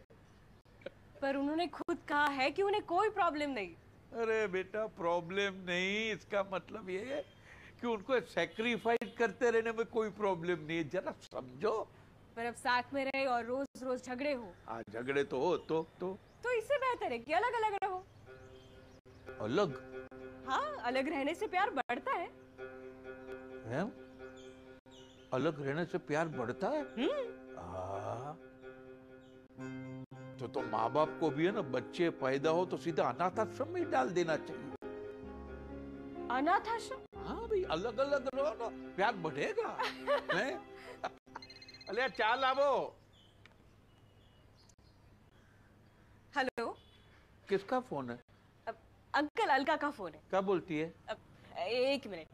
पर उन्होंने खुद कहा है कि उन्हें कोई प्रॉब्लम नहीं. अरे बेटा प्रॉब्लम नहीं, इसका मतलब ये है कि उनको सैक्रिफाइस करते रहने में कोई प्रॉब्लम नहीं है. जरा समझो. पर अब साथ में रहे और रोज रोज झगड़े हो. हाँ झगड़े तो हो तो इससे बेहतर है कि अलग अलग रहो. अलग? हाँ अलग रहने से प्यार बढ़ता है. अलग रहने से प्यार बढ़ता है. तो माँ बाप को भी है ना, बच्चे पैदा हो तो सीधा अनाथ आश्रम में डाल देना चाहिए. अनाथ आश्रम? हाँ भाई, अलग अलग रहो ना, प्यार बढ़ेगा. अरे चाल आवो. हेलो. किसका फोन है? अंकल अलका का फोन है. क्या बोलती है? एक मिनट.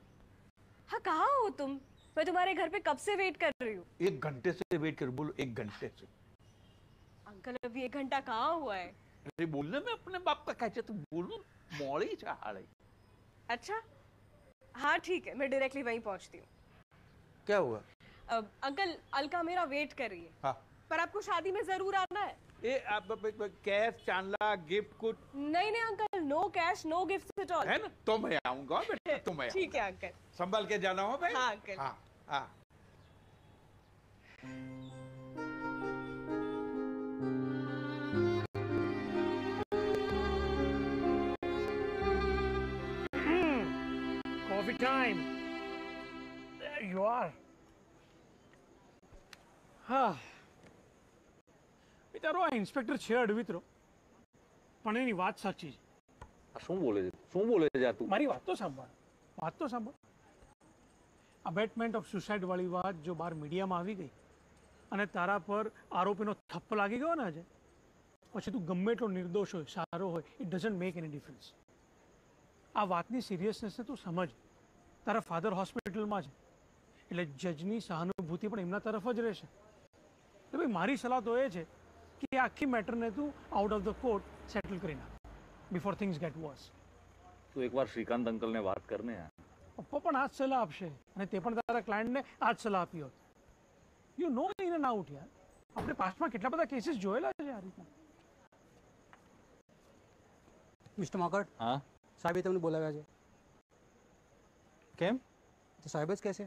हाँ कहाँ हो तुम? मैं तुम्हारे घर पे कब से वेट कर रही हूँ. 1 घंटे से वेट कर. बोलो 1 घंटे से. अंकल अभी 1 घंटा कहाँ हुआ है? अरे बोलने में अपने बाप का कहते तो बोलूं मौड़ी चाहे. अच्छा हाँ ठीक है, मैं डायरेक्टली वहीं पहुँचती हूँ. क्या हुआ? अंकल अलका मेरा वेट कर रही है. हाँ. पर आपको शादी में जरूर आना है. ए आप कैश चांदला गिफ्ट कुछ? नहीं नहीं uncle, no cash no gift at all. है ना, तो मैं आऊंगा बेटा, तो मैं. ठीक है अंकल, संभाल के जाना हो भाई. हाँ अंकल. हाँ हाँ. Coffee time. There you are. Huh. It's a raw inspector shared with you. પણ એની વાત સાચી છે. શું બોલે છે તું? મારી વાત તો સાંભળ, અબેટમેન્ટ ઓફ સુસાઇડ વાળી વાત જો બહાર મીડિયામાં આવી ગઈ અને તારા પર આરોપીનો થપ્પો લાગી ગયો ને આજે, પછી તું ગમે એટલો નિર્દોષ હોય, સારો હોય, it doesn't make any difference. આ વાતની સિરિયસનેસને તું સમજ. તારા ફાધર હોસ્પિટલમાં છે એટલે જજની સહાનુભૂતિ પણ એમના તરફ જ રહેશે. તો ભાઈ મારી સલાહ તો એ છે કે આખી મેટરને તું out of the court settle કરી નાખ બિફોર થિંગ્સ ગેટ વર્સ. તું એકવાર શ્રીકાંત અંકલને વાત કરને. પપ્પા પણ આ જ સલાહ આપશે અને તે પણ તારા ક્લાયન્ટને આ જ સલાહ આપી હોત. You know in and out યાર. આપણે પાસ્ટમાં કેટલા બધા કેસીસ જોયેલા છે આ રીતના. મિસ્ટર માકડ, હા સાહેબે તમને બોલાવ્યા છે. કેમ? તો સાહેબ જ કહેશે.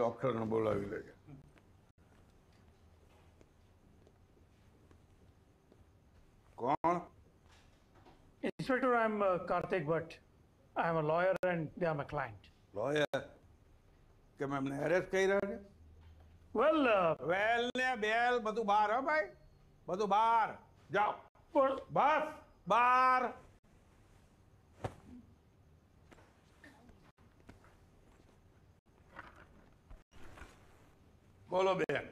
ડોક્ટરને બોલાવી લે. Inspector, I am Kartik, but I am a lawyer and they are my client. Lawyer? Can I have arrest you? Well... Well, bail, badu baar, huh, bhai? Badu baar. Jao. Bas, baar. Bolo, bail.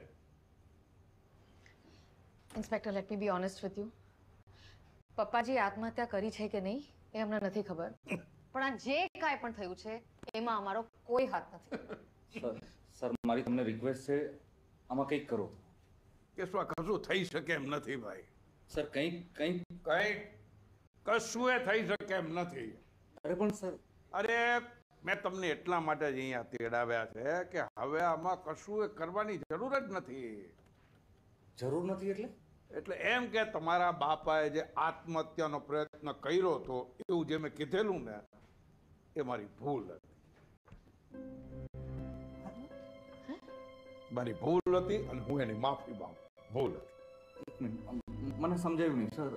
Inspector, let me be honest with you. પપ્પાજી આત્મહત્યા કરી છે કે નહીં એ અમને નથી ખબર, પણ આ જે કાંઈ પણ થયું છે એમાં અમારો કોઈ હાથ નથી. સર મારી તમને રિક્વેસ્ટ છે, આમાં કંઈક કરો. કેસમાં કશું થઈ શકે એમ નથી ભાઈ. સર કશું એ થઈ શકે એમ નથી. અરે પણ સર, અરે મેં તમને એટલા માટે જ અહીંયા તેડાવ્યા છે કે હવે આમાં કશું એ કરવાની જરૂર જ નથી. જરૂર નથી એટલે? એટલે એમ કે તમારા બાપાએ જે આત્મહત્યાનો પ્રયત્ન કર્યો હતો એવું જે મેં કીધેલું ને એ મારી ભૂલ હતી અને હું એની માફી માંગુ. ભૂલ હતી, મને સમજાયું નહીં સર.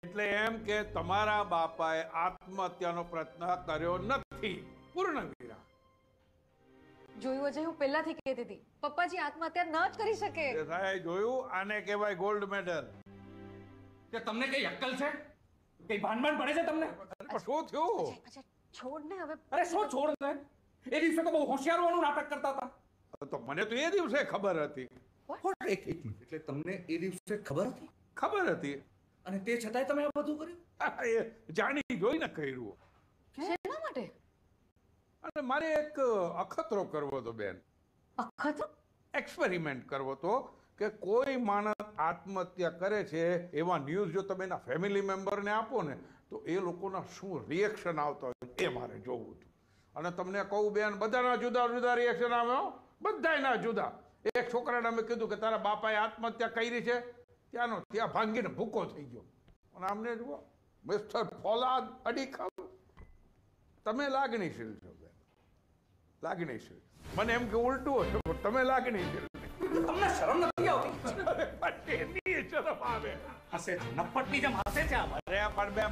એટલે એમ કે તમારા બાપાએ આત્મહત્યાનો પ્રયત્ન કર્યો નથી, પૂર્ણ વિરામ. જોયું અજય, હું પહેલાથી કહેતી હતી પપ્પાજી આત્મહત્યા ન જ કરી શકે. સાહેબ જોયું, આને કહેવાય ગોલ્ડ મેડલ. કે તમને કઈ અક્કલ છે? કઈ ભાનભાન પડે છે તમને? શું થયું? અચ્છા છોડ ને હવે. અરે શું છોડ ને? એ દિવસે તો બહુ હોશિયાર હોવાનું નાટક કરતા હતા. તો મને તો એ દિવસે ખબર હતી. એક મિનિટ, એટલે તમને એ દિવસે ખબર હતી અને તે છતાંય તમે આ બધું કર્યું? જાણી જોઈને કર્યું. શેના માટે? અને મારે એક અખતરો કરવો હતો બેન. અખતરો? એક્સપેરિમેન્ટ કરવો હતો કે કોઈ માણસ આત્મહત્યા કરે છે એવા ન્યૂઝ જો તમે એના ફેમિલી મેમ્બરને આપો ને તો એ લોકોના શું રિએક્શન આવતા હોય એ મારે જોવું હતું. અને તમને કહું બેન, બધાના જુદા જુદા રિએક્શન આવ્યો, બધાના જુદા. એક છોકરાને અમે કીધું કે તારા બાપાએ આત્મહત્યા કરી છે, ત્યાં ભાંગીને ભૂકો થઈ ગયો. અને આમને જુઓ, મિસ્ટર ફોલાદ અડીખમ, તમે લાગણીશીલ છો. મને એમ કે ઉલટું હશે પણ તમે લાગણીશીલ. તમને શરમ નથી આવતી?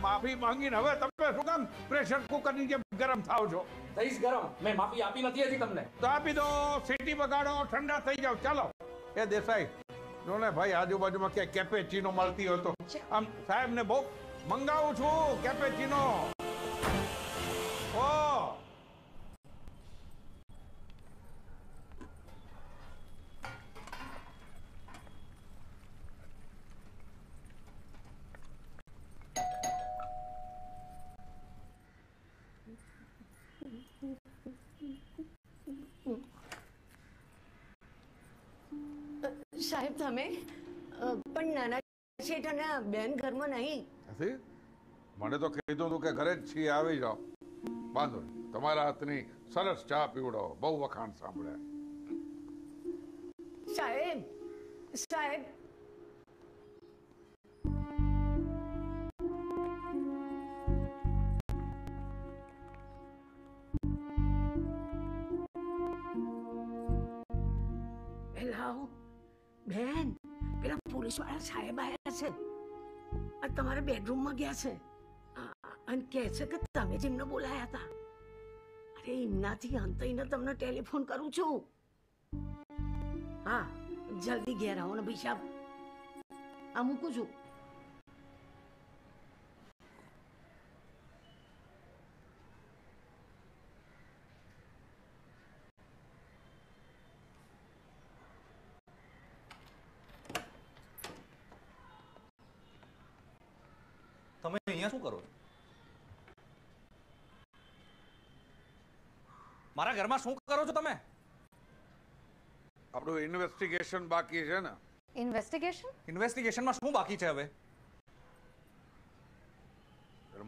માફી માંગીને હવે તમે શું કામ પ્રેશર કુકરની જેમ ગરમ થાવ છો? થઈશ ગરમ. મેં માફી આપી નથી હજી તમને. તો આપી દો, સીટી બગાડો, ઠંડા થઈ જાવ. ચાલો એ દેસાઈ જો ને ભાઈ, આજુબાજુમાં ક્યાંય કેપેચીનો મળતી હતો? આમ સાહેબને બહુ મંગાવું છું કેપેચીનો. ઓ સાહેબ તમે પણ નાના શેઠાના બેન ઘરમાં નહીં. મને તો કીધું હતું કે ઘરે જ છીએ, આવી જાઓ. વાંધો નહીં, તમારા હાથની સરસ ચા પીવડાવો, બહુ વખાણ સાંભળ્યા. સાહેબ બેન, પેલા પોલીસવાળા સાહેબ આવ્યા છે, તમારા બેડરૂમમાં ગયા છે અને કહે છે કે તમે જેમને બોલાયા હતા. અરે એમનાથી અંતઈને તમને ટેલિફોન કરું છું. હા, જલ્દી ઘેર આવો ને ભાઈ સાહેબ. આ મૂકું છું. તમે અહીંયા શું કરો? મારા ઘરમાં શું કરો છો તમે? આપણું ઇન્વેસ્ટિગેશન બાકી છે ને. ઇન્વેસ્ટિગેશન? ઇન્વેસ્ટિગેશનમાં શું બાકી છે હવે?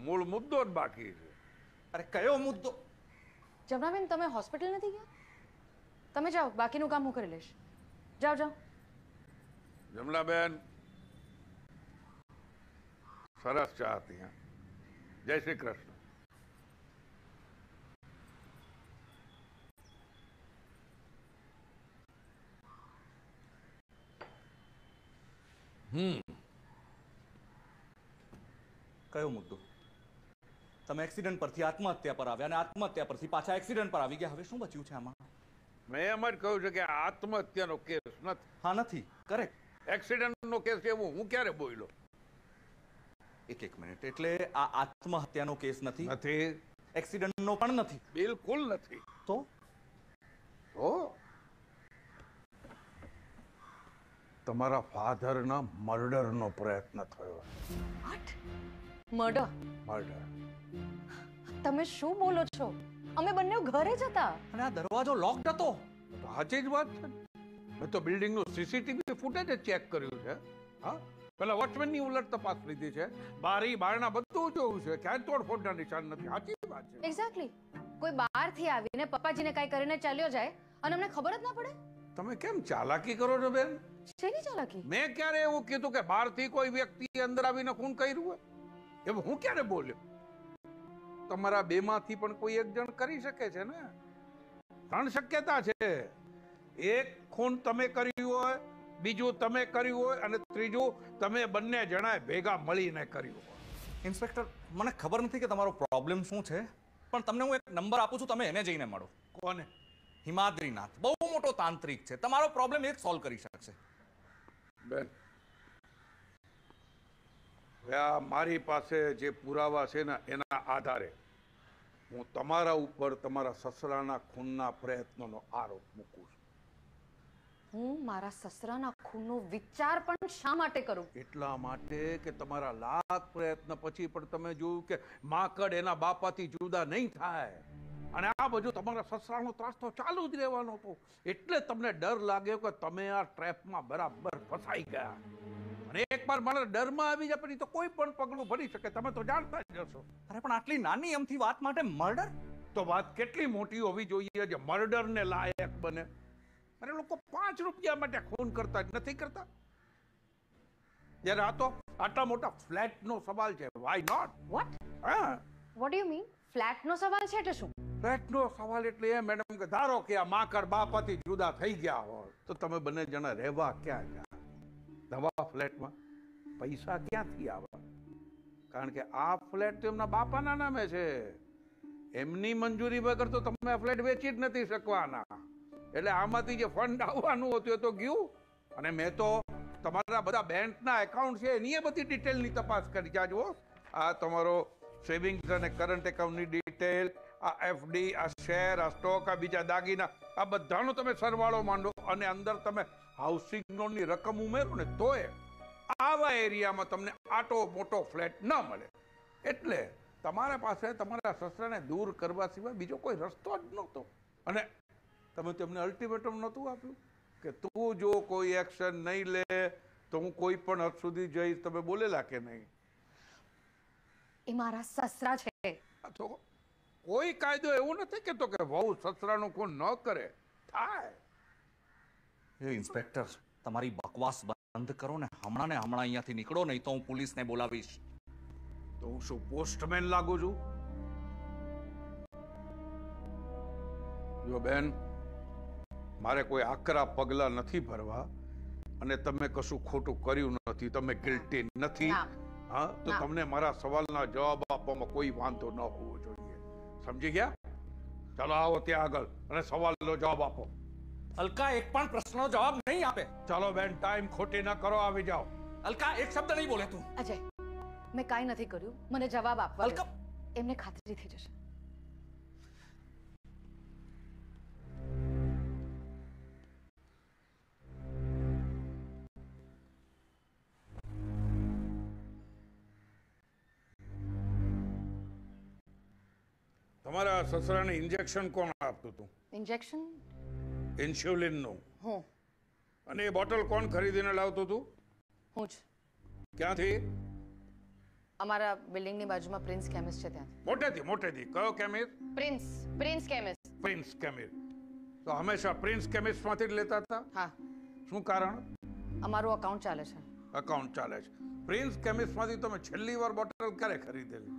મૂળ મુદ્દો જ બાકી છે. અરે કયો મુદ્દો? જમનાબેન, તમે હોસ્પિટલ નથી ગયા? તમે જાઓ, બાકીનું કામ હું કરી લઈશ. જાઓ જાઓ. જમનાબેન, સરસ ચાહતી હા. જય શ્રી કૃષ્ણ. કયો મુદ્દો? તમે એક્સિડન્ટ પરથી આત્મહત્યા પર આવ્યા અને આત્મહત્યા પરથી પાછા એક્સિડન્ટ પર આવી ગયા. હવે શું બચ્યું છે આમાં? મેં એમ જ કહ્યું છે કે આત્મહત્યાનો કેસ નથી. હા, નથી. કરેક્ટ. એક્સિડન્ટનો કેસ એવું હું ક્યારે બોલ્યો? એક મિનિટ. એટલે આ આત્મહત્યાનો કેસ નથી? નથી. એક્સિડન્ટનો પણ નથી? બિલકુલ નથી. તો તમારા ફાધરના મર્ડરનો પ્રયત્ન થયો. વોટ? મર્ડર? મર્ડર. તમે શું બોલો છો? અમે બંને ઘરે જ હતા અને આ દરવાજો લોકડ હતો. સાચી જ વાત છે. મેં તો બિલ્ડિંગનું સીસીટીવી ફૂટેજ ચેક કર્યું છે. હા, પેલા વોચમેનની ઉલટ તપાસ લીધી છે. બારી બહારના બધું જોયું છે. ક્યાંય તોડફોડના નિશાન નથી. સાચી વાત છે. એક્ઝેક્ટલી. કોઈ બહારથી આવીને પપ્પાજીને કાંઈ કરીને ચાલ્યો જાય અને અમને ખબર જ ના પડે. તમે કેમ ચાલાકી કરો છો બેન? શેની ચાલાકી? મેં ક્યારે એવું કીધું કે બહારથી કોઈ વ્યક્તિ અંદર આવીને ખૂન કર્યું હોય? એવું હું ક્યારે બોલ્યો? તમારા બેમાંથી પણ કોઈ એક જણ કરી શકે છે ને. ત્રણ શક્યતા છે. એક, ખૂન તમે કર્યું હોય. બીજું, તમે કર્યું હોય. અને ત્રીજું, તમે બંને જણાએ ભેગા મળીને કર્યું હોય. ઇન્સ્પેક્ટર, મને ખબર નથી કે તમારો પ્રોબ્લેમ શું છે, પણ તમને હું એક નંબર આપું છું, તમે એને જઈને મળો. કોને? હિમાદ્રીનાથ. બહુ મોટો તાંત્રિક છે. તમારો પ્રોબ્લેમ એક સોલ્વ કરી શકશે. બેન, મારી પાસે જે પુરાવા છે ને એના આધારે હું તમારા ઉપર તમારા સસરાના ખૂનના પ્રયત્નોનો આરોપ મૂકું છું. હું મારા સસરાના ખૂનનો વિચાર પણ શા માટે કરું? એટલા માટે કે તમારા લાખ પ્રયત્ન પછી પણ તમે જોયું કે માકડ એના બાપાથી જુદા નહીં થાય. અને આ બધું તમારા સસરાનો ત્રાસ તો ચાલુ જ રહેવાનો હતો. એટલે તમને ડર લાગ્યો કે તમે આ ટ્રેપમાં બરાબર ફસાઈ ગયા. અને એકવાર મારા ડરમાં આવી જાય પછી તો કોઈ પણ પગલું ભરી શકે. તમે તો જાણતા જ હશો. અરે પણ આટલી નાની એમથી વાત માટે મર્ડર? તો વાત કેટલી મોટી હોવી જોઈએ જે મર્ડરને લાયક બને? અરે લોકો 5 રૂપિયા માટે ખૂન કરતા જ નથી કરતા. જ્યારે આ તો આટલા મોટા ફ્લેટનો સવાલ છે. Why not? What? What do you mean? ફ્લેટનો સવાલ છે એટલે શું? ફ્લેટનો સવાલ એટલે એ મેડમ કે ધારો કે આ માકડ બાપાથી જુદા થઈ ગયા હોય તો તમે બંને જણા રહેવા ક્યાં ગયા? નવા ફ્લેટમાં. પૈસા ક્યાંથી આવવા? કારણ કે આ ફ્લેટ તો એમના બાપાના નામે છે. એમની મંજૂરી વગર તો તમે આ ફ્લેટ વેચી જ નથી શકવાના. એટલે આમાંથી જે ફંડ આવવાનું હતું એ તો ગયું. અને મેં તો તમારા બધા બેંકના એકાઉન્ટ છે એની એ બધી ડિટેલની તપાસ કરી જાજો. આ તમારો સેવિંગ્સ અને કરંટ એકાઉન્ટની ડિટેલ, આ એફડી, આ શેર, આ સ્ટોક, આ બીજા દાગીના, આ બધાનો તમે સરવાળો માંડો અને અંદર તમે હાઉસિંગ લોનની રકમ ઉમેરો ને તોય આવા એરિયામાં તમને આટો મોટો ફ્લેટ ન મળે. એટલે તમારા પાસે તમારા સસરાને દૂર કરવા સિવાય બીજો કોઈ રસ્તો જ નહોતો. અને તમે તેમને અલ્ટિમેટમ નહોતું આપ્યું કે તું જો કોઈ એક્શન નહીં લે તો હું કોઈ પણ હદ સુધી જઈશ? તમે બોલેલા કે નહીં? એ મારા સસરા છે. તો કોઈ કાયદો એવું નથી કહેતો કે વહુ સસરાનું ખૂન ન કરે. થાય. ઇન્સ્પેક્ટર, તમારી બકવાસ બંધ કરો ને. હમણાં ને હમણાં અહીંયાથી નીકળો, નહીં તો હું પોલીસને બોલાવીશ. તો હું શું પોસ્ટમેન લાગુ છું? જો બેન, મારે કોઈ આકરા પગલાં નથી ભરવા. અને તમે કશું ખોટું કર્યું નથી, તમે ગિલ્ટી નથી, હા તો તમને મારા સવાલના જવાબ આપવામાં કોઈ વાંધો ન હોવો જોઈએ. સમજી ગયા? ચાલો આવો ત્યાં આગળ અને સવાલનો જવાબ આપો. અલકા એક પણ પ્રશ્નનો જવાબ નહીં આપે. ચાલો બેન, ટાઈમ ખોટી ન કરો, આવી જાઓ. અલકા એક શબ્દ નહીં બોલે તું. અજય, મેં કાંઈ નથી કર્યું, મને જવાબ આપવા. અલકા, એમને ખાતરી થઈ જશે. તમારા સસરાને ઇન્જેક્શન કોણ આપતું હતું? ઇન્જેક્શન ઇન્સ્યુલિનનું. હું. અને એ બોટલ કોણ ખરીદીને લાવતું હતું? હું જ. ક્યાંથી? અમારા બિલ્ડિંગની બાજુમાં પ્રિન્સ કેમિસ્ટ છે ત્યાંથી. મોટેથી? મોટેથી કયો chemist? Prince. Prince chemist. Prince chemist. તો હંમેશા પ્રિન્સ કેમિસ્ટમાંથી જ લેતા હતા? હા. શું કારણ? અમારું અકાઉન્ટ ચાલે છે. અકાઉન્ટ ચાલે છે. પ્રિન્સ કેમિસ્ટમાંથી તમે છેલ્લી વાર બોટલ ક્યારે ખરીદેલી?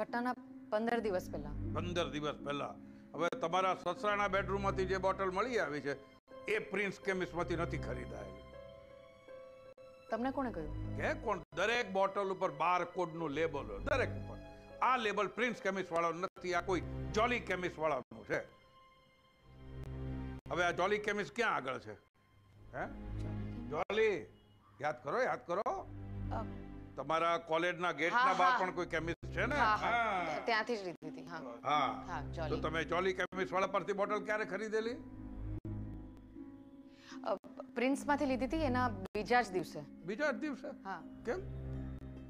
ઘટનાના 15 દિવસ પહેલા. 15 દિવસ પહેલા. હવે તમારા સસરાના બેડરૂમમાંથી જે બોટલ મળી આવી છે એ પ્રિન્સ કેમિસ્ટમાંથી નથી ખરીદાયેલી. તમને કોણે કહ્યું? કે કોણ? દરેક બોટલ ઉપર બારકોડનું લેબલ હોય, દરેક ઉપર. આ લેબલ પ્રિન્સ કેમિસ્ટ વાળાનું નથી, આ કોઈ જોલી કેમિસ્ટ વાળાનું છે. હવે આ જોલી કેમિસ્ટ ક્યાં આગળ છે? હે? જોલી, યાદ કરો, યાદ કરો. તમારા કોલેજના ગેટના બહાર પણ કોઈ કેમિસ્ટ છે ને? હા, ત્યાંથી જ લીધી હતી. હા હા. તો તમે જોલી કેમિસ્ટ વાળા પરથી બોટલ ક્યારે ખરીદેલી? પ્રિન્સમાંથી લીધી હતી, એના બીજા જ દિવસે. બીજા જ દિવસે? હા. કેમ?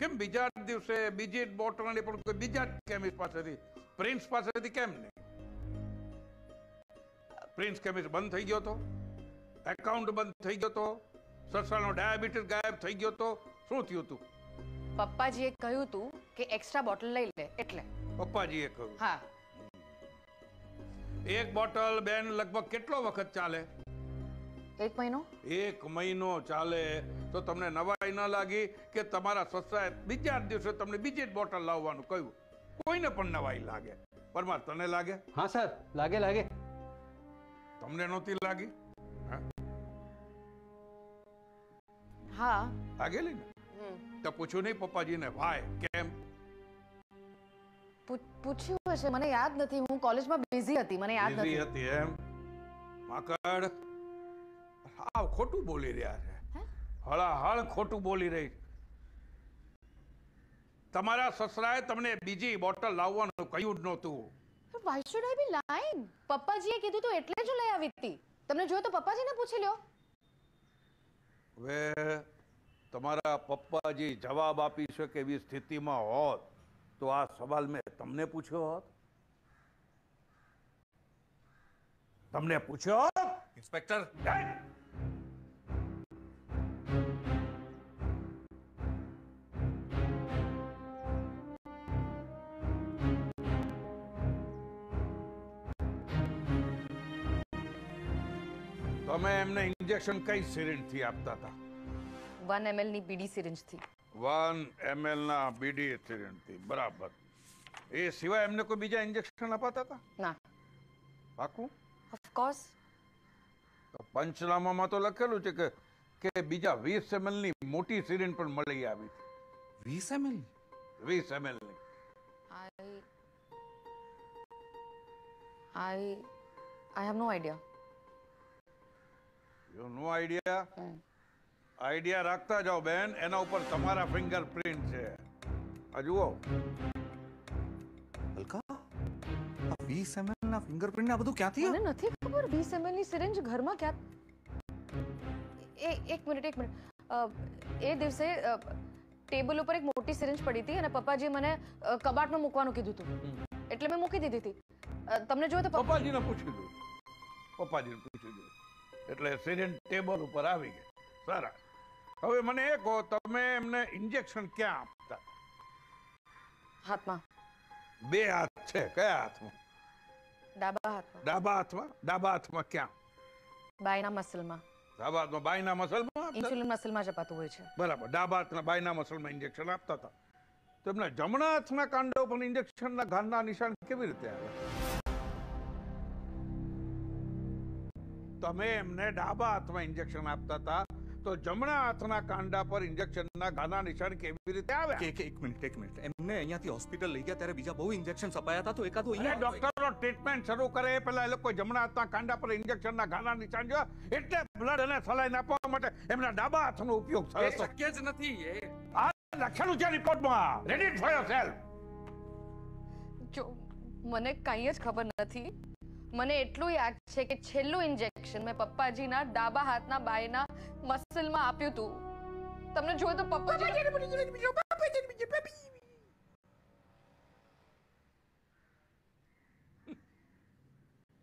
કેમ બીજા જ દિવસે? બીજી બોટલની પણ કોઈ બીજા જ કેમિસ્ટ પાસેથી, પ્રિન્સ પાસેથી કેમ નહીં? પ્રિન્સ કેમિસ્ટ બંધ થઈ ગયો હતો, એકાઉન્ટ બંધ થઈ ગયો હતો, સસરાનો ડાયાબિટીસ ગાયબ થઈ ગયો હતો. શું થયું હતું? પપ્પાજીએ કહ્યું હતું કે એક્સ્ટ્રા બોટલ લઈ લે, એટલે. પપ્પાજીએ કહ્યું? હા. એક બોટલ બેન લગભગ કેટલો વખત ચાલે? 1 મહિનો. 1 મહિનો ચાલે. તો તમને નવાઈ ન લાગી કે તમારા સસરાએ બીજા દિવસે તમને બીજી જ બોટલ લાવવાનું કહ્યું? કોઈને પણ નવાઈ લાગે. પરમાર, તને લાગે? હા સર, લાગે લાગે. તમને નહોતી લાગી? હા, લાગેલી ને. તો પૂછ્યું નહીં પપ્પાજીને ભાઈ કેમ? પૂછ્યું હશે, મને યાદ નથી, હું કોલેજમાં બિઝી હતી, મને યાદ નથી. બિઝી હતી એમ? માકડ, હા ખોટું બોલી રહ્યા છે, હળાહળ ખોટું બોલી રહી. તમારા સસરાએ તમને બીજી બોટલ લાવવાનું કહ્યું જ નહોતું. Why should I be lying? પપ્પાજીએ કીધું તો એટલે જ લઈ આવી હતી. તમને જોયું તો પપ્પાજીને પૂછી લ્યો. હવે તમારા પપ્પાજી જવાબ આપી શકે એવી સ્થિતિમાં હોત તો આ સવાલ મેં તમને પૂછ્યો હોત? તમને પૂછ્યો હોત? ઇન્સ્પેક્ટર, તમે એમને ઇન્જેક્શન કઈ સિરિંજથી આપતા હતા? 1 ml ની બીડી સિરિંજથી. 1 ml ના બીડી સિરિંજથી, બરાબર. એ સિવાય એમને કોઈ બીજા ઇન્જેક્શન અપાતા હતા? ના. પાકું? Of course. તો પંચનામામાં તો લખેલું છે કે બીજા 20 ml ની મોટી સિરિંજ પણ મળી આવી. 20 ml? 20 ml ની. I have no idea. You have no idea? Idea રાખતા જાઓ બેન, એના ઉપર તમારા ફિંગરપ્રિન્ટ છે. આ જુઓ. અલકા, આ 20 ml ના ફિંગરપ્રિન્ટ, આ બધું ક્યાંથી આવ્યું? મને નથી ખબર. 20 ml ની સિરિંજ ઘરમાં ક્યાં? એક મિનિટ. એ દિવસે ટેબલ ઉપર એક મોટી સિરિંજ પડી હતી અને પપ્પાજી મને કબાટમાં મૂકવાનું કીધું હતું, એટલે મેં મૂકી દીધી હતી. તમને જોયું તો પપ્પાજીને પૂછી દો. એટલે સિરિંજ ટેબલ ઉપર આવી ગઈ. સારા, હવે મને એ કહો, તમે એમને ઇન્જેક્શન ક્યાં આપતા? હાથમાં. બે હાથ છે, કયા હાથમાં? ડાબા હાથમાં. ડાબા હાથમાં? ડાબા હાથમાં ક્યાં? બાયના મસલમાં. ડાબા હાથમાં બાયના મસલમાં? ઇન્સ્યુલિન મસલમાં જ અપાતું હોય છે. બરાબર. ડાબા હાથના બાયના મસલમાં ઇન્જેક્શન આપતા હતા. તો એમના જમણા હાથના કાંડા ઉપર ઇન્જેક્શનના ઘાના નિશાન કેવી રીતે આવ્યા? તમે એમને ડાબા હાથમાં ઇન્જેક્શન આપતા હતા તો જમણા હાથના કાંડા પર ઇન્જેક્શનના ઘાના નિશાન કેવી રીતે આવે? એક મિનિટ એમને અહીંયાથી હોસ્પિટલ લઈ ગયા ત્યારે બીજા બહુ ઇન્જેક્શન અપાયા હતા તો એકાદો અહીંયા ડોક્ટરો ટ્રીટમેન્ટ શરૂ કરે એ પહેલા એ લોકો જમણા હાથના કાંડા પર ઇન્જેક્શનના ઘાના નિશાન જોયા એટલે બ્લડ અને સલાઈન આપવા માટે એમના ડાબા હાથનો ઉપયોગ થયો. શક્ય જ નથી. આ લખેલું છે રિપોર્ટમાં. Read it for yourself. જો મને કંઈ જ ખબર નથી. મને એટલું યાદ છે કે છેલ્લું ઇન્જેક્શન મેં પપ્પાજીના ડાબા હાથના બાયના મસલમાં આપ્યું હતું. તમને જોયું તો પપ્પાજી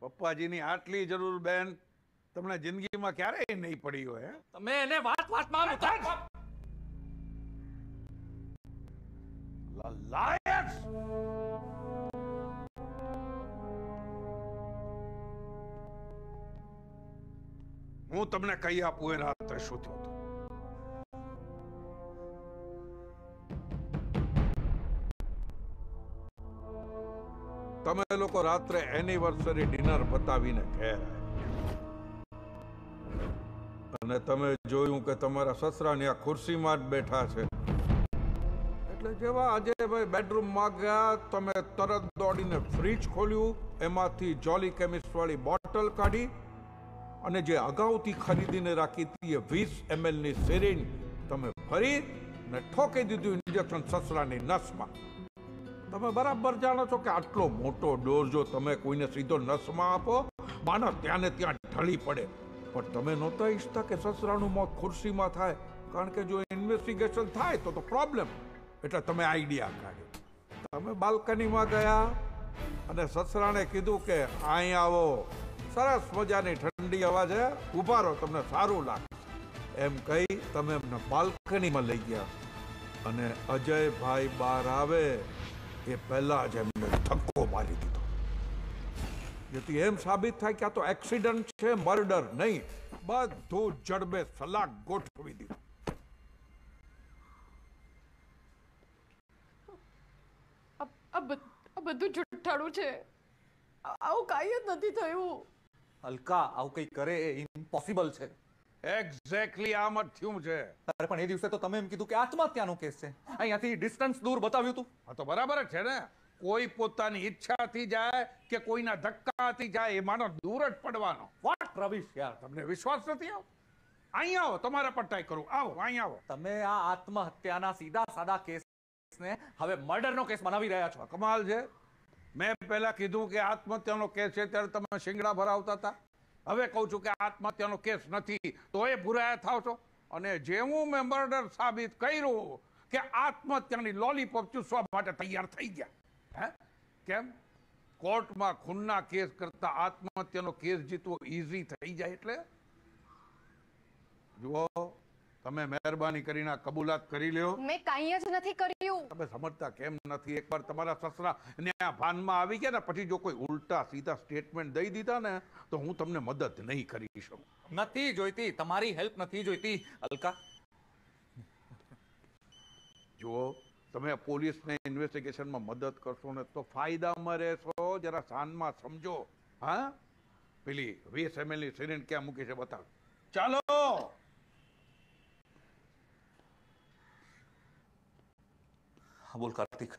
પપ્પાજીની આટલી જરૂર બેન તમને જિંદગીમાં ક્યારેય નહીં પડી હોય. તમે એને વાતમાં લાયક હું તમને કહી આપું એ રાત્રે શું થયું હતું. તમે લોકો રાત્રે એનિવર્સરી ડિનર પતાવીને ઘેર આવ્યા અને તમે જોયું કે તમારા સસરાની આ ખુરશીમાં જ બેઠા છે એટલે જેવા અજયભાઈ બેડરૂમમાં ગયા તમે તરત દોડીને ફ્રીજ ખોલ્યું, એમાંથી જોલી કેમિસ્ટ વાળી બોટલ કાઢી અને જે અગાઉથી ખરીદીને રાખી હતી એ 20 ml સિરિંજ તમે ફરી ને ઠોકી દીધું ઇન્જેક્શન સસરાની નસમાં. તમે બરાબર જાણો છો કે આટલો મોટો ડોઝ જો તમે કોઈને સીધો નસમાં આપો માણસ ત્યાં ને ત્યાં ઢળી પડે, પણ તમે નહોતા ઈચ્છતા કે સસરાનું મોત ખુરશીમાં થાય, કારણ કે જો ઇન્વેસ્ટિગેશન થાય તો પ્રોબ્લેમ. એટલે તમે આઈડિયા કાઢ્યો. તમે બાલ્કનીમાં ગયા અને સસરાને કીધું કે અહીં આવો, સરસ મજાની ઠંડી હવા છે, ઉભા રહો તમને સારું લાગશે, એમ કહી તમે એમને બાલ્કનીમાં લઈ ગયા અને અજયભાઈ બહાર આવે એ પહેલા જ એમને ધક્કો મારી દીધો, જેથી એમ સાબિત થાય કે આ તો એક્સિડન્ટ છે, મર્ડર નહીં. બધું જડબે સલાક ગોઠવી દીધું. આ બધું જુઠ્ઠાણું છે. આવું કાંઈ જ નથી થયું. અલકા, આવું કંઈ કરે એ ઇમ્પોસિબલ છે. એક્ઝેક્ટલી આમ જ થયું છે. અરે પણ એ દિવસે તો તમે એમ કીધું કે આત્મહત્યાનો કેસ છે, અહીંયાથી ડિસ્ટન્સ દૂર બતાવ્યું હતું. હા તો બરાબર જ છે ને, કોઈ પોતાની ઈચ્છાથી જાય કે કોઈના ધક્કાથી જાય એ માણસ દૂર જ પડવાનો. વોટ રવિશ યાર, તમને વિશ્વાસ નથી આવતો? અહીં આવો, તમારા પર ટ્રાય કરું. આવો, અહીં આવો. તમે આ આત્મહત્યાના સીધા સાદા કેસને હવે મર્ડરનો કેસ બનાવી રહ્યા છો. કમાલ છે. મેં પહેલા કીધું કે આત્મહત્યાનો કેસ છે ત્યારે તમે શિંગડા ભરાવતા હતા, હવે કહું છું કે આત્મહત્યાનો કેસ નથી તો એ ભૂરાયા થાવ છો. અને જેવું મેં મર્ડર સાબિત કર્યું કે આત્મહત્યાની લોલીપોપ ચૂસવા માટે તૈયાર થઈ ગયા. હે, કેમ? કોર્ટમાં ખૂનના કેસ કરતા આત્મહત્યાનો કેસ જીતવો ઈઝી થઈ જાય. એટલે જુઓ, તમે મહેરબાની કરીને કબૂલાત કરી લ્યો. મેં કાંઈ જ નથી કર્યું. તમે સમજતા કેમ નથી? એકવાર તમારા સસરા ને આ ભાનમાં આવી ગયા ને પછી જો કોઈ ઉલટા સીધા સ્ટેટમેન્ટ દઈ દીધા ને તો હું તમને મદદ નહીં કરી શકું. નથી જોઈતી તમારી હેલ્પ, નથી જોઈતી અલકા. જુઓ, તમે પોલીસને ઇન્વેસ્ટિગેશનમાં મદદ કરશો ને તો ફાયદામાં રહેશો. જરા શાનમાં સમજો. હા, પેલી 20 ml સિરિંજ ક્યાં મૂકી છે બતાવો. ચાલો. બોલ કાર્તિક,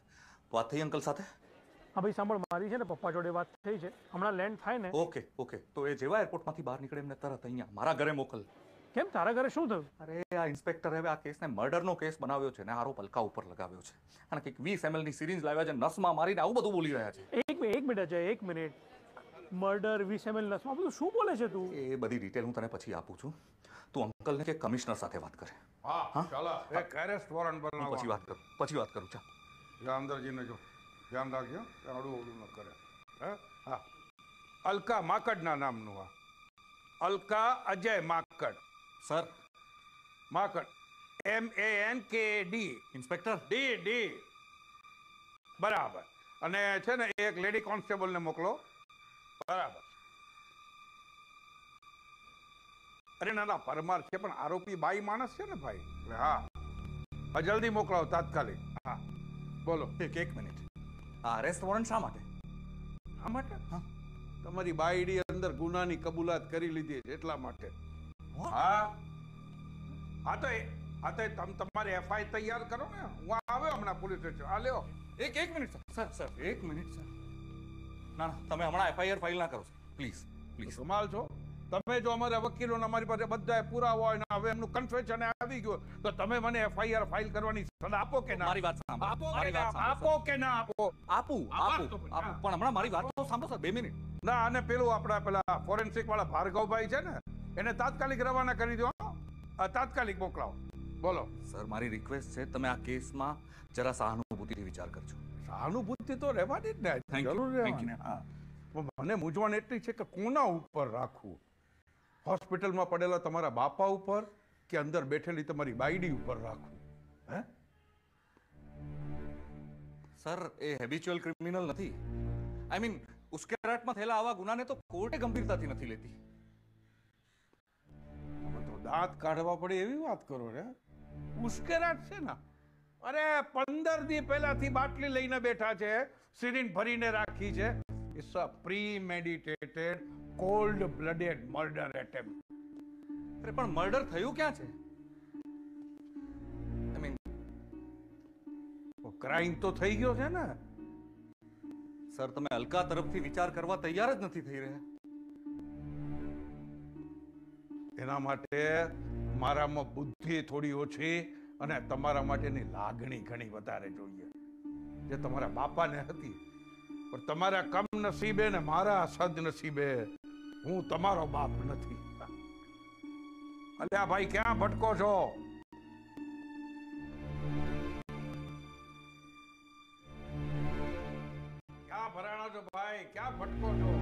વાત થઈ અંકલ સાથે? હા ભાઈ, સાંભળ, મારી છે ને પપ્પા જોડે વાત થઈ છે. હમણાં લેન્ડ થાય ને. ઓકે તો એ જેવા એરપોર્ટમાંથી બહાર નીકળે એમને તરત અહીંયા મારા ઘરે મોકલ. કેમ, તારા ઘરે શું થયું? અરે આ ઇન્સ્પેક્ટર હવે આ કેસને મર્ડરનો કેસ બનાવ્યો છે ને આરોપ અલકા ઉપર લગાવ્યો છે અને કંઈક 20 ml સિરિંજ લાવ્યા છે, નસમાં મારીને આવું બધું બોલી રહ્યા છે. એક મિનિટ, મર્ડર 20 ml નસમાં, બધું શું બોલે છે તું? એ બધી ડિટેલ હું તને પછી આપું છું. તું અંકલને કે કમિશનર સાથે વાત કરે. હા ચાલો, એક એરેસ્ટ વોરંટ બનાવો. પછી વાત કરું. ચા જામદારજીને જો ધ્યાન રાખજો, આડું ન કરે. હા, અલકા માકડના નામનું. આ Alka Ajay માકડ. Sir, Mankad MANKD. Inspector DD. બરાબર. અને છે ને એક લેડી કોન્સ્ટેબલને મોકલો. બરાબર. અરે ના, પરમાર છે પણ આરોપી બાઈ માણસ છે ને ભાઈ. હા, જલ્દી મોકલાવો તાત્કાલિક. હા બોલો. એક મિનિટ, આ અરેસ્ટ વોરંટ શા માટે? શા માટે? હા, તમારી બાયડી અંદર ગુનાની કબૂલાત કરી લીધી એટલા માટે. હા આ તો તમે તમારી એફઆઈઆર તૈયાર કરો ને, હું આવ્યો હમણાં પોલીસ સ્ટેશન. આ લ્યો એક મિનિટ સર, એક મિનિટ સર. ના તમે હમણાં એફઆઈઆર ફાઇલ ના કરો પ્લીઝ પ્લીઝ. સમાલ છો તમે, જો અમારા વકીલોને અમારી પાસે બધા પુરાવા હોય ને હવે એમનું કન્ફેશન આવી ગયું તો તમે મને એફઆઈઆર ફાઇલ કરવાની સલાહ આપો કે ના? મારી વાત સાંભળો, આપો કે ના આપો? આપો પણ હમણાં મારી વાત તો સાંભળો સર 2 મિનિટ. ના અને પેલું આપડા પેલા ફોરેન્સિક વાળા ભાર્ગવભાઈ છે ને એને તાત્કાલિક રવાના કરી દો, તાત્કાલિક મોકલાવો. બોલો સર મારી રિક્વેસ્ટ છે તમે આ કેસમાં જરા સહાનુભૂતિથી વિચાર કરજો. સહાનુભૂતિ તો રહેવાની જ ને, જરૂર રહેવાની. પણ મને મૂંઝવણ એટલી છે કે કોના ઉપર રાખવું, હોસ્પિટલમાં પડેલા તમારા બાપા ઉપર કે અંદર બેઠેલી તમારી બાયડી ઉપર રાખવું? હે સર એ હેબિચ્યુઅલ ક્રિમિનલ નથી. આઈ મીન ઉશ્કેરાટમાં થયેલા આવા ગુનાને તો કોર્ટે ગંભીરતાથી નથી લેતી. તમે તો દાંત કાઢવા પડે એવી વાત કરો રે. ઉશ્કેરાટ છે ને, અરે 15 દી પહેલાથી બાટલી લઈને બેઠા છે, સિરિંજ ભરીને રાખી છે. It's a premeditated, cold-blooded murder attempt. अरे पर murder થયું ક્યાં છે? I mean, वो crime तो થઈ ગયો છે ને. સર તમે અલકા તરફથી વિચાર કરવા તૈયાર જ નથી થઈ રહ્યા. એના માટે મારામાં બુદ્ધિ થોડી ઓછી અને તમારા માટેની લાગણી ઘણી વધારે જોઈએ, જે તમારા બાપાને હતી. પણ તમારા કમનસીબે ને મારા સદનસીબે હું તમારો બાપ નથી. અલ્યા ભાઈ ક્યાં ભટકો છો? ક્યાં ભરાણો છો ભાઈ, ક્યાં ભટકો છો?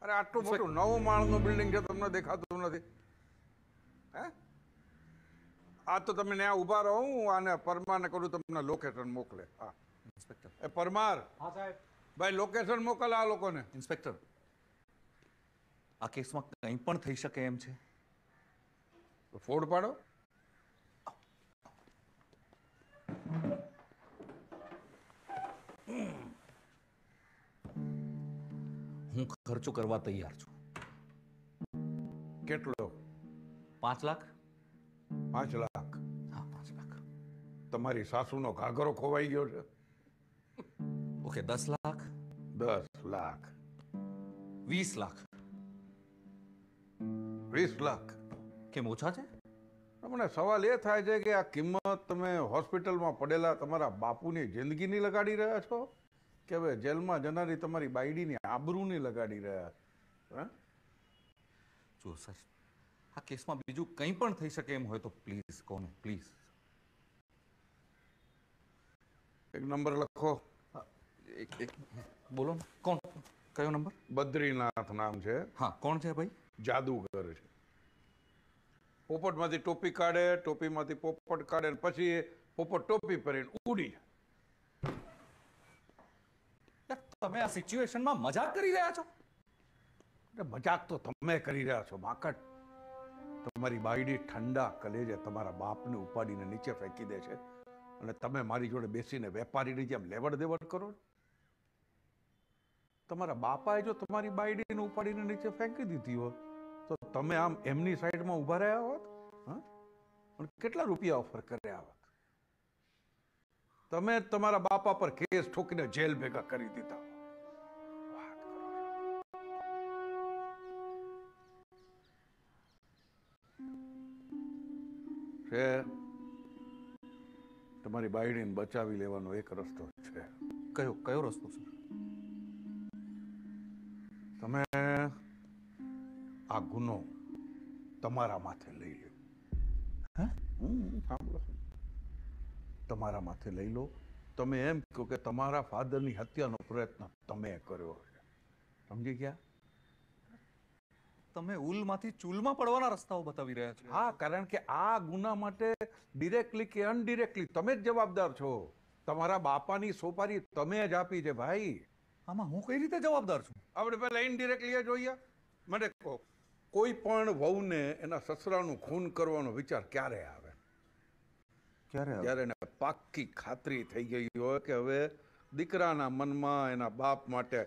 અરે આટલું મોટું 9 માળનું બિલ્ડિંગ છે, તમને દેખાતું નથી? હે આ તો તમે ત્યાં ઉભા રહો, હું આને પરમાને કરું તમને લોકેશન મોકલે. હા ઇન્સ્પેક્ટર એ પરમાર. હા સાહેબ ભાઈ લોકેશન મોકલ આ લોકોને. ઇન્સ્પેક્ટર આ કેસમાં કંઈ પણ થઈ શકે એમ છે, તો ફોડ પાડો. હું ખર્ચો કરવા તૈયાર છું. કેટલો? 5 લાખ. 5 લાખ? હા 5 લાખ. તમારી સાસુનો ઘાઘરો ખોવાઈ ગયો છે. ओके 10 लाख. 10 लाख. 20 लाख. 20 लाख કેમ ઓછા છે? મને સવાલ એ થાય છે કે આ કિંમત તમે હોસ્પિટલમાં પડેલા તમારા બાપુની જિંદગીની લગાડી રહ્યા છો કે હવે જેલમાં જનારી તમારી બાયડીની આબરૂની લગાડી રહ્યા છો? જો સર આ કેસમાં બીજું કંઈ પણ થઈ શકે એમ હોય તો પ્લીઝ કહો ને પ્લીઝ. એક નંબર લખો. એક બોલો કોણ, કયો નંબર? બદ્રીનાથ નામ છે. હા કોણ છે ભાઈ? જાદુગર છે. પોપટમાંથી ટોપી કાઢે, ટોપીમાંથી પોપટ કાઢે, પછી પોપટ ટોપી પહેરીને ઉડી. તમે આ સિચ્યુએશનમાં મજાક કરી રહ્યા છો? મજાક તો તમે કરી રહ્યા છો માકડ. તમારી બાયડી ઠંડા કલેજે તમારા બાપને ઉપાડીને નીચે ફેંકી દે છે અને તમે મારી જોડે બેસીને વેપારીની જેમ લેવડ દેવડ કરો. તમારા બાપાએ જો તમારી બાયડીને ઉપાડીને નીચે ફેંકી દીધી હોત તો તમે આમ એમની સાઈડમાં ઊભા રહ્યા હોત? હા કેટલા રૂપિયા ઓફર કર્યા હોત? તમે તમારા બાપા પર કેસ ઠોકીને જેલ ભેગા કરી દીધા. તમારી બાયડીને બચાવી લેવાનો એક રસ્તો છે. કયો કયો રસ્તો સર? તમે આ ગુનો તમારા માથે લઈ લો. તમારા માથે લઈ લો. તમે એમ કહો કે તમારા ફાધરની હત્યાનો પ્રયત્ન તમે કર્યો છે. સમજી ગયા? તમે ઉલમાંથી ચૂલમાં પડવાના રસ્તાઓ બતાવી રહ્યા છો. હા કારણ કે આ ગુના માટે ડિરેક્ટલી કે અનડિરેક્ટલી તમે જ જવાબદાર છો. તમારા બાપાની સોપારી તમે જ આપી છે ભાઈ. આમાં હું કઈ રીતે જવાબદાર છું? આપણે પહેલા ઇનડિરેક્ટલી જોઈએ. મને કહો કોઈ પણ વહુને એના સસરાનું ખૂન કરવાનો વિચાર ક્યારે આવે? ક્યારે? જ્યારે એને પાક્કી ખાતરી થઈ ગઈ હોય કે હવે દીકરાના મનમાં એના બાપ માટે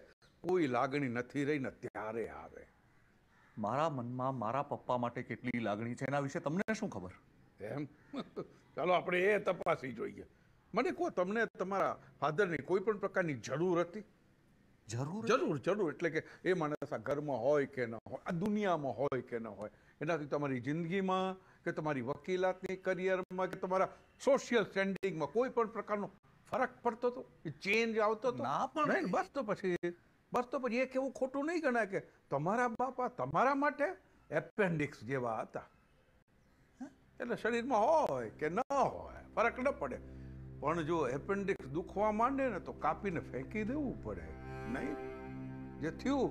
कोई लागणी नथी रही ने त्यारे आवे। मारा मनमा मारा पप्पा माटे केटली लागणी छे एना विषे तमने शुं खबर? एम चलो आपणे ए तपासी जोईए। मने को तमने तमारा फादरनी कोई पण प्रकारनी जरूर हती? जरूर जरूर जरूर। एटले के ए माणस आ घरमां होय के न होय, आ दुनियामां होय के न होय, एनाथी तमारी जिंदगीमां के तमारी वकीलातनी करियरमां के तमारा सोशियल स्टेन्डिंगमां कोई पण प्रकारनो फरक पड़तो तो? चेंज आवतो तो? ना पण नहीं। बस तो पछी ए केवुं खोटुं नहीं गणाय के तमारा बापा तमारा माटे एपेन्डिक्स जेवा हता। एटले शरीरमां होय के न होय फरक न पड़े, पण जो एपेन्डिक्स दुखवा मांडे ने तो कापीने फेंकी देवुं पड़े। नहीं जे थयुं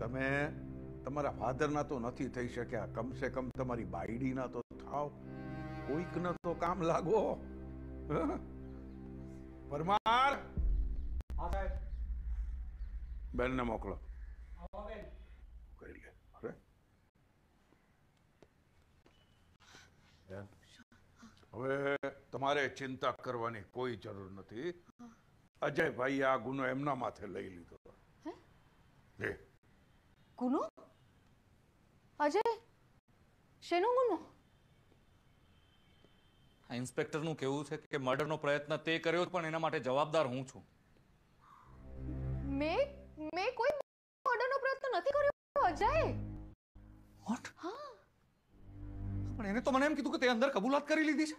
तमे तमारा फादर ना तो नथी थई शक्या, कम से कम तमारी बायडी ना तो थाओ, कोईक न तो काम लागो। परमार बेन ने मोकलो। हवे तमारे चिंता करवानी कोई जरूर नथी। अजय भाई आ गुनो एमना माथे लई लीधो। हे गुनो? अजय शेनो गुनो? इंस्पेक्टर नु केवुं छे के मर्डर नो प्रयत्न ते कर्यो पण एना माटे जवाबदार हूँ छूं। मैं कोई मर्डर नो प्रयत्न नथी कर्यो अजय। व्हाट? हां पण एने तो मने एम कीधुं के ते अंदर कबूलात करी लीधी छे।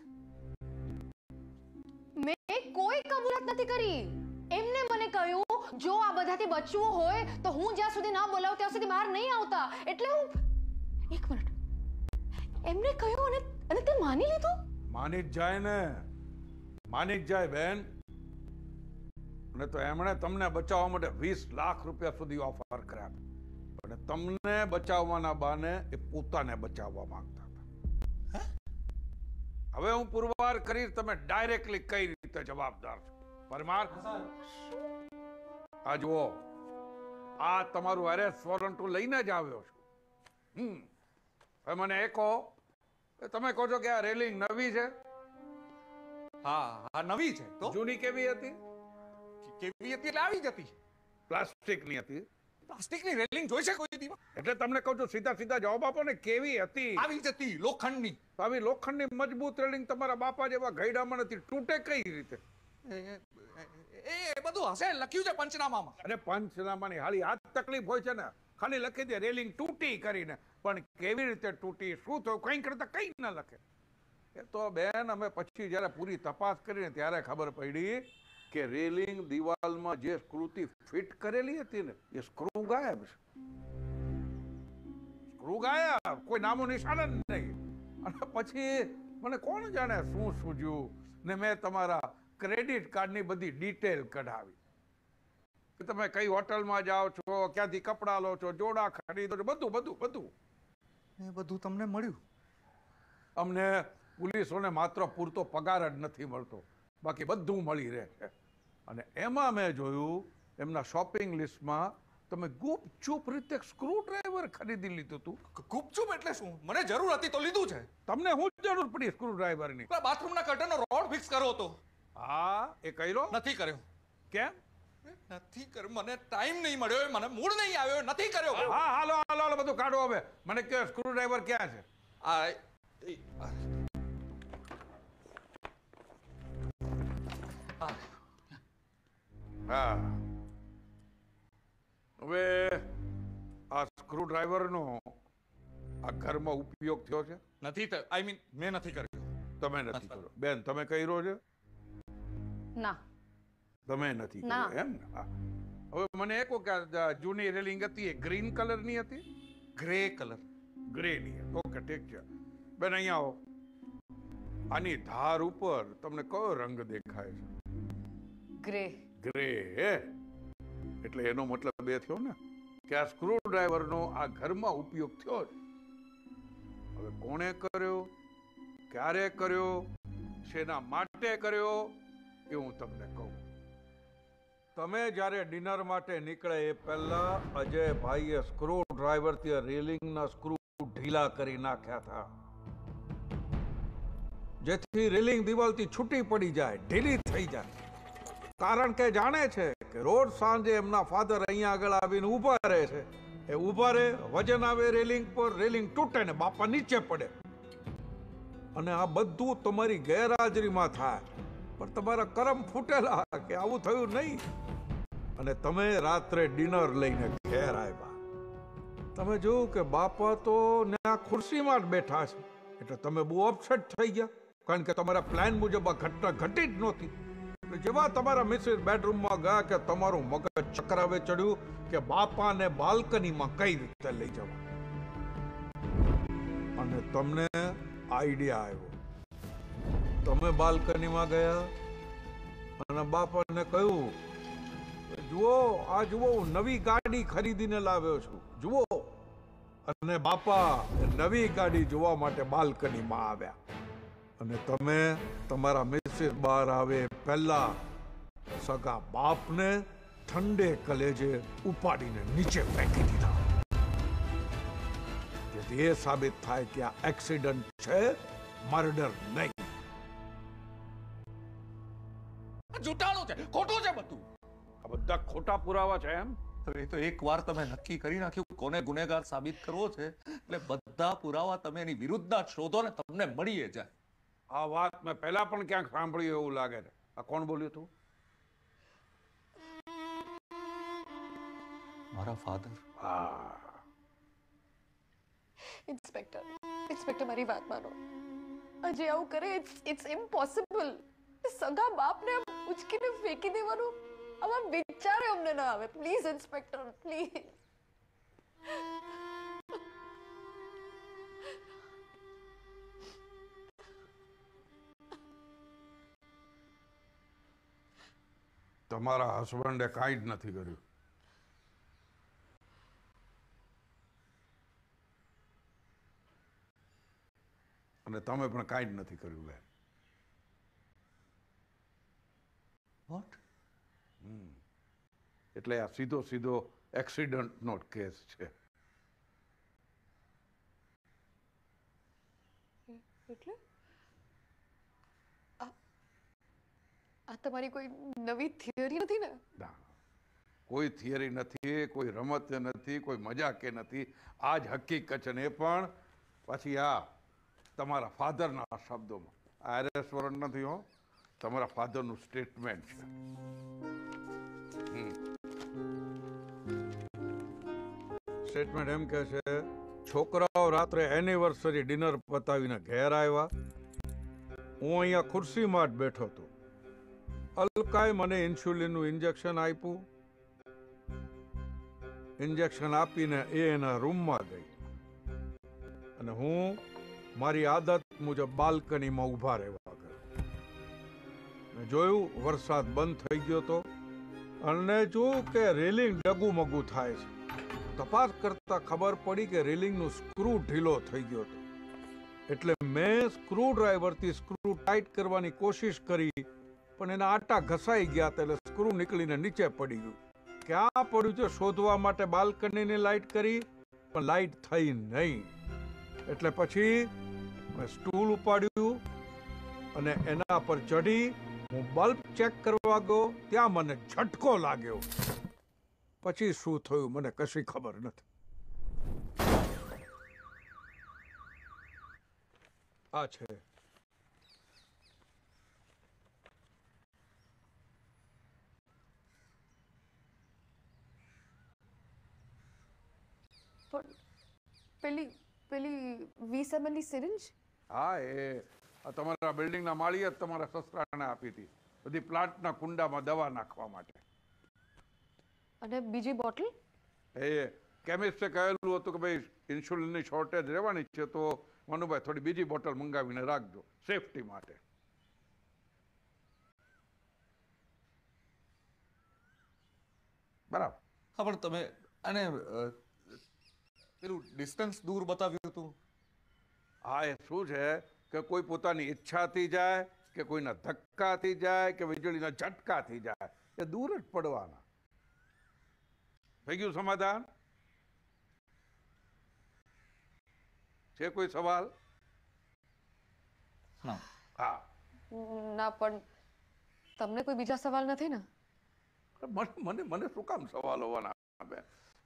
मैं कोई कबूलात नथी करी। एमने मने कह्युं जो आ बधाथी बचवुं होय तो हूँ ज्यां सुधी ना बोलाव त्यां सुधी बहार नहीं आवता, एटले हूँ। एक मिनिट, एमने कह्युं अने ते मानी लीधुं? मानिक जाए ने, मानिक जाए बेन। ने तो एमने तमने बचावा माटे 20 लाख रुपया सुधी ऑफर कर्या, पण तमने बचाववाना बाने ए पोताने बचाववा मांगता था। हैं? हवे हूँ पुरवार करी तमे डायरेक्टली कई रीते जवाबदार छो। परमार आज वो आ तमारू अरेस्ट वॉरंट लईने ज आव्यो छो। हवे मने एको तमे कहो छो के आ रेलिंग नवी छे? हां नवी छे तो जूनी केवी हती लावी जती प्लास्टिकनी रेलिंग જોઈ છે કોઈ દીવા। એટલે તમને કહું છું સીધા જવાબ આપો ને, કેવી હતી? આવી જતી લોખંડની। તો આવી લોખંડની મજબૂત રેલિંગ તમારા બાપા જેવા ગઈડામણથી તૂટે કઈ રીતે? એ બધું હશે લખ્યું છે પંચનામામાં। અને પંચનામાની હાલી આ તકલીફ હોય છે ને, खाली लखी दे रेलिंग तूटी करीने, पण केवी रीते तूटी शुं थयुं कई करता कई न लखे। ए तो बेन अमे पछी ज्यारे पूरी तपास करीने त्यारे खबर पड़ी के रेलिंग दीवाल में जे स्क्रूती फिट करेली हती ने ए स्क्रू गायब कोई नामो निशान ज नहीं। अने पछी मने कोण जाणे शुं सूझ्यु ने मैं तमारा क्रेडिट कार्ड नी बधी डिटेल कढावी। तमे कई होटल में जाओ छो, क्यांथी कपड़ा लो छो, जोड़ा खरीदो छो, बधु बधु बधु ए बधु तमने मळ्यु। अमने पुलिसोने मात्र पूरतो पगार ज नथी मळतो, बाकी बधु मळी रहे छे। अने एमां मैं जोयुं एमना शॉपिंग लिस्ट में तमे गुपचूप रीते स्क्रूड्राइवर खरीदी लीधो तू। गुपचूप एटले शुं? मने जरूर हती तो लीधुं छे। तमने हुं जरूर पड़ी स्क्रूड्राइवरनी? पर बाथरूमना कर्टननो रोड फिक्स कर्यो हतो। हां ए कर्यो? नथी कर्यो। केम? નથી કર મને ટાઈમ નહીં મળ્યો, મને મૂડ નહીં આવ્યો, નથી કર્યો। હા હાલો બધું કાઢો હવે, મને કે સ્ક્રૂ ડ્રાઈવર ક્યાં છે? આ હા હવે આ સ્ક્રૂ ડ્રાઈવર નો આ ઘરમાં ઉપયોગ થયો છે? નથી થયો, આઈ મીન મેં નથી કર્યો। તમે નથી કર્યો? બેન તમે કર્યો છે? ના તમે નથી કર્યો એમ ને? હવે મને એકો કે જૂની રેલિંગ હતી એ ગ્રીન કલરની હતી? ગ્રે ની? ઓકે ઠીક છે બેન, અહીંયા આવો। આની ધાર ઉપર તમને કયો રંગ દેખાય છે? ગ્રે। એટલે એનો મતલબ એ થયો ને કે આ સ્ક્રૂ ડ્રાઈવરનો આ ઘરમાં ઉપયોગ થયો છે। હવે કોણે કર્યો, ક્યારે કર્યો, શેના માટે કર્યો એ હું તમને કહું। તમે જ્યારે ડિનર માટે નીકળે એ પહેલા અજય ભાઈએ સ્ક્રૂ ડ્રાઈવર થી રેલિંગના સ્ક્રૂ ઢીલા કરી નાખ્યા હતા, જેથી રેલિંગ દિવાલથી છૂટી પડી જાય, ઢીલી થઈ જાય। कारण के जाने छे के रोज सांजे एमना फादर अहीं आगळ आवीने ऊभा रहे छे, ए ऊभा रहे, वजन आवे रेलिंग पर, रेलिंग तूटे ने बापा नीचे पड़े अने आ बधुं तमारी गैरहाजरीमां थाय। पर तमारा करम फूटेला के आवुं थयुं नहीं अने तमे रात्रे डिनर लईने घेर आव्या। तमे जोयुं के बापा तो न्या खुर्सीमां ज बेठा छे एटले तमे बहु अपसेट थई गया कारण के तमारा प्लान मुजब आ घटना घटी ज नहोती। एटले जेवा तमारा मिसेस बेडरूममां गया के तमारुं मगज चक्रावे चढ्युं के बापाने बालकनीमां कई रीते लई जवा अने तमने आइडिया आव्यो। तमे बालकनी में गया अने बापा ने कह्युं जुओ आ जुओ नवी गाड़ी खरीदीने लाव्यो छुं जुओ। अने बापा नवी गाड़ी जोवा माटे बालकनी में आव्या अने तमे तमारा मिसेस बहार आवे पहेला सगा बापने ठंडे कलेजे उपाड़ीने नीचे फेंकी दीधा। ये साबित थाय कि आ एक्सिडेंट छे, मर्डर नहीं। जुटाणो छे, खोटो छे बधुं। आ बधा खोटा पुरावा छे एम। तो ए तो एकवार तमे नक्की करी नाख्युं कोने गुनेगार साबित करवो छे એટલે બધા પુરાવા તમે એની વિરુદ્ધના શોધો ને તમને મળી એ જાય। આ વાત મેં પહેલા પણ ક્યાંક સાંભળ્યું એવું લાગે છે। આ કોણ બોલ્યું તું? મારા ફાધર। હા इंस्पेक्टर, इंस्पेक्टर मेरी बात मानो। अजय आउ करे, it's impossible। सगा बाप ने अब उचकी ने फेंकी दे वालों, अब हम बिचारे हमने ना आवे, please इंस्पेक्टर, please। तुम्हारा हस्बैंड एक काइड न थी करी। તમે પણ કાઈ જ નથી કર્યું બેન। વોટ? એટલે આ સીધો સીધો એક્સિડન્ટનો કેસ છે। એટલે આ તમારી કોઈ નવી થિયરી નથી ને? ના, કોઈ થિયરી નથી, કોઈ રમત નથી, કોઈ મજાક નથી, આ જ હકીકત છે। ને પણ પછી આ तमारा फादर ना शब्दों में आरएस वरण ना थियो तमारा फादर नु स्टेटमेंट है। स्टेटमेंट एम कहे छे छोकराओ रात्रे एनिवर्सरी डिनर पतावीने घेर आव्या, हूँ अहींया खुर्सी मां ज बैठो तो, अलकाए मने इन्स्युलिन नु इंजेक्शन आप्युं, इंजेक्शन आपीने ए एना रूम में गई अने हूँ मारी आदत मुझे बालकनी में उभा रहेवा गयो। जोयु वरसाद बंद थई गयो तो अने जो के रेलिंग डगू मगू थाय छे। तपास करता खबर पड़ी के रेलिंग नो स्क्रू ढीलो थई गयो तो एटले मैं स्क्रू ड्राइवर थी स्क्रू टाइट करवानी कोशिश करी पण एना आटा घसाई गया तेले स्क्रू निकळीने नीचे पड़ी गयो। क्या पड्युं छे शोधवा माटे बालकनी ने लाइट करी पण लाइट थई नहीं एटले पछी मैं स्टूल उपाड्यू अने एना पर चढ़ी हूँ बल्ब चेक करवा गयो त्यां मने झटको लाग्यो। पछी शुं थयुं मने कशी खबर नथी। आ छे पेली पेली वीस एमएल सिरिंज। हाँ ए तमारा बिल्डिंग ना माळीए तमारा ससराने आपी थी बधी प्लांट ना कुंडा में दवा नाखवा माटे। अने बीजी बोटल ए केमिस्टे कहेलुं हतुं के भाई इन्स्युलिन नी शॉर्टेज रहेवानी छे तो मनुभाई थोड़ी बीजी बोटल मंगावीने राखजो सेफ्टी माटे। बराबर। हाँ पण तमे अने डिस्टन्स दूर बताव्यू तू। हाँ ए शू है कि कोई पोतानी इच्छा थी जाए कि कोई ना धक्का थी जाए कि वीजळी ना झटका थी जाए ये दूर ज पड़वाना। थई गयुं समाधान छे कोई सवाल? ना। हाँ ना पण તમને કોઈ બીજા સવાલ નથી ને? મને મને શું કામ સવાલ હોવાના આપે?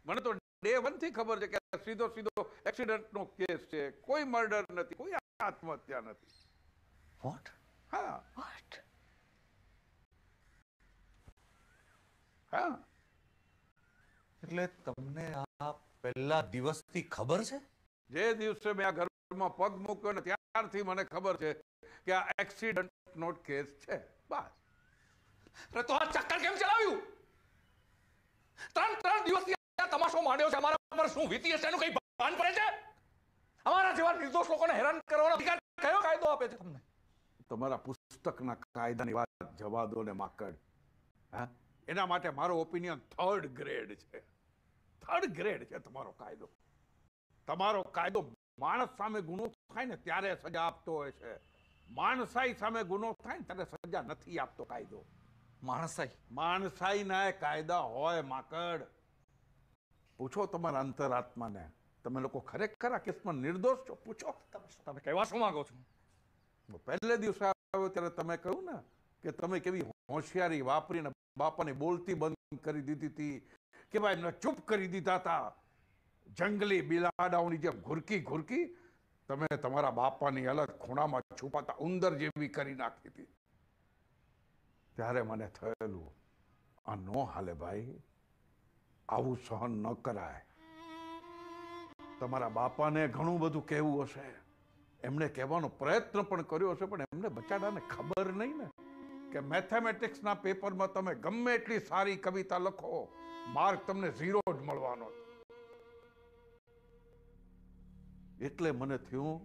મને તો ડે 1 થી ખબર છે કે સીધો સીધો એક્સિડન્ટનો કેસ છે, કોઈ મર્ડર નથી, કોઈ આત્મહત્યા નથી. વોટ? હા. વોટ? હા. એટલે તમને આ પહેલા દિવસથી ખબર છે? જે દિવસે મેં આ ઘરમાં પગ મૂક્યો ને ત્યારથી મને ખબર છે કે આ એક્સિડન્ટનો કેસ છે. બસ. તો આ ચક્કર કેમ ચલાવ્યું? 3 દિવસથી આ તમાશો માંડ્યો છે. અમારા પર શું વીતી હશે એનું કઈ ભાન પડે છે? અમારા જેવા નિર્દોષ લોકોને હેરાન કરવાનો અધિકાર કયો કાયદો આપે છે તમને? તમારા પુસ્તકના કાયદાની વાત જવા દો ને માકડ. હા, એના માટે મારો ઓપિનિયન 3rd ગ્રેડ છે. 3rd ગ્રેડ છે તમારો કાયદો. તમારો કાયદો માણસ સામે ગુનો થાય ને ત્યારે સજા આપતો હોય છે. માણસાઈ સામે ગુનો થાય ને ત્યારે સજા નથી આપતો કાયદો. માણસાઈ માણસાઈ ના કાયદા હોય માકડ. પૂછો તમારા અંતરાત્માને, તમે લોકો ખરેખર આ કેસમાં નિર્દોષ છો? પૂછો, તમે કહેવા શું માંગો છો? પહેલે દિવસે આવ્યો ત્યારે તમે કહ્યું ને કે તમે કેવી હોશિયારી વાપરીને બાપાને બોલતી બંધ કરી દીધી હતી, કે ભાઈ એમને ચૂપ કરી દીધા હતા. જંગલી બિલાડાઓની જેમ ઘુરકી ઘુરકી તમે તમારા બાપાની હાલત ખૂણામાં છુપાતા ઉંદર જેવી કરી નાખી હતી. ત્યારે મને થયેલું આ નો હાલે ભાઈ, આવું સહન ન કરાય. તમારા બાપાને ઘણું બધું કહેવું હશે, એમણે કહેવાનો પ્રયત્ન પણ કર્યો હશે, પણ એમને બચાડાને ખબર નહીં ને કે મેથેમેટિક્સના પેપરમાં તમે ગમે એટલી સારી કવિતા લખો, માર્ક તમને 0 જ મળવાનો. એટલે મને થયું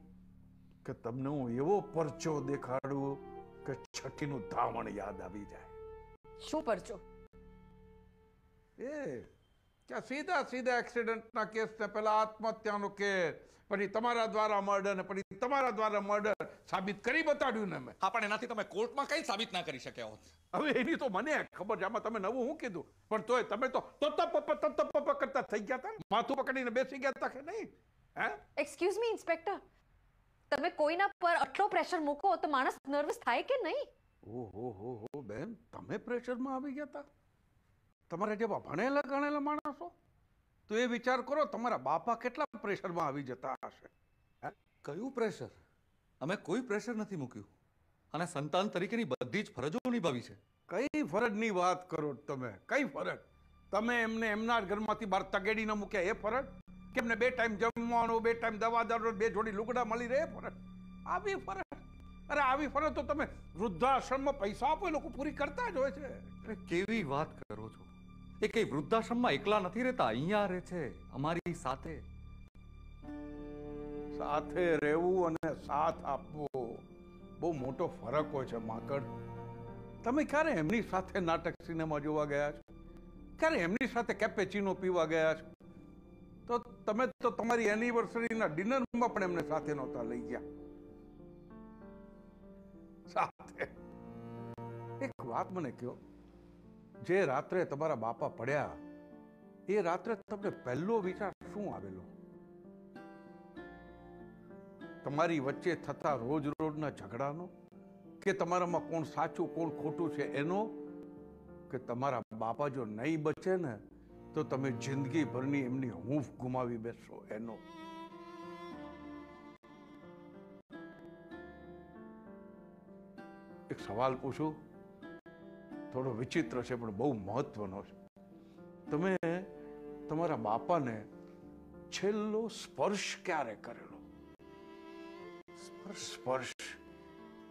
કે તમને હું એવો પરચો દેખાડું કે છઠ્ઠીનું ધાવણ યાદ આવી જાય. શું પરચો? એ કે સીધા સીધા એક્સિડન્ટના કેસ ને પહેલા આત્મહત્યાનો કેસ, પછી તમારા દ્વારા મર્ડર ને પછી તમારા દ્વારા મર્ડર સાબિત કરી બતાડ્યું ને મેં. હા, પણ એનાથી તમે કોર્ટમાં કઈ સાબિત ના કરી શક્યા હોત. હવે એની તો મને ખબર છે, આમાં તમે નવું હું કીધું, પણ તોય તમે તો તપ કરતા થઈ ગયા હતા, માથું પકડીને બેસી ગયા હતા કે નહીં? એક્સક્યુઝ મી ઇન્સ્પેક્ટર, તમે કોઈના પર આટલો પ્રેશર મૂકો તો માણસ નર્વસ થાય કે નહીં? ઓહો બેન, તમે પ્રેશરમાં આવી ગયા હતા? તમારા જેવા ભણેલા ગણેલા માણસો તો એ વિચાર કરો, તમારા બાપા કેટલા પ્રેશરમાં આવી જતા હશે. કયું પ્રેશર? અમે કોઈ પ્રેશર નથી મૂક્યું અને સંતાન તરીકેની બધી જ ફરજો નિભાવી છે. કઈ ફરજની વાત કરો તમે? કઈ ફરજ? તમે એમને એમના ઘરમાંથી બહાર તગેડી ન મૂક્યા એ ફરજ? કેમને 2 ટાઈમ જમવાનું, 2 ટાઈમ દવા દારૂ, 2 જોડી લુગડા મળી રહે ફરજ? આવી ફરજ? અરે આવી ફરજ તો તમે વૃદ્ધાશ્રમમાં પૈસા આપો એ લોકો પૂરી કરતા જ હોય છે. અરે કેવી વાત કરો છો? એ કઈ વૃદ્ધાશ્રમમાં એકલા નથી રહેતા, અહીંયા રહે છે અમારી સાથે. સાથે રહેવું અને સાથ આપવો બહુ મોટો ફરક હોય છે માકડ. તમે ક્યારે એમની સાથે નાટક સિનેમા જોવા ગયા છો? ક્યારે એમની સાથે કેપેચીનો પીવા ગયા છો? તો તમે તો તમારી એનિવર્સરીના ડિનરમાં પણ એમને સાથે નહોતા લઈ ગયા. સાથે એક વાત મને કહો, જે રાત્રે તમારા બાપા પડ્યા એ રાત્રે તમને પહેલો વિચાર શું આવેલો? તમારી વચ્ચે થતા રોજ રોજના ઝઘડાનો, કે તમારામાં કોણ સાચું કોણ ખોટું છે એનો, કે તમારા બાપા જો નહીં બચે ને તો તમે જિંદગી ભરની એમની હૂંફ ગુમાવી બેસો એનો? એક સવાલ પૂછું, થોડો વિચિત્ર છે પણ બહુ મહત્વનો છે. તમે તમારા બાપાને છેલ્લો સ્પર્શ ક્યારે કરેલો? સ્પર્શ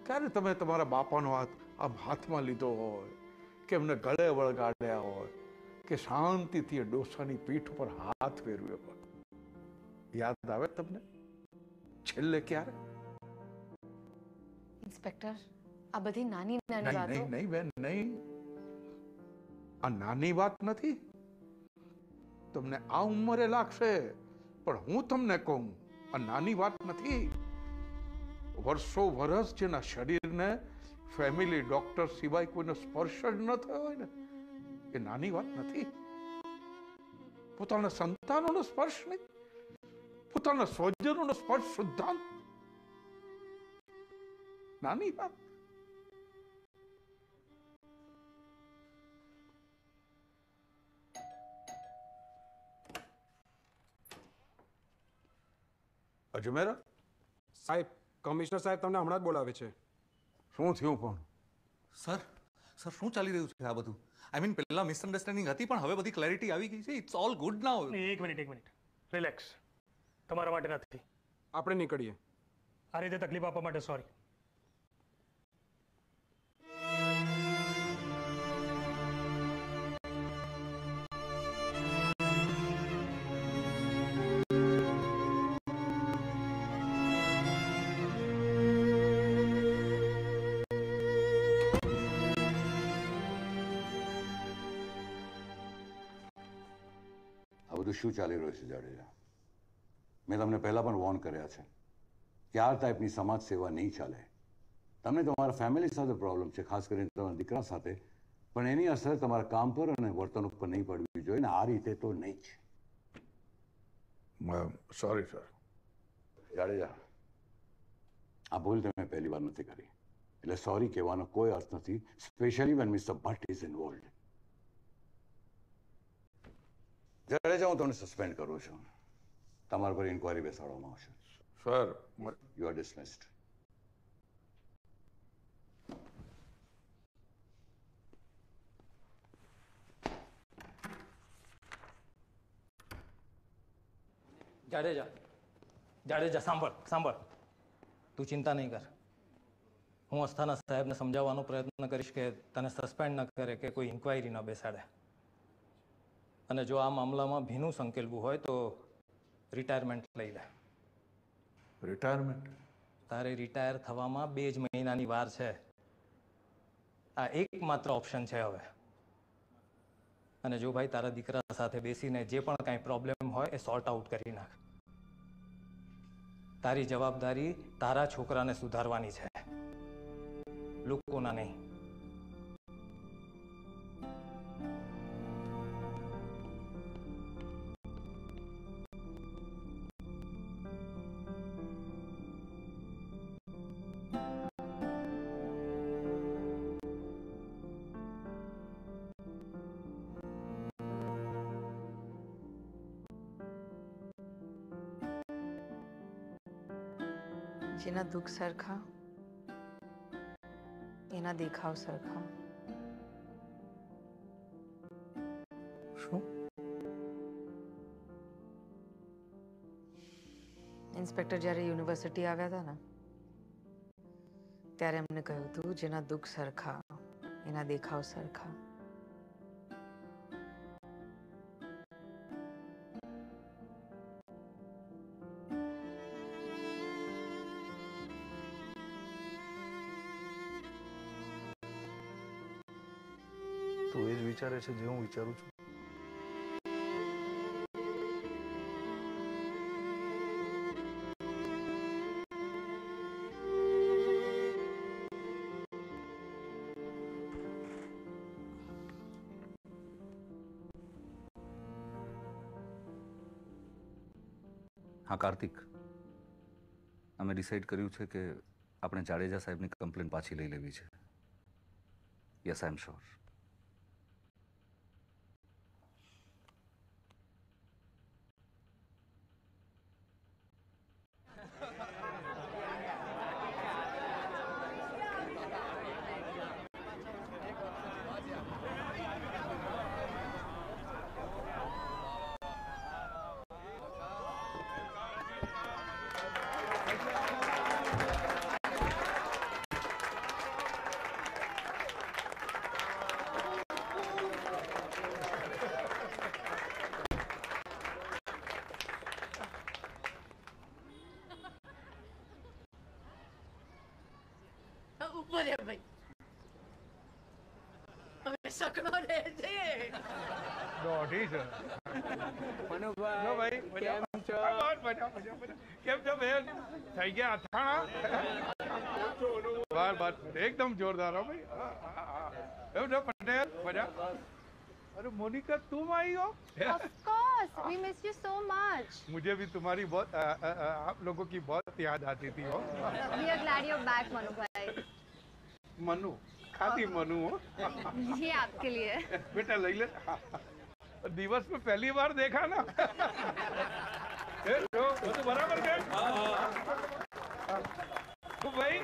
ક્યારે તમે તમારા બાપાનો હાથ આમ હાથમાં લીધો હોય, કે એમને ગળે વળગાડ્યા હોય, કે શાંતિથી ડોસાની પીઠ ઉપર હાથ ફેરવ્યો હોય? યાદ આવે તમને છેલ્લે ક્યારે? ઇન્સ્પેક્ટર, આ બધી નાની નાની વાતો. નહીં બેન, નહીં, આ નાની વાત નથી. તમને આ ઉંમરે લાગશે પણ હું તમને કહું, આ નાની વાત નથી. વર્ષો વર્ષ જેના શરીરને ફેમિલી ડોક્ટર સિવાય કોઈનો સ્પર્શ જ ન થયો હોય ને, એ નાની વાત નથી. પોતાના સંતાનોનો સ્પર્શ નહીં, પોતાના સ્વજનોનો સ્પર્શ સુદ્ધા નાની વાત. અજમેર સાહેબ કમિશનર સાહેબ તમને હમણાં જ બોલાવે છે. શું થયું? પણ સર સર શું ચાલી રહ્યું છે આ બધું? આઈ મીન પહેલા મિસઅન્ડરસ્ટેન્ડિંગ હતી પણ હવે બધી ક્લેરિટી આવી ગઈ છે. It's all good now. એક મિનિટ રિલેક્સ. તમારા માટે નથી. આપણે નીકળીએ. આ રીતે તકલીફ આપવા માટે સોરી. શું ચાલી રહ્યું છે જાડેજા? મેં તમને પહેલાં પણ વોર્ન કર્યા છે કે આ ટાઈપની સમાજ સેવા નહીં ચાલે. તમને તમારા ફેમિલી સાથે પ્રોબ્લેમ છે, ખાસ કરીને તમારા દીકરા સાથે, પણ એની અસર તમારા કામ પર અને વર્તન ઉપર નહીં પડવી જોઈએ ને આ રીતે તો નહીં જ. Sorry sir. જાડેજા, આ ભૂલ તમે પહેલી વાર નથી કરી એટલે સોરી કહેવાનો કોઈ અર્થ નથી, specially when mister Bhatt is involved. Jadeja, હું તમને સસ્પેન્ડ કરું છું. તમારા પર ઇન્ક્વાયરી બેસાડવામાં આવશે. Sir, you are dismissed. Jadeja સાંભળ, તું ચિંતા નહીં કર. હું અસ્થાના સાહેબને સમજાવવાનો પ્રયત્ન કરીશ કે તને સસ્પેન્ડ ન કરે કે કોઈ ઇન્ક્વાયરી ન બેસાડે. અને જો આ મામલામાં ભીનું સંકેલવું હોય તો રિટાયરમેન્ટ લઈ લે. રિટાયરમેન્ટ? તારે રિટાયર થવામાં 2 જ મહિનાની વાર છે. આ એકમાત્ર ઓપ્શન છે હવે. અને જો ભાઈ તારા દીકરા સાથે બેસીને જે પણ કાંઈ પ્રોબ્લેમ હોય એ સોર્ટ આઉટ કરી નાખ. તારી જવાબદારી તારા છોકરાને સુધારવાની છે, લોકોના નહીં. જેના દુઃખ સરખા એના દેખાવ સરખા. શું? ઇન્સ્પેક્ટર જ્યારે યુનિવર્સિટી આવ્યા હતા ને ત્યારે એમને કહ્યું હતું જેના દુઃખ સરખા એના દેખાવ સરખા. વિચારે છે જે હું વિચારું છું. હા કાર્તિક, અમે ડિસાઈડ કર્યું છે કે આપણે જાડેજા સાહેબની કમ્પ્લેન પાછી લઈ લેવી છે. Yes, I am sure. एकदम जोरदार हो भाई. पटेल मजा. अरे मोनिका, तुम आई हो? Of course, we miss you so much. मुझे भी तुम्हारी बहुत, आप लोगों की बहुत याद आती थी. हो We are glad you're back, Manu भाई. मनु खाती मनु हो ये आपके लिए बेटा. ले दिवस में पहली बार देखा ना. बराबर भाई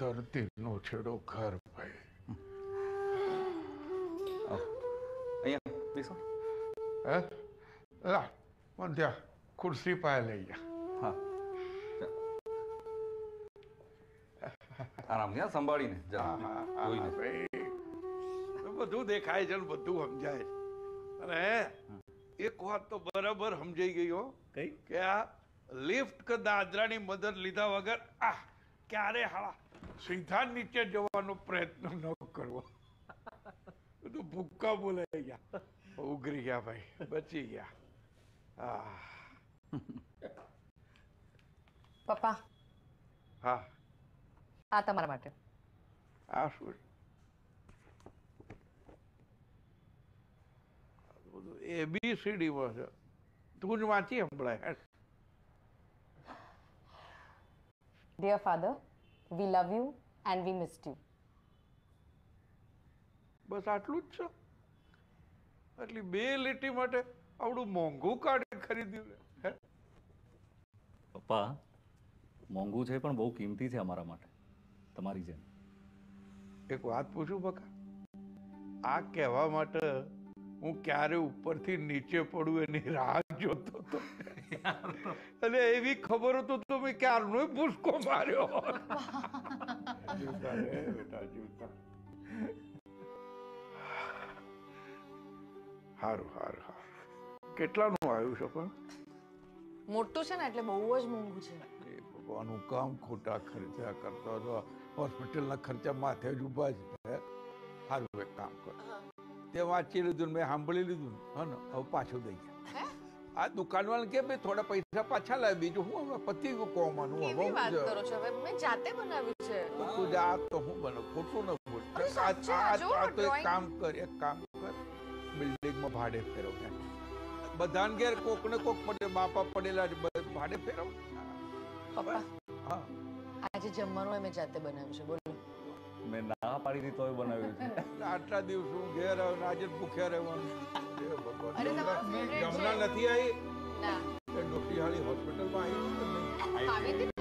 धरती नो छेड़ो घर भाई ला मध्या कुर्सी पाए ले जा। हाँ आराम से संभाली ने जा। कोई नहीं बधु देखाय जन बधु समझाय। अरे एक बात तो बराबर समझाई गई हो कई क्या लिफ्ट का दादरा ની મદદ લીધા વગર આ ક્યારે હાલા સીધા નીચે જવાનો પ્રયત્ન ન કરવો। तो भूखा बोलाई गया उगरी गया भाई बची गया। पापा हाँ आ तमारा माटे आ शुरू तो ABCD वाला तू जो वाची हम बड़ा है। Dear father, we love you and we missed you. बस आटलू ज छे बे लेटी माटे आवडू मोंघू कार्ड खरीद्यू। पप्पा मोंघू छे पण बहु किंमती छे अमारा माटे तमारी जेम। एक वात पूछूं बका आ कहेवा माटे हूँ क्यारे ऊपर थी नीचे पड़ू एनी राह जोतो तो अरे एवी खबर हो तो मैं क्यारनो भूसको मार्यो। जीवता रे बेटा जीवता। हारू हारू हारू केटलानु आव्यु छे पण मोटो छे ने એટલે બહુ જ મોંઘું છે। એ ભગવાનનું કામ ખોટા ખર્ચા કરતો તો હોસ્પિટલના ખર્ચા માથે જ ઉભા છે। હારું એક કામ કર તે વાંચી લીધું મેં સાંભળી લીધું હો ને હવે પાછું દઈ જા આ દુકાનવાળાને કે ભાઈ થોડા પૈસા પાછા લાવ બીજું હું હવે પતિ કોમાનું હવે કેવી વાત કરો છો હવે મેં જાતે બનાવ્યું છે તું જા તો હું બનો ખોટું ન બોલ આ તો એક કામ કર बिल्डिंग में भाड़े फेरो बधान घेर कोक ने कोक पड़े बापा पड़ेला भाड़े फेरो। पापा हां आज जमवानो मैं जाते बनाव्यो छे बोलो मैं ना पाडी दी तोय बनाव्यो छे आटला दिवस હું ઘેર આવ આજે ભૂખ્યા રહેવાનું એ ભગવાન અરે તમારું જમવા નથી આવી ના ડોક્ટર હાલી હોસ્પિટલ માં આવી તો આવી